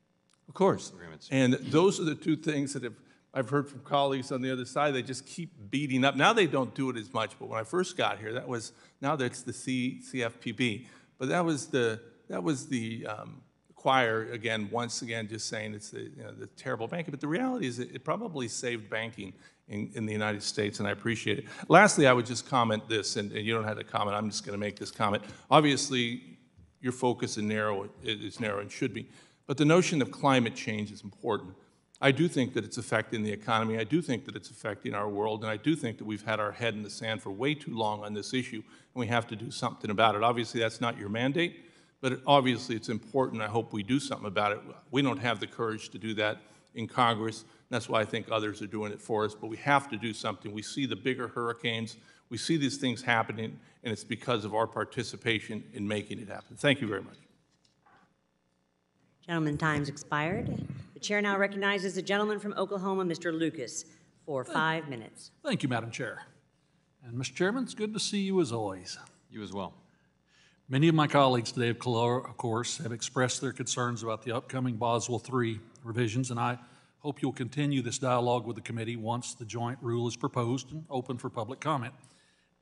Of course. Agreements. And those are the two things that I've heard from colleagues on the other side. They just keep beating up. Now they don't do it as much, but when I first got here, now that's the CFPB. But that was the choir once again, just saying it's the terrible banking. But the reality is it probably saved banking in the United States, and I appreciate it. Lastly, I would just comment this, and you don't have to comment. I'm just going to make this comment. Obviously, your focus is narrow and should be. But the notion of climate change is important. I do think that it's affecting the economy. I do think that it's affecting our world. And I do think that we've had our head in the sand for way too long on this issue, and we have to do something about it. Obviously, that's not your mandate, But it, obviously, it's important. I hope we do something about it. We don't have the courage to do that in Congress. That's why I think others are doing it for us. But we have to do something. We see the bigger hurricanes. We see these things happening, and it's because of our participation in making it happen. Thank you very much. Gentleman, time's expired. The chair now recognizes the gentleman from Oklahoma, Mr. Lucas, for 5 minutes. Thank you, Madam Chair. And Mr. Chairman, it's good to see you as always. You as well. Many of my colleagues today, of course, have expressed their concerns about the upcoming Basel III revisions, and I hope you'll continue this dialogue with the committee once the joint rule is proposed and open for public comment.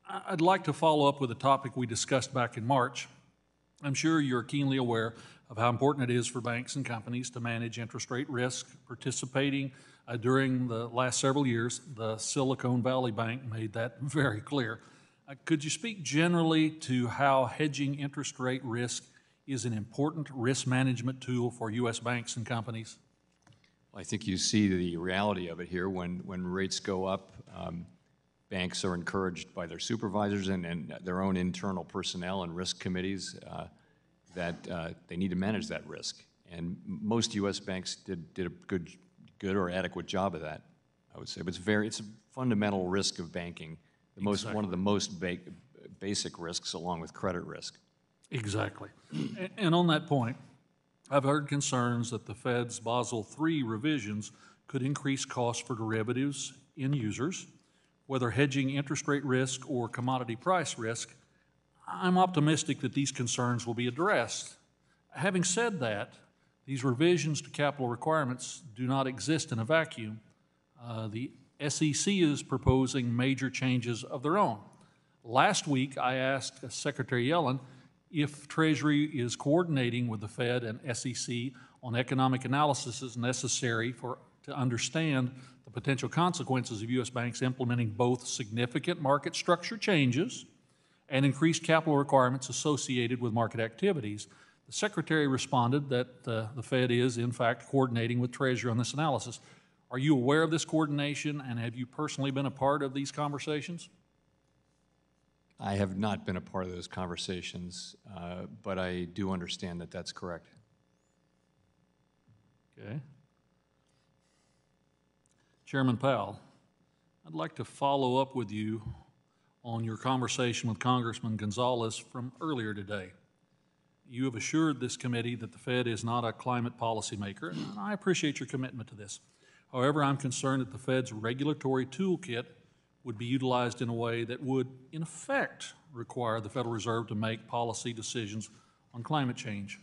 I'd like to follow up with a topic we discussed back in March. I'm sure you're keenly aware of how important it is for banks and companies to manage interest rate risk. Participating during the last several years, the Silicon Valley Bank made that very clear. Could you speak generally to how hedging interest rate risk is an important risk management tool for U.S. banks and companies? Well, I think you see the reality of it here. When rates go up, banks are encouraged by their supervisors and their own internal personnel and risk committees that they need to manage that risk. And most U.S. banks did a good or adequate job of that, I would say. But it's a fundamental risk of banking. The most, exactly. One of the most basic risks, along with credit risk. Exactly. And on that point, I've heard concerns that the Fed's Basel III revisions could increase costs for derivatives end users, whether hedging interest rate risk or commodity price risk. I'm optimistic that these concerns will be addressed. Having said that, these revisions to capital requirements do not exist in a vacuum. The SEC is proposing major changes of their own. Last week, I asked Secretary Yellen if Treasury is coordinating with the Fed and SEC on economic analysis necessary to understand the potential consequences of U.S. banks implementing both significant market structure changes and increased capital requirements associated with market activities. The Secretary responded that the Fed is, in fact, coordinating with Treasury on this analysis. Are you aware of this coordination, and have you personally been a part of these conversations? I have not been a part of those conversations, but I do understand that that's correct. Okay. Chairman Powell, I'd like to follow up with you on your conversation with Congressman Gonzalez from earlier today. You have assured this committee that the Fed is not a climate policymaker, and I appreciate your commitment to this. However, I'm concerned that the Fed's regulatory toolkit would be utilized in a way that would, in effect, require the Federal Reserve to make policy decisions on climate change.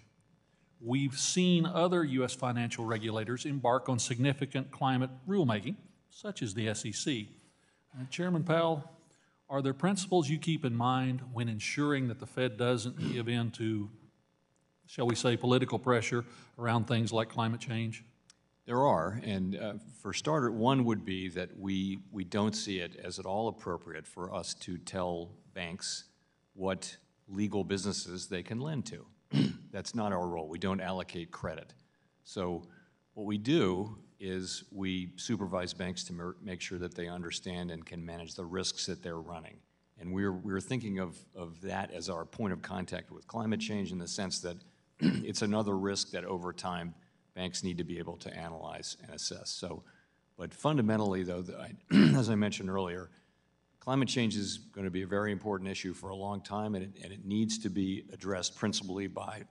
We've seen other U.S. financial regulators embark on significant climate rulemaking, such as the SEC. Chairman Powell, are there principles you keep in mind when ensuring that the Fed doesn't give in to, shall we say, political pressure around things like climate change? There are, and for starter, one would be that we don't see it as at all appropriate for us to tell banks what legal businesses they can lend to. That's not our role. We don't allocate credit. So what we do is we supervise banks to make sure that they understand and can manage the risks that they're running. And we're thinking of that as our point of contact with climate change in the sense that it's another risk that over time banks need to be able to analyze and assess. So, but fundamentally, though, as I mentioned earlier, climate change is going to be a very important issue for a long time, and it needs to be addressed principally by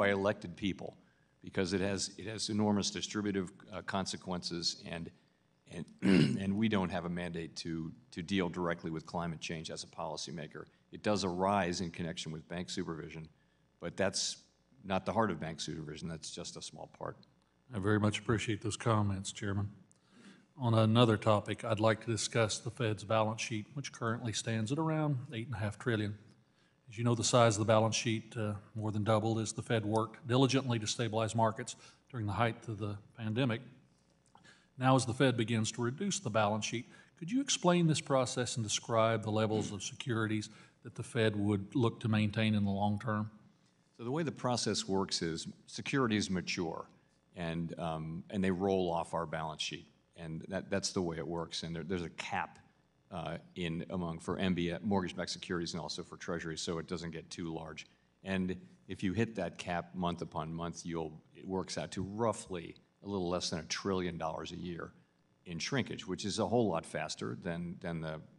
elected people, because it has enormous distributive consequences, and we don't have a mandate to deal directly with climate change as a policymaker. It does arise in connection with bank supervision, but that's not the heart of bank supervision. That's just a small part. I very much appreciate those comments, Chairman. On another topic, I'd like to discuss the Fed's balance sheet, which currently stands at around $8.5 trillion. As you know, the size of the balance sheet more than doubled as the Fed worked diligently to stabilize markets during the height of the pandemic. Now, as the Fed begins to reduce the balance sheet, could you explain this process and describe the levels of securities that the Fed would look to maintain in the long term? So the way the process works is securities mature, and they roll off our balance sheet, and that's the way it works. And there's a cap for mortgage-backed securities and also for Treasury, so it doesn't get too large. And if you hit that cap month upon month, it works out to roughly a little less than $1 trillion a year in shrinkage, which is a whole lot faster than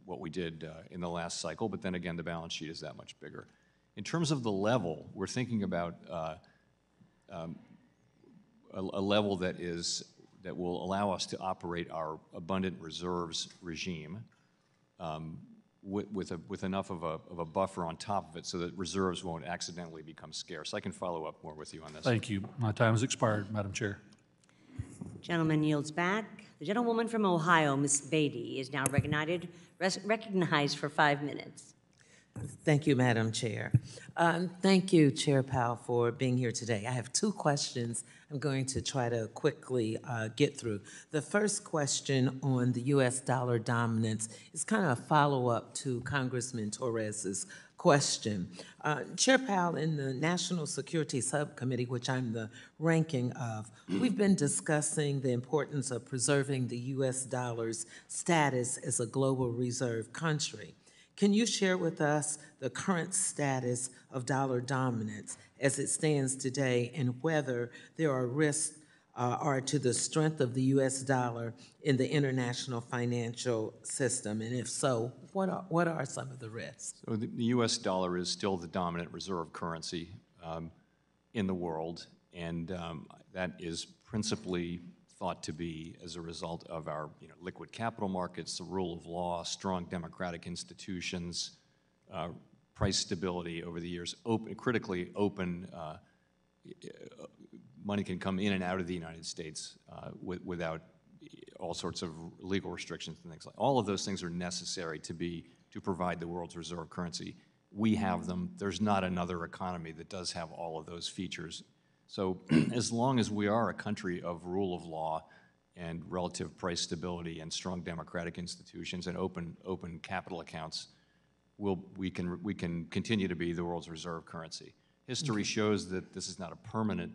what we did in the last cycle. But then again, the balance sheet is that much bigger. In terms of the level, we're thinking about a level that will allow us to operate our abundant reserves regime with enough of a buffer on top of it so that reserves won't accidentally become scarce. I can follow up more with you on this. Thank you. My time has expired, Madam Chair. Gentleman yields back. The gentlewoman from Ohio, Ms. Beatty, is now recognized for 5 minutes. Thank you, Madam Chair. Thank you, Chair Powell, for being here today. I have two questions I'm going to try to quickly get through. The first question on the U.S. dollar dominance is kind of a follow-up to Congressman Torres's question. Chair Powell, in the National Security Subcommittee, which I'm the ranking of, we've been discussing the importance of preserving the U.S. dollar's status as a global reserve country. Can you share with us the current status of dollar dominance as it stands today and whether there are risks to the strength of the U.S. dollar in the international financial system? And if so, what are some of the risks? So the U.S. dollar is still the dominant reserve currency in the world, and that is principally thought to be as a result of our liquid capital markets, the rule of law, strong democratic institutions, price stability over the years, critically open, money can come in and out of the United States without all sorts of legal restrictions and things like that. All of those things are necessary to provide the world's reserve currency. We have them. There's not another economy that does have all of those features. So as long as we are a country of rule of law and relative price stability and strong democratic institutions and open capital accounts, we can continue to be the world's reserve currency. History shows that this is not a permanent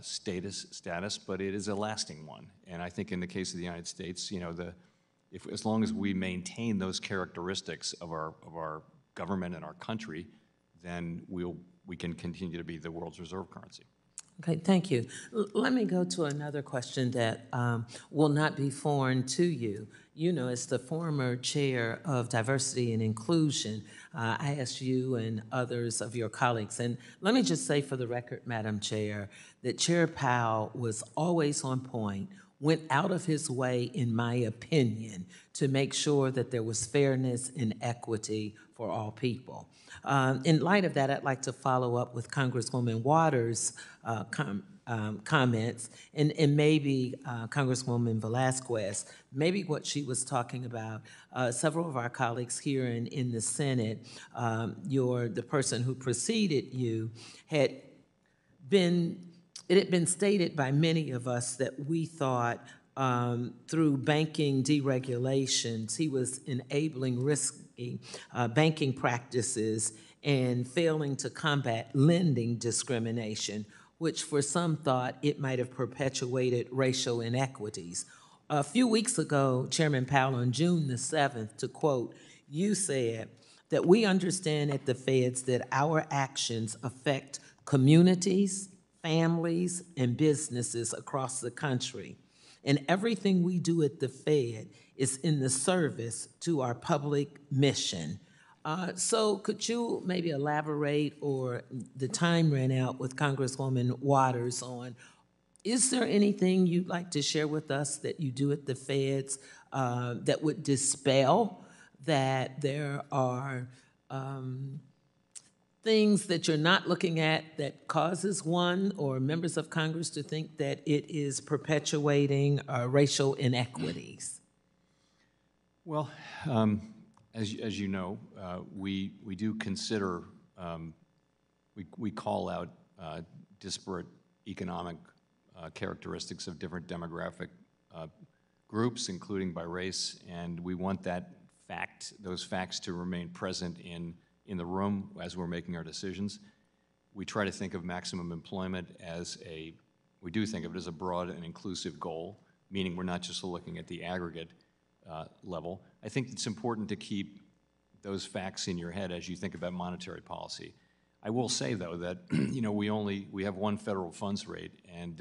status, but it is a lasting one. And I think in the case of the United States, as long as we maintain those characteristics of our government and our country, then we can continue to be the world's reserve currency. Okay, thank you. Let me go to another question that will not be foreign to you. You know, as the former chair of Diversity and Inclusion, I asked you and others of your colleagues, and let me just say for the record, Madam Chair, that Chair Powell was always on point, went out of his way, in my opinion, to make sure that there was fairness and equity for all people. In light of that, I'd like to follow up with Congresswoman Waters' comments, and maybe Congresswoman Velasquez, maybe what she was talking about. Several of our colleagues here in the Senate, the person who preceded you, it had been stated by many of us that we thought through banking deregulations, he was enabling risky banking practices and failing to combat lending discrimination, which for some thought it might have perpetuated racial inequities. A few weeks ago, Chairman Powell, on June the 7th, to quote, you said that we understand at the Feds that our actions affect communities, families, and businesses across the country. And everything we do at the Fed is in the service to our public mission. So could you maybe elaborate, or the time ran out with Congresswoman Waters on, is there anything you'd like to share with us that you do at the Feds that would dispel that there are things that you're not looking at that causes one or members of Congress to think that it is perpetuating racial inequities? Well, as you know, we do consider, we call out disparate economic characteristics of different demographic groups, including by race, and we want those facts to remain present in the room as we're making our decisions. We try to think of maximum employment we do think of it as a broad and inclusive goal, meaning we're not just looking at the aggregate level. I think it's important to keep those facts in your head as you think about monetary policy. I will say, though, that we have one federal funds rate, and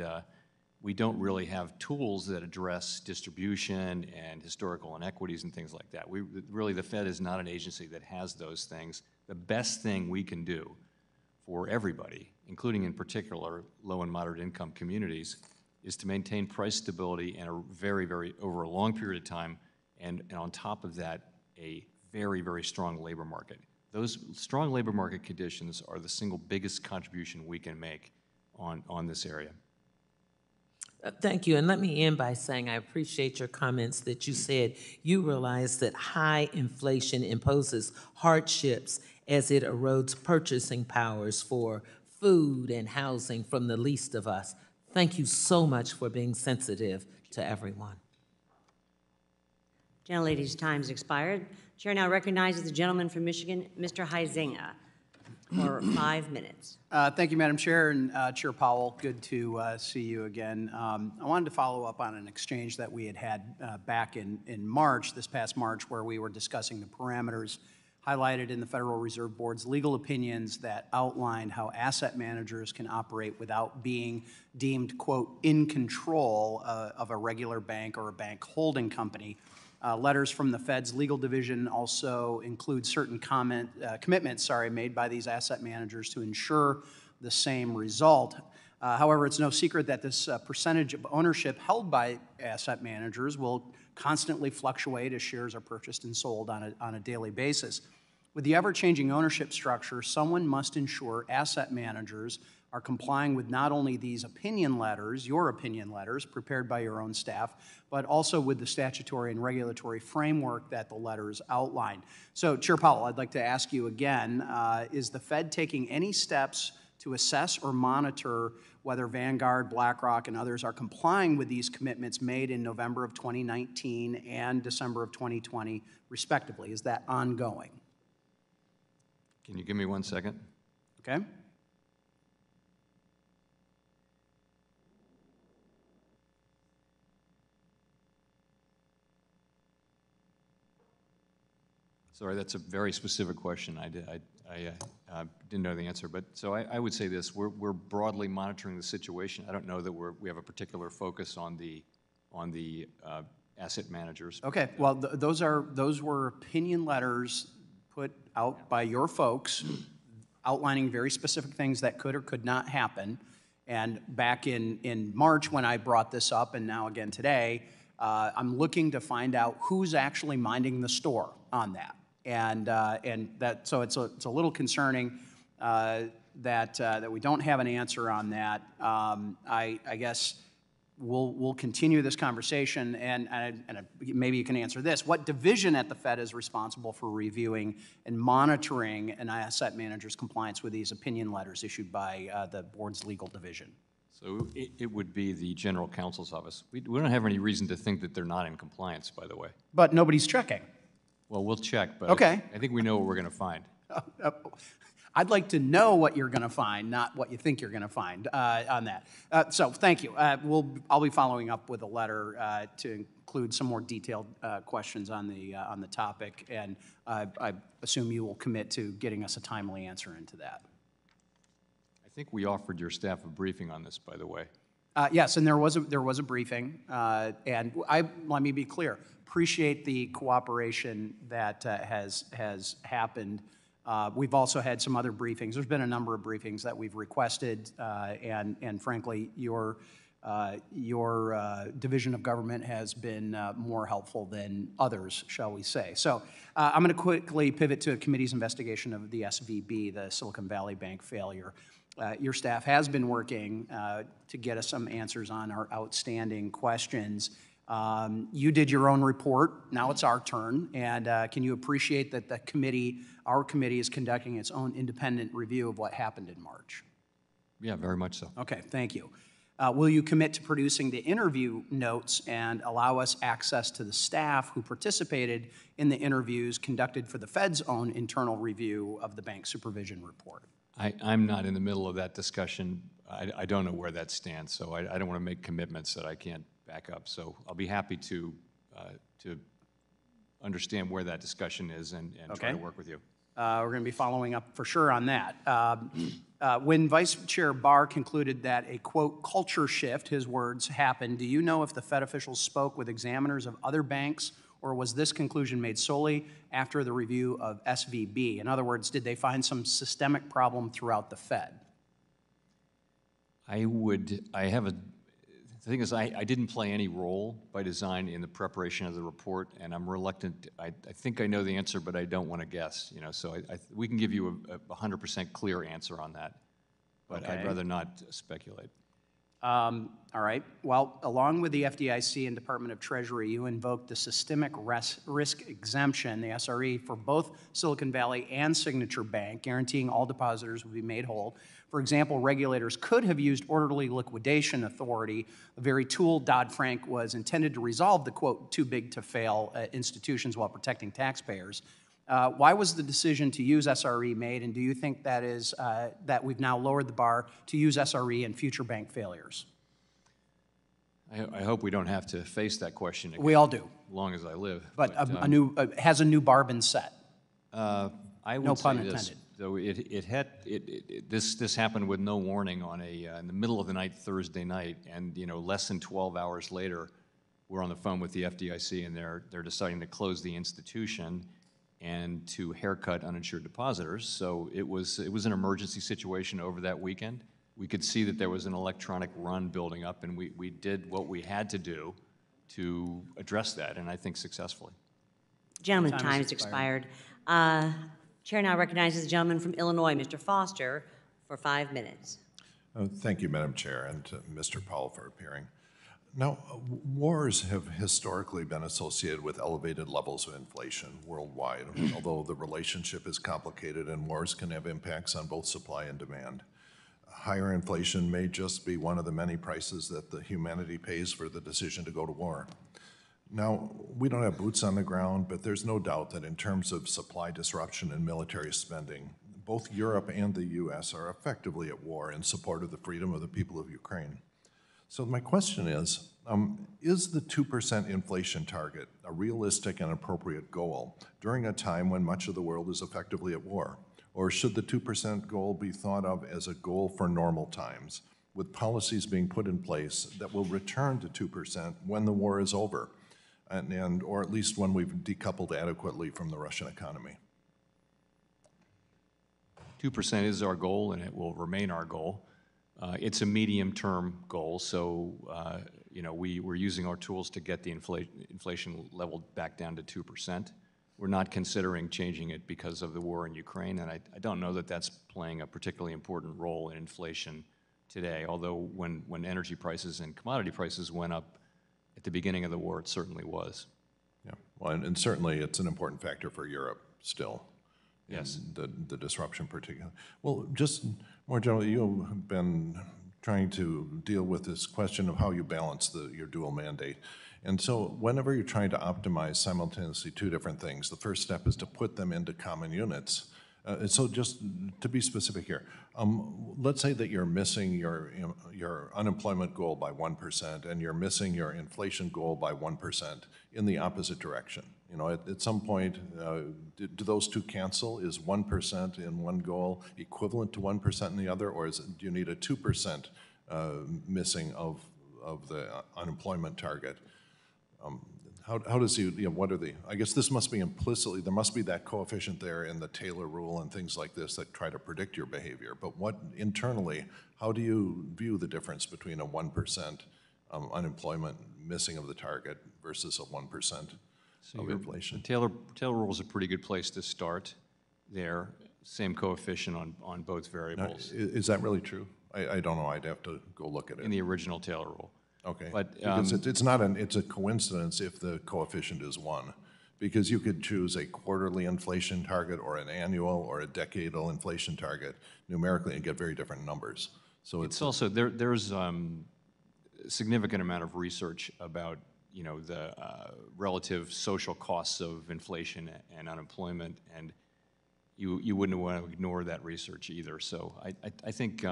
we don't really have tools that address distribution and historical inequities and things like that. Really, the Fed is not an agency that has those things. The best thing we can do for everybody, including in particular low and moderate income communities, is to maintain price stability and a very, very, over a long period of time, and on top of that, a very, very strong labor market. Those strong labor market conditions are the single biggest contribution we can make on this area. Thank you, and let me end by saying I appreciate your comments that you said you realize that high inflation imposes hardships as it erodes purchasing powers for food and housing from the least of us. Thank you so much for being sensitive to everyone. Gentlelady's time's expired. Chair now recognizes the gentleman from Michigan, Mr. Huizenga, for 5 minutes. Thank you, Madam Chair, and Chair Powell, good to see you again. I wanted to follow up on an exchange that we had had back in March, this past March, where we were discussing the parameters highlighted in the Federal Reserve Board's legal opinions that outlined how asset managers can operate without being deemed, quote, in control of a regular bank or a bank holding company. Letters from the Fed's legal division also include certain commitments, made by these asset managers to ensure the same result. However, it's no secret that this percentage of ownership held by asset managers will constantly fluctuate as shares are purchased and sold on a daily basis. With the ever-changing ownership structure, someone must ensure asset managers are complying with not only these opinion letters, your opinion letters prepared by your own staff, but also with the statutory and regulatory framework that the letters outline. So, Chair Powell, I'd like to ask you again, is the Fed taking any steps to assess or monitor whether Vanguard, BlackRock, and others are complying with these commitments made in November of 2019 and December of 2020, respectively? Is that ongoing? Can you give me 1 second? Okay. Sorry, that's a very specific question. I didn't know the answer, but so I would say this: we're broadly monitoring the situation. I don't know that we have a particular focus on the asset managers. Okay. Well, those were opinion letters put out by your folks, outlining very specific things that could or could not happen. And back in March, when I brought this up, and now again today, I'm looking to find out who's actually minding the store on that. And so it's a little concerning that we don't have an answer on that. I guess we'll continue this conversation, and maybe you can answer this. What division at the Fed is responsible for reviewing and monitoring an asset manager's compliance with these opinion letters issued by the board's legal division? So it would be the general counsel's office. We don't have any reason to think that they're not in compliance, by the way. But nobody's checking. Well, we'll check, but okay. I think we know what we're going to find. I'd like to know what you're going to find, not what you think you're going to find on that. So thank you. I'll be following up with a letter to include some more detailed questions on the topic, and I assume you will commit to getting us a timely answer into that. I think we offered your staff a briefing on this, by the way. Yes, and there was a briefing, and let me be clear. Appreciate the cooperation that has happened. We've also had some other briefings. There's been a number of briefings that we've requested, and frankly, your division of government has been more helpful than others, shall we say. So I'm going to quickly pivot to a committee's investigation of the SVB, the Silicon Valley Bank failure. Your staff has been working to get us some answers on our outstanding questions. You did your own report. Now it's our turn. And can you appreciate that the committee, our committee, is conducting its own independent review of what happened in March? Yeah, very much so. Okay, thank you. Will you commit to producing the interview notes and allow us access to the staff who participated in the interviews conducted for the Fed's own internal review of the bank supervision report? I'm not in the middle of that discussion. I don't know where that stands, so I don't want to make commitments that I can't back up. So I'll be happy to understand where that discussion is and try to work with you. We're going to be following up for sure on that. When Vice Chair Barr concluded that a, quote, culture shift, his words, happened, do you know if the Fed officials spoke with examiners of other banks, or was this conclusion made solely after the review of SVB? In other words, did they find some systemic problem throughout the Fed? The thing is, I didn't play any role by design in the preparation of the report, and I'm reluctant. I think I know the answer, but I don't want to guess. You know, so we can give you a 100% clear answer on that, but okay. I'd rather not speculate. All right. Well, along with the FDIC and Department of Treasury, you invoked the systemic risk exemption, the SRE, for both Silicon Valley and Signature Bank, guaranteeing all depositors would be made whole. For example, regulators could have used orderly liquidation authority, the very tool Dodd-Frank was intended to resolve the, quote, too big to fail institutions while protecting taxpayers. Why was the decision to use SRE made, and do you think that is that we've now lowered the bar to use SRE in future bank failures? I hope we don't have to face that question again. We all do. As long as I live. But has a new bar been set? I would no pun say intended. This. So this happened with no warning on in the middle of the night Thursday night, and less than 12 hours later, we're on the phone with the FDIC, and they're deciding to close the institution and to haircut uninsured depositors. So it was an emergency situation over that weekend. We could see that there was an electronic run building up, and we did what we had to do to address that, and I think successfully. Gentlemen, time has expired. Chair now recognizes the gentleman from Illinois, Mr. Foster, for 5 minutes. Thank you, Madam Chair, and to Mr. Powell for appearing. Now, wars have historically been associated with elevated levels of inflation worldwide, although the relationship is complicated and wars can have impacts on both supply and demand. Higher inflation may just be one of the many prices that humanity pays for the decision to go to war. Now, we don't have boots on the ground, but there's no doubt that in terms of supply disruption and military spending, both Europe and the U.S. are effectively at war in support of the freedom of the people of Ukraine. So my question is the 2% inflation target a realistic and appropriate goal during a time when much of the world is effectively at war? Or should the 2% goal be thought of as a goal for normal times, with policies being put in place that will return to 2% when the war is over? Or at least when we've decoupled adequately from the Russian economy. 2% is our goal, and it will remain our goal. It's a medium-term goal, so we're using our tools to get the inflation level back down to 2%. We're not considering changing it because of the war in Ukraine, and I don't know that that's playing a particularly important role in inflation today, although when energy prices and commodity prices went up, at the beginning of the war, it certainly was. Yeah, well, and certainly it's an important factor for Europe still. Yes. The disruption particularly. Well, just more generally, you've been trying to deal with this question of how you balance your dual mandate. And so whenever you're trying to optimize simultaneously two different things, the first step is to put them into common units. So just to be specific here, let's say that you're missing your unemployment goal by 1% and you're missing your inflation goal by 1% in the opposite direction. At some point, do those two cancel? Is 1% in one goal equivalent to 1% in the other, or do you need a 2% missing of the unemployment target? How does what are the, I guess this must be implicitly, there must be that coefficient there in the Taylor rule and things like this that try to predict your behavior, but internally, how do you view the difference between a 1% unemployment missing of the target versus a 1% of inflation? The Taylor rule is a pretty good place to start there, same coefficient on both variables. Now, is that really true? I don't know, I'd have to go look at it. In the original Taylor rule. Okay, but, because it's a coincidence if the coefficient is 1, because you could choose a quarterly inflation target or an annual or a decadal inflation target numerically and get very different numbers. So it's also there's a significant amount of research about the relative social costs of inflation and unemployment, and you wouldn't want to ignore that research either. So I think.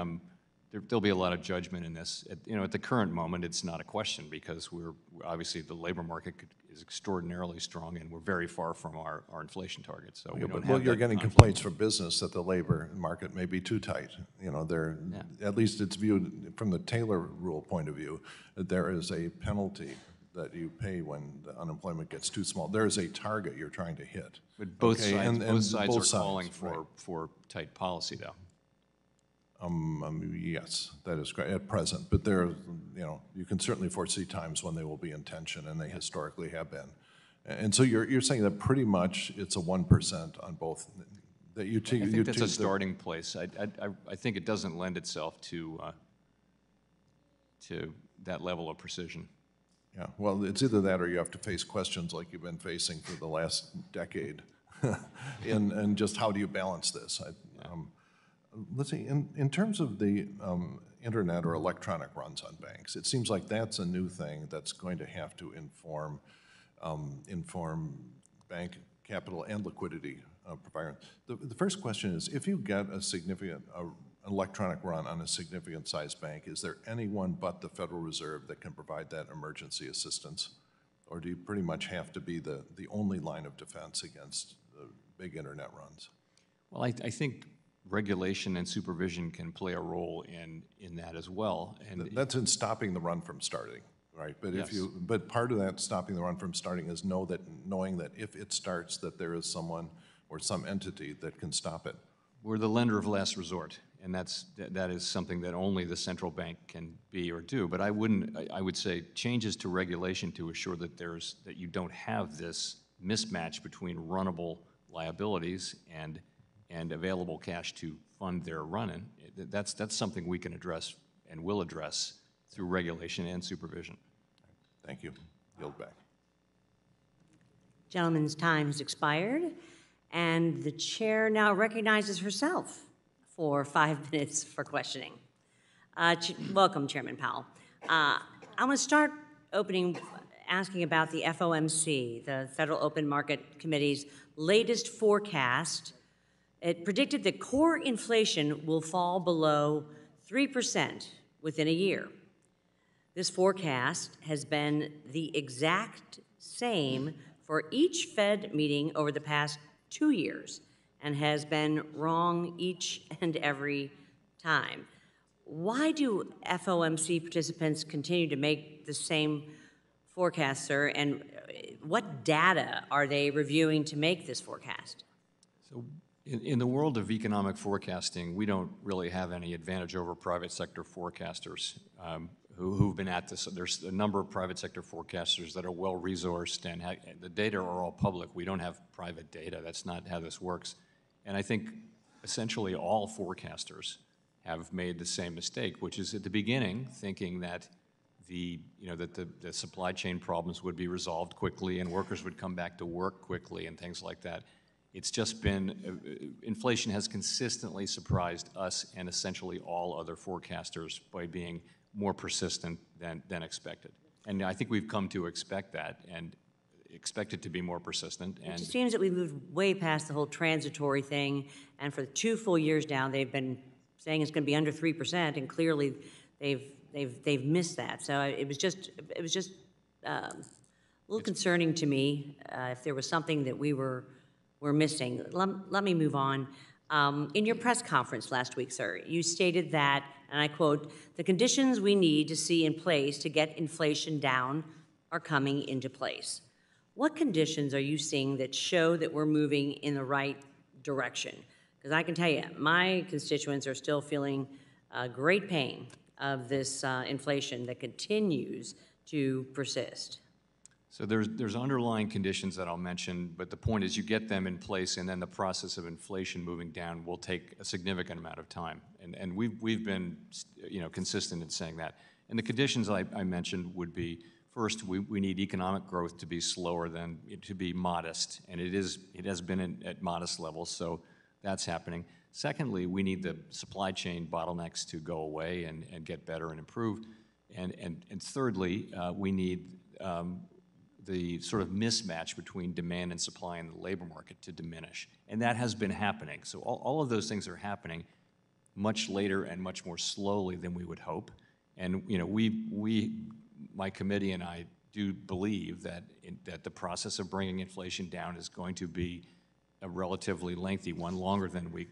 there'll be a lot of judgment in this. At the current moment, it's not a question because we're obviously the labor market is extraordinarily strong, and we're very far from our inflation targets. So you're getting complaints from business that the labor market may be too tight. At least it's viewed from the Taylor rule point of view that there is a penalty that you pay when the unemployment gets too small. There is a target you're trying to hit. But both sides are calling for tight policy, though. Yes, that is correct at present. But there, you can certainly foresee times when they will be in tension, and they historically have been. And so you're saying that pretty much it's a 1% on both. That you I think you that's a starting place. I think it doesn't lend itself to that level of precision. Yeah. Well, it's either that, or you have to face questions like you've been facing for the last decade, and just how do you balance this? Let's see, in terms of the internet or electronic runs on banks, it seems like that's a new thing that's going to have to inform bank capital and liquidity providers. The first question is, if you get a significant electronic run on a significant size bank, is there anyone but the Federal Reserve that can provide that emergency assistance? Or do you pretty much have to be the only line of defense against the big internet runs? Well, I think regulation and supervision can play a role in that as well. And that's in stopping the run from starting, right? But yes. But part of that stopping the run from starting is knowing that if it starts, that there is someone or some entity that can stop it. We're the lender of last resort, and that is something that only the central bank can be or do. But I would say changes to regulation to assure that that you don't have this mismatch between runnable liabilities and available cash to fund their run-in. That's something we can address and will address through regulation and supervision. Thank you. Yield back. Gentleman's time has expired, and the chair now recognizes herself for 5 minutes for questioning. Welcome, Chairman Powell. I'm going to start asking about the FOMC, the Federal Open Market Committee's latest forecast. It predicted that core inflation will fall below 3% within a year. This forecast has been the exact same for each Fed meeting over the past 2 years and has been wrong each and every time. Why do FOMC participants continue to make the same forecast, sir, and what data are they reviewing to make this forecast? So in the world of economic forecasting, we don't really have any advantage over private sector forecasters who've been at this. There's a number of private sector forecasters that are well-resourced, and the data are all public. We don't have private data. That's not how this works. And I think essentially all forecasters have made the same mistake, which is at the beginning thinking that the supply chain problems would be resolved quickly and workers would come back to work quickly and things like that. It's just been, inflation has consistently surprised us and essentially all other forecasters by being more persistent than expected. And I think we've come to expect that and expect it to be more persistent. And it seems that we've moved way past the whole transitory thing, and for 2 full years now they've been saying it's going to be under 3%, and clearly they've missed that. So it was just a little concerning to me if there was something that we're missing. Let me move on. In your press conference last week, sir, you stated that, and I quote, "the conditions we need to see in place to get inflation down are coming into place." What conditions are you seeing that show that we're moving in the right direction? Because I can tell you, my constituents are still feeling great pain of this inflation that continues to persist. So there's underlying conditions that I'll mention, but the point is you get them in place, and then the process of inflation moving down will take a significant amount of time. And we've been consistent in saying that. And the conditions I mentioned would be, first, we need economic growth to be slower than, to be modest, and it has been at modest levels, so that's happening. Secondly, we need the supply chain bottlenecks to go away and get better and improve. And thirdly, we need the sort of mismatch between demand and supply in the labor market to diminish. And that has been happening. So all of those things are happening. much later and much more slowly than we would hope. And you know, my committee and I do believe that that the process of bringing inflation down is going to be a relatively lengthy one, longer than we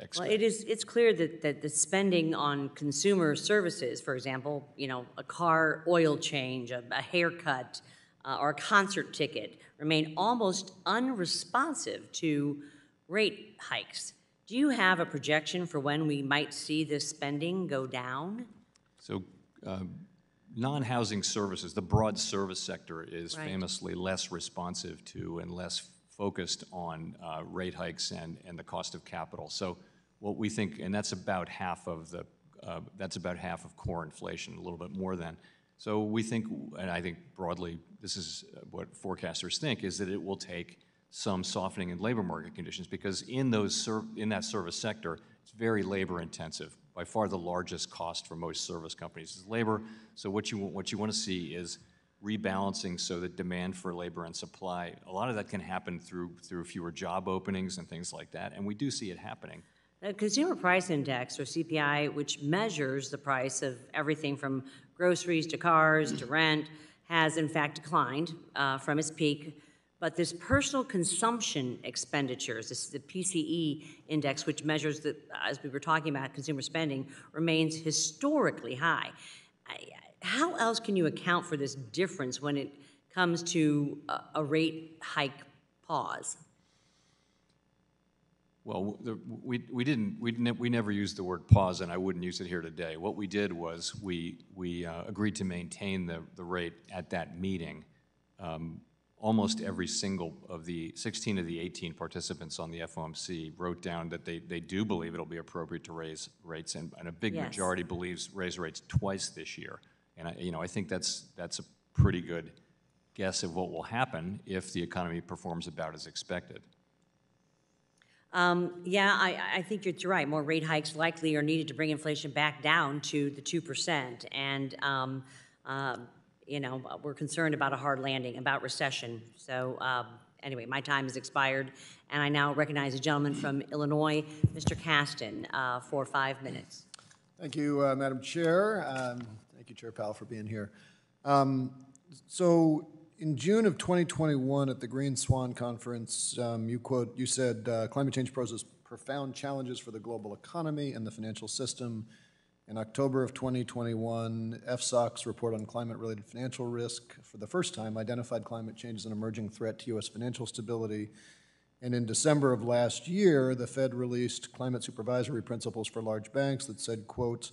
expect. Well, it's clear that the spending on consumer services, for example, you know, a car oil change, a haircut, or a concert ticket, remain almost unresponsive to rate hikes. Do you have a projection for when we might see this spending go down? So non-housing services, the broad service sector, is famously less responsive to and less focused on rate hikes and the cost of capital. So what we think, and that's about half of the core inflation, a little bit more than. So we think, and I think broadly, this is what forecasters think, is that it will take some softening in labor market conditions, because in that service sector, it's very labor intensive. By far the largest cost for most service companies is labor. So what you want to see is rebalancing so that demand for labor and supply, a lot of that can happen through fewer job openings and things like that, and we do see it happening. The Consumer Price Index, or CPI, which measures the price of everything from groceries to cars to rent, has in fact declined from its peak. But this personal consumption expenditures, this is the PCE index, which measures, the, as we were talking about, consumer spending, remains historically high. How else can you account for this difference when it comes to a rate hike pause? Well, we never used the word pause, and I wouldn't use it here today. What we did was we agreed to maintain the rate at that meeting. Almost every single of the 16 of the 18 participants on the FOMC wrote down that they do believe it'll be appropriate to raise rates, and a big majority believes raise rates twice this year. And I think that's a pretty good guess of what will happen if the economy performs about as expected. I think you're right. More rate hikes likely are needed to bring inflation back down to the 2%, and we're concerned about a hard landing, about recession. So anyway, my time has expired, and I now recognize the gentleman from Illinois, Mr. Kasten, for 5 minutes. Thank you, Madam Chair. Thank you, Chair Powell, for being here. So in June of 2021 at the Green Swan Conference, you said, climate change poses profound challenges for the global economy and the financial system. In October of 2021, FSOC's report on climate-related financial risk for the first time identified climate change as an emerging threat to U.S. financial stability. And in December of last year, the Fed released climate supervisory principles for large banks that said, quote,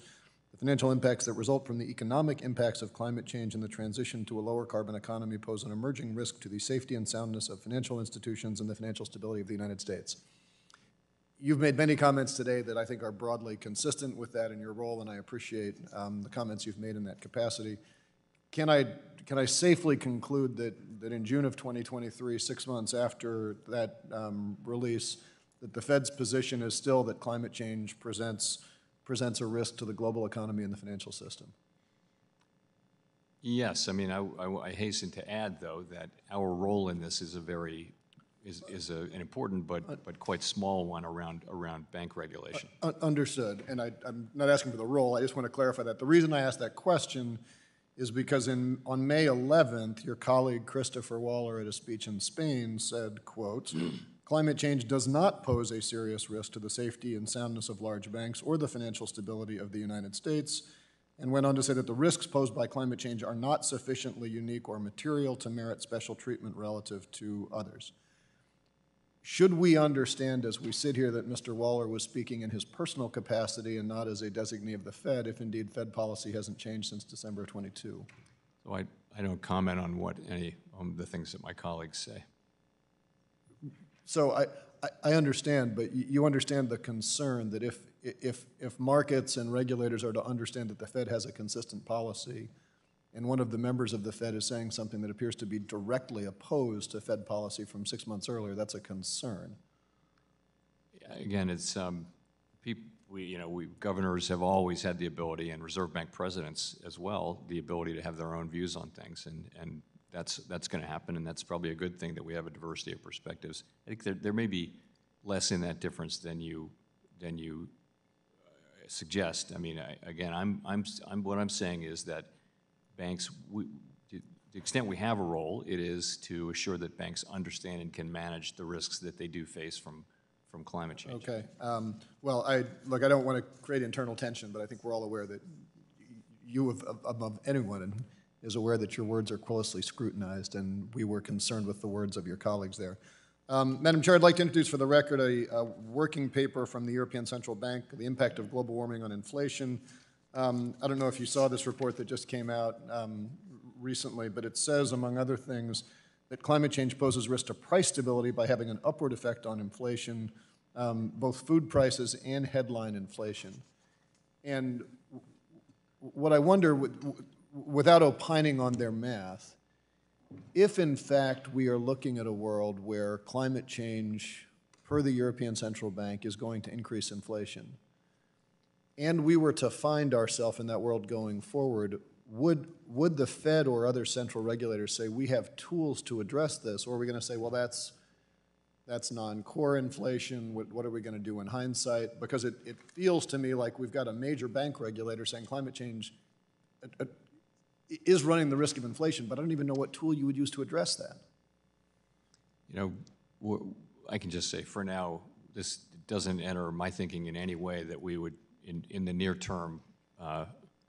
the financial impacts that result from the economic impacts of climate change and the transition to a lower carbon economy pose an emerging risk to the safety and soundness of financial institutions and the financial stability of the United States. You've made many comments today that I think are broadly consistent with that in your role, and I appreciate the comments you've made in that capacity. Can I safely conclude that in June of 2023, 6 months after that release, that the Fed's position is still that climate change presents a risk to the global economy and the financial system? Yes. I mean, I hasten to add, though, that our role in this is an important but quite small one around bank regulation. Understood, and I'm not asking for the role, I just want to clarify that. The reason I asked that question is because on May 11th, your colleague Christopher Waller at a speech in Spain said, quote, climate change does not pose a serious risk to the safety and soundness of large banks or the financial stability of the United States, and went on to say that the risks posed by climate change are not sufficiently unique or material to merit special treatment relative to others. Should we understand as we sit here that Mr. Waller was speaking in his personal capacity and not as a designee of the Fed, if indeed Fed policy hasn't changed since December 22? So I don't comment on the things that my colleagues say. So I understand, but you understand the concern that if markets and regulators are to understand that the Fed has a consistent policy, and one of the members of the Fed is saying something that appears to be directly opposed to Fed policy from 6 months earlier, that's a concern. Again, it's governors have always had the ability, and Reserve Bank presidents as well, the ability to have their own views on things, and that's going to happen, and that's probably a good thing that we have a diversity of perspectives. I think there may be less in that difference than you suggest. I mean, what I'm saying is that banks, to the extent we have a role, it is to assure that banks understand and can manage the risks that they do face from climate change. Okay. Well, I don't want to create internal tension, but I think we're all aware that you, above anyone, is aware that your words are closely scrutinized, and we were concerned with the words of your colleagues there. Madam Chair, I'd like to introduce for the record a working paper from the European Central Bank, The Impact of Global Warming on Inflation. I don't know if you saw this report that just came out recently, but it says, among other things, that climate change poses risk to price stability by having an upward effect on inflation, both food prices and headline inflation. And what I wonder, without opining on their math, if, in fact, we are looking at a world where climate change, per the European Central Bank, is going to increase inflation, and we were to find ourselves in that world going forward, would the Fed or other central regulators say, we have tools to address this, or are we going to say, well, that's non-core inflation, what are we going to do in hindsight? Because it feels to me like we've got a major bank regulator saying climate change is running the risk of inflation, but I don't even know what tool you would use to address that. You know, I can just say for now, this doesn't enter my thinking in any way that we would, in the near term,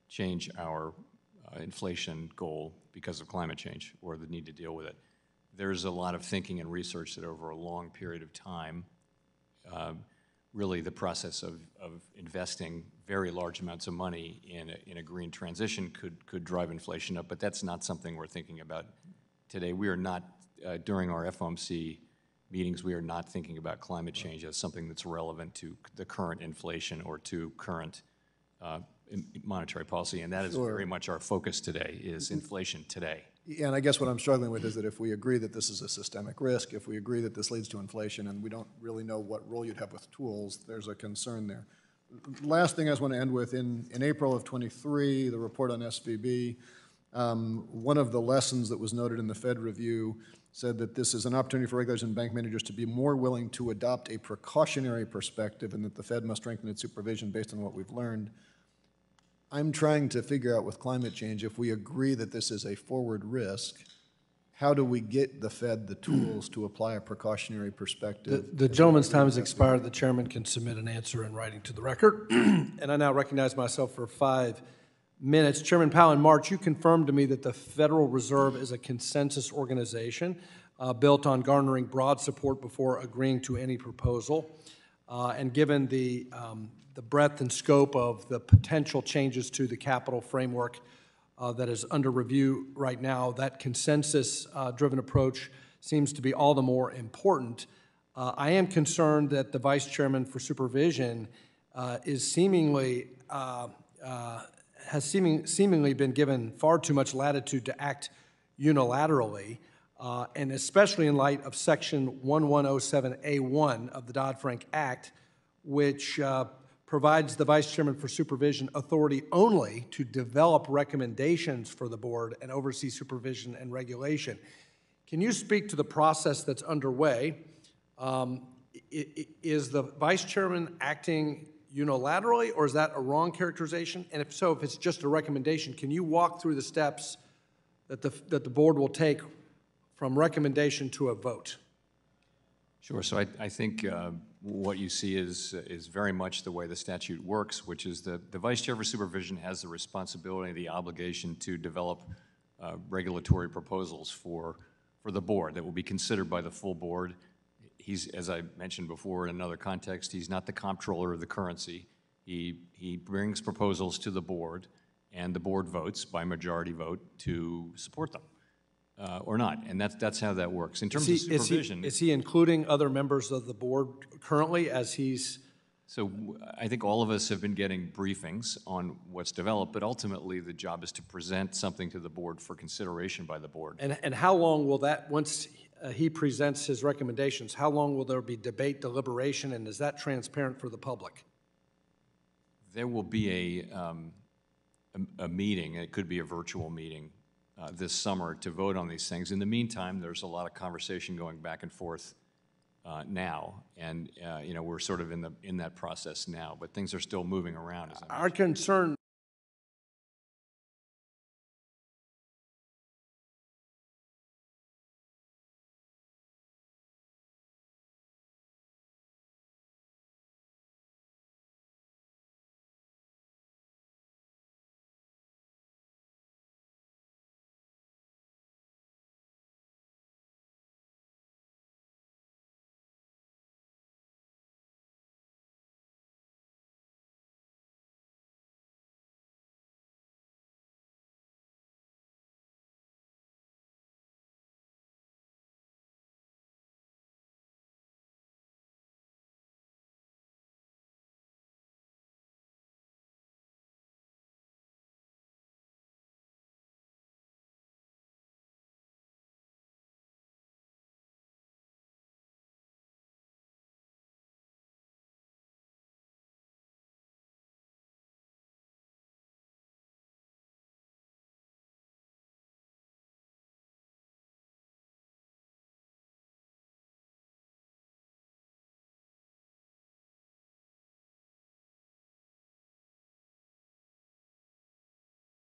change our inflation goal because of climate change or the need to deal with it. There's a lot of thinking and research that over a long period of time, really the process of investing very large amounts of money in a green transition could drive inflation up, but that's not something we're thinking about today. We are not, during our FOMC meetings, we are not thinking about climate change as something that's relevant to the current inflation or to current monetary policy, and that is very much our focus today, is inflation today. Yeah, and I guess what I'm struggling with is that if we agree that this is a systemic risk, if we agree that this leads to inflation, and we don't really know what role you'd have with tools, there's a concern there. Last thing I just want to end with, in April of 23, the report on SVB, one of the lessons that was noted in the Fed review said that this is an opportunity for regulators and bank managers to be more willing to adopt a precautionary perspective, and that the Fed must strengthen its supervision based on what we've learned. I'm trying to figure out with climate change, if we agree that this is a forward risk, how do we get the Fed the tools to apply a precautionary perspective? The gentleman's time has expired. The chairman can submit an answer in writing to the record. And I now recognize myself for 5 minutes. Chairman Powell, in March, you confirmed to me that the Federal Reserve is a consensus organization built on garnering broad support before agreeing to any proposal. And given the breadth and scope of the potential changes to the capital framework that is under review right now, that consensus-driven approach seems to be all the more important. I am concerned that the Vice Chairman for Supervision is seemingly been given far too much latitude to act unilaterally, and especially in light of Section 1107A1 of the Dodd-Frank Act, which provides the Vice Chairman for Supervision authority only to develop recommendations for the board and oversee supervision and regulation. Can you speak to the process that's underway? Is the Vice Chairman acting unilaterally, or is that a wrong characterization? And if so, if it's just a recommendation, can you walk through the steps that the board will take from recommendation to a vote? Sure. So I think what you see is very much the way the statute works, which is the Vice Chair for Supervision has the responsibility, the obligation to develop regulatory proposals for the board that will be considered by the full board. He's, as I mentioned before in another context, he's not the comptroller of the currency. He brings proposals to the board, and the board votes by majority vote to support them. Or not, and that's how that works. In terms of supervision... Is he including other members of the board currently as he's... So I think all of us have been getting briefings on what's developed, but ultimately the job is to present something to the board for consideration by the board. And how long will that, once he presents his recommendations, how long will there be debate, deliberation, and is that transparent for the public? There will be a meeting, and it could be a virtual meeting, this summer to vote on these things. In the meantime, there's a lot of conversation going back and forth now, and you know, we're sort of in that process now, but things are still moving around. As I mentioned. Our concern